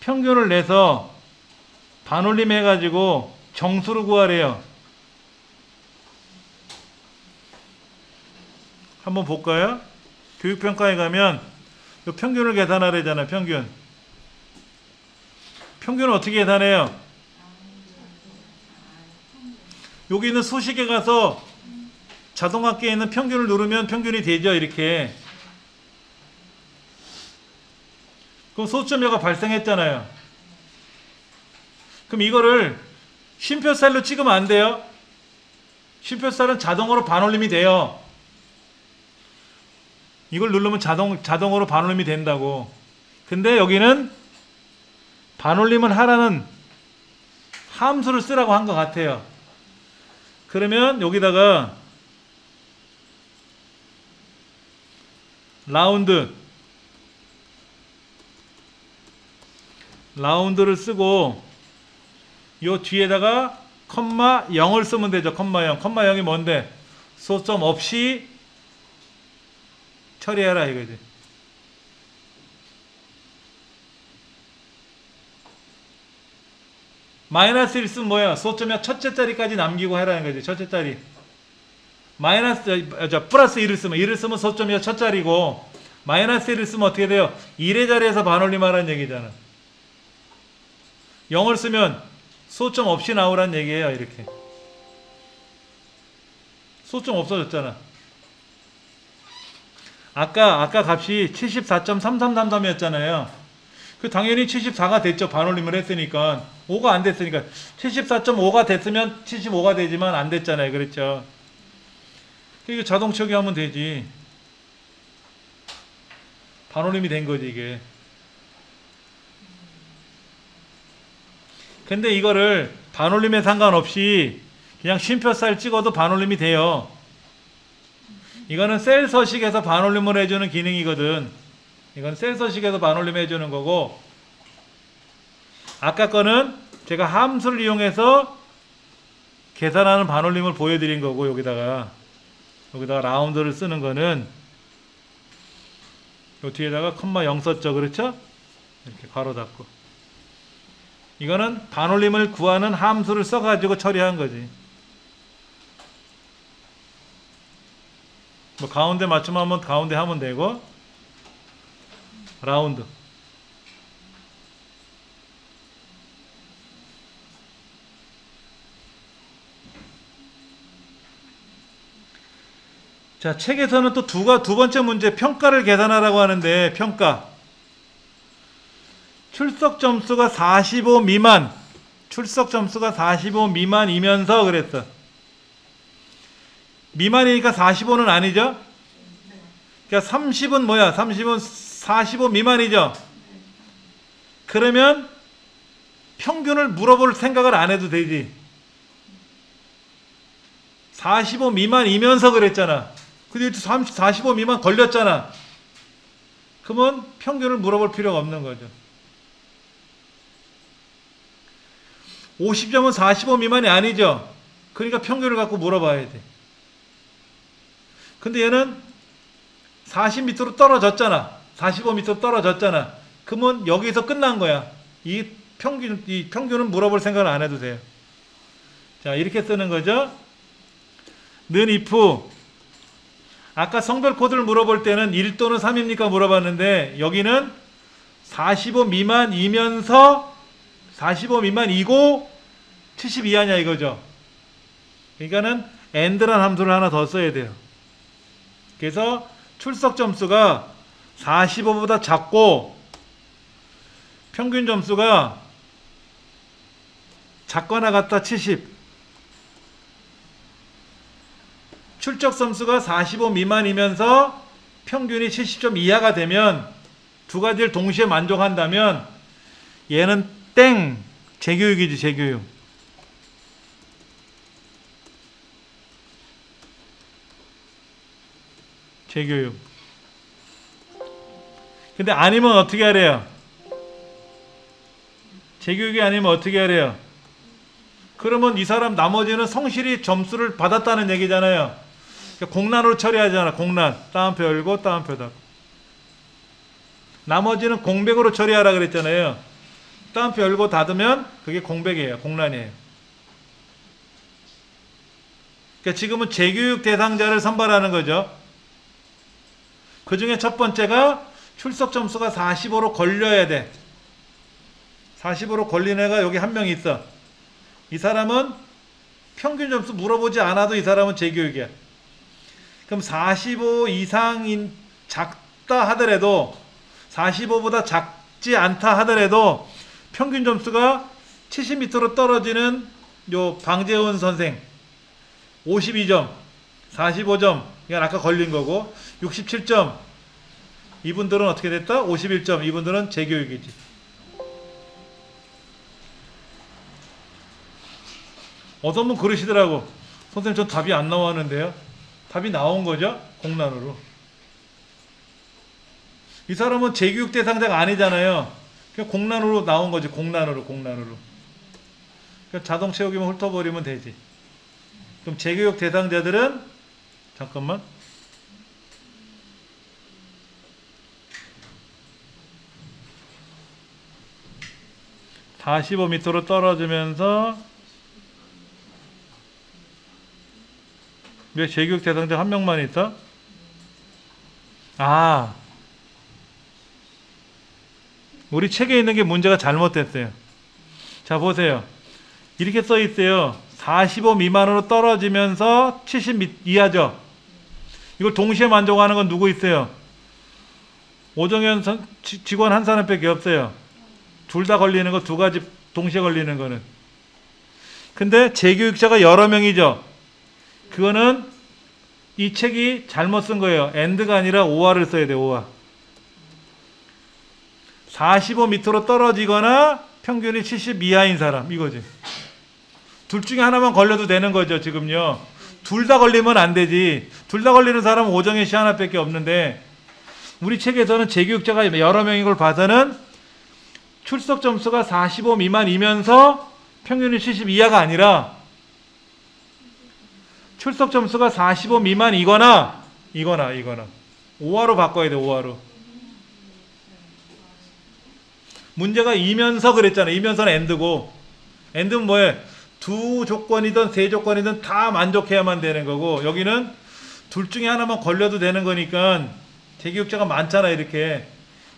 평균을 내서 반올림 해가지고 정수를 구하래요. 한번 볼까요? 교육평가에 가면 이 평균을 계산하래잖아요. 평균. 평균은 어떻게 계산해요? 여기 있는 수식에 가서 자동학계에 있는 평균을 누르면 평균이 되죠. 이렇게. 그럼 소수점여가 발생했잖아요. 그럼 이거를 쉼표 셀로 찍으면 안 돼요. 쉼표 셀은 자동으로 반올림이 돼요. 이걸 누르면 자동으로 반올림이 된다고. 근데 여기는 반올림을 하라는 함수를 쓰라고 한 것 같아요. 그러면 여기다가 라운드를 쓰고 요 뒤에다가 콤마 0을 쓰면 되죠. 콤마 0. 콤마 0이 뭔데? 소수점 없이 처리해라 이거지. 마이너스 1 쓰면 뭐야? 소수점이 첫째 자리까지 남기고 해라는 거지. 첫째 자리. 플러스 1을 쓰면 1을 쓰면 첫 자리고 마이너스 1을 쓰면 어떻게 돼요? 1의 자리에서 반올림하라는 얘기잖아. 0을 쓰면 소점 없이 나오란 얘기예요. 이렇게. 소점 없어졌잖아. 아까 값이 74.3333이었잖아요. 그 당연히 74가 됐죠. 반올림을 했으니까. 5가 안 됐으니까. 74.5가 됐으면 75가 되지만 안 됐잖아요. 그렇죠. 이거 자동 처리하면 되지. 반올림이 된 거지 이게. 근데 이거를 반올림에 상관없이 그냥 쉼표살 찍어도 반올림이 돼요. 이거는 셀 서식에서 반올림을 해주는 기능이거든. 이건 셀 서식에서 반올림 해주는 거고, 아까 거는 제가 함수를 이용해서 계산하는 반올림을 보여드린 거고, 여기다가 라운드를 쓰는 거는 요 뒤에다가 콤마 0 썼죠. 그렇죠? 이렇게 괄호 닫고. 이거는 반올림을 구하는 함수를 써가지고 처리한 거지. 뭐 가운데 맞춤하면 가운데 하면 되고, 라운드. 자, 책에서는 또 두 번째 문제, 평가를 계산하라고 하는데, 평가. 출석 점수가 45 미만, 출석 점수가 45 미만이면서 그랬어. 미만이니까 45는 아니죠? 그러니까 30은 뭐야? 30은 45 미만이죠? 그러면 평균을 물어볼 생각을 안 해도 되지. 45 미만이면서 그랬잖아. 근데 45 미만 걸렸잖아. 그러면 평균을 물어볼 필요가 없는 거죠. 50점은 45 미만이 아니죠. 그러니까 평균을 갖고 물어봐야 돼. 근데 얘는 40 밑으로 떨어졌잖아. 45 밑으로 떨어졌잖아. 그러면 여기서 끝난 거야. 이 평균은 물어볼 생각을 안 해도 돼요. 자, 이렇게 쓰는 거죠. 는 if. 아까 성별 코드를 물어볼 때는 1 또는 3입니까 물어봤는데, 여기는 45 미만이면서 45 미만이고 70 이하냐 이거죠. 그러니까는 and라는 함수를 하나 더 써야 돼요. 그래서 출석 점수가 45보다 작고 평균 점수가 작거나 같다 70, 출석 점수가 45 미만이면서 평균이 70점 이하가 되면, 두 가지를 동시에 만족한다면 얘는 땡! 재교육이지, 재교육. 재교육. 근데 아니면 어떻게 하래요? 재교육이 아니면 어떻게 하래요? 그러면 이 사람 나머지는 성실히 점수를 받았다는 얘기잖아요. 그러니까 공란으로 처리하잖아. 공란. 따옴표 열고 따옴표 닫고. 나머지는 공백으로 처리하라 그랬잖아요. 따옴표 열고 닫으면 그게 공백이에요. 공란이에요. 그러니까 지금은 재교육 대상자를 선발하는 거죠. 그 중에 첫 번째가 출석 점수가 45로 걸려야 돼. 45로 걸린 애가 여기 한 명 있어. 이 사람은 평균 점수 물어보지 않아도 이 사람은 재교육이야. 그럼 45 이상인 작다 하더라도, 45보다 작지 않다 하더라도 평균 점수가 70 밑으로 떨어지는 요 방재훈 선생 52점, 45점, 이건 아까 걸린 거고, 67점, 이분들은 어떻게 됐다? 51점, 이분들은 재교육이지. 어떤 분 그러시더라고. 선생님 저 답이 안 나오는데요. 답이 나온 거죠? 공란으로. 이 사람은 재교육 대상자가 아니잖아요. 그냥 공란으로 나온 거지. 공란으로. 그러니까 자동 채우기만 훑어버리면 되지. 그럼 재교육 대상자들은, 잠깐만. 다시 45 밑으로 떨어지면서, 왜 재교육 대상자 한 명만 있다? 아, 우리 책에 있는 게 문제가 잘못됐어요. 자, 보세요. 이렇게 써 있어요. 45 미만으로 떨어지면서 70 이하죠. 이걸 동시에 만족하는 건 누구 있어요? 오정현 직원 한 사람밖에 없어요. 둘 다 걸리는 거, 두 가지 동시에 걸리는 거는. 근데 재교육자가 여러 명이죠. 그거는 이 책이 잘못 쓴 거예요. AND가 아니라 OR을 써야 돼요. OR. 45 밑으로 떨어지거나 평균이 70 이하인 사람 이거지. 둘 중에 하나만 걸려도 되는 거죠 지금요. 둘 다 걸리면 안 되지. 둘 다 걸리는 사람은 오정현 씨 하나밖에 없는데 우리 책에서는 재교육자가 여러 명인 걸 봐서는 출석 점수가 45 미만이면서 평균이 70 이하가 아니라 출석 점수가 45 미만이거나 이거나 OR로 바꿔야 돼. OR로. 문제가 이면서 그랬잖아. 이면서는 AND고 AND는 뭐예요? 두 조건이든 세 조건이든 다 만족해야만 되는 거고 여기는 둘 중에 하나만 걸려도 되는 거니까 재교육자가 많잖아. 이렇게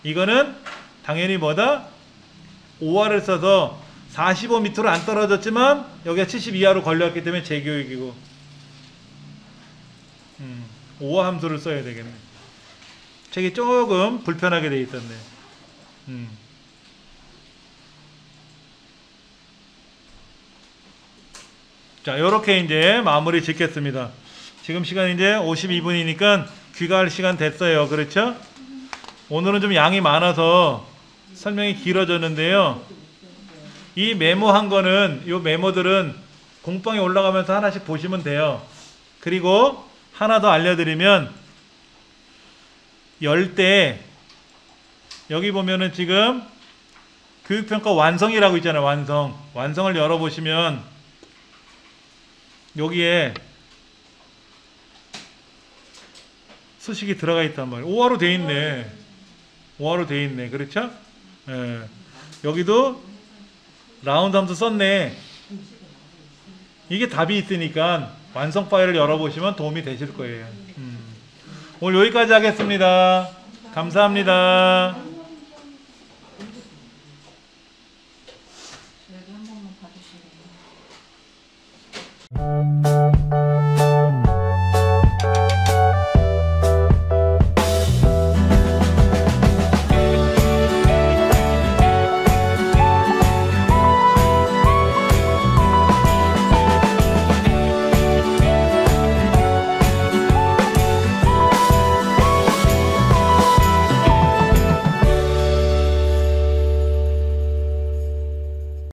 이거는 당연히 뭐다? OR을 써서 45 밑으로 안 떨어졌지만 여기가 70 이하로 걸렸기 때문에 재교육이고 OR 함수를 써야 되겠네. 책이 조금 불편하게 돼 있었네. 자, 요렇게 이제 마무리 짓겠습니다. 지금 시간 이제 52분이니까 귀가할 시간 됐어요. 그렇죠? 오늘은 좀 양이 많아서 설명이 길어졌는데요. 이 메모한 거는, 요 메모들은 공방에 올라가면서 하나씩 보시면 돼요. 그리고 하나 더 알려드리면, 열 때, 여기 보면은 지금 교육평가 완성이라고 있잖아요. 완성. 완성을 열어보시면, 여기에 수식이 들어가 있단 말이에요. OR로 돼 있네. OR로 돼 있네. 그렇죠? 예. 여기도 라운드 함수 썼네. 이게 답이 있으니까 완성 파일을 열어보시면 도움이 되실 거예요. 오늘 여기까지 하겠습니다. 감사합니다.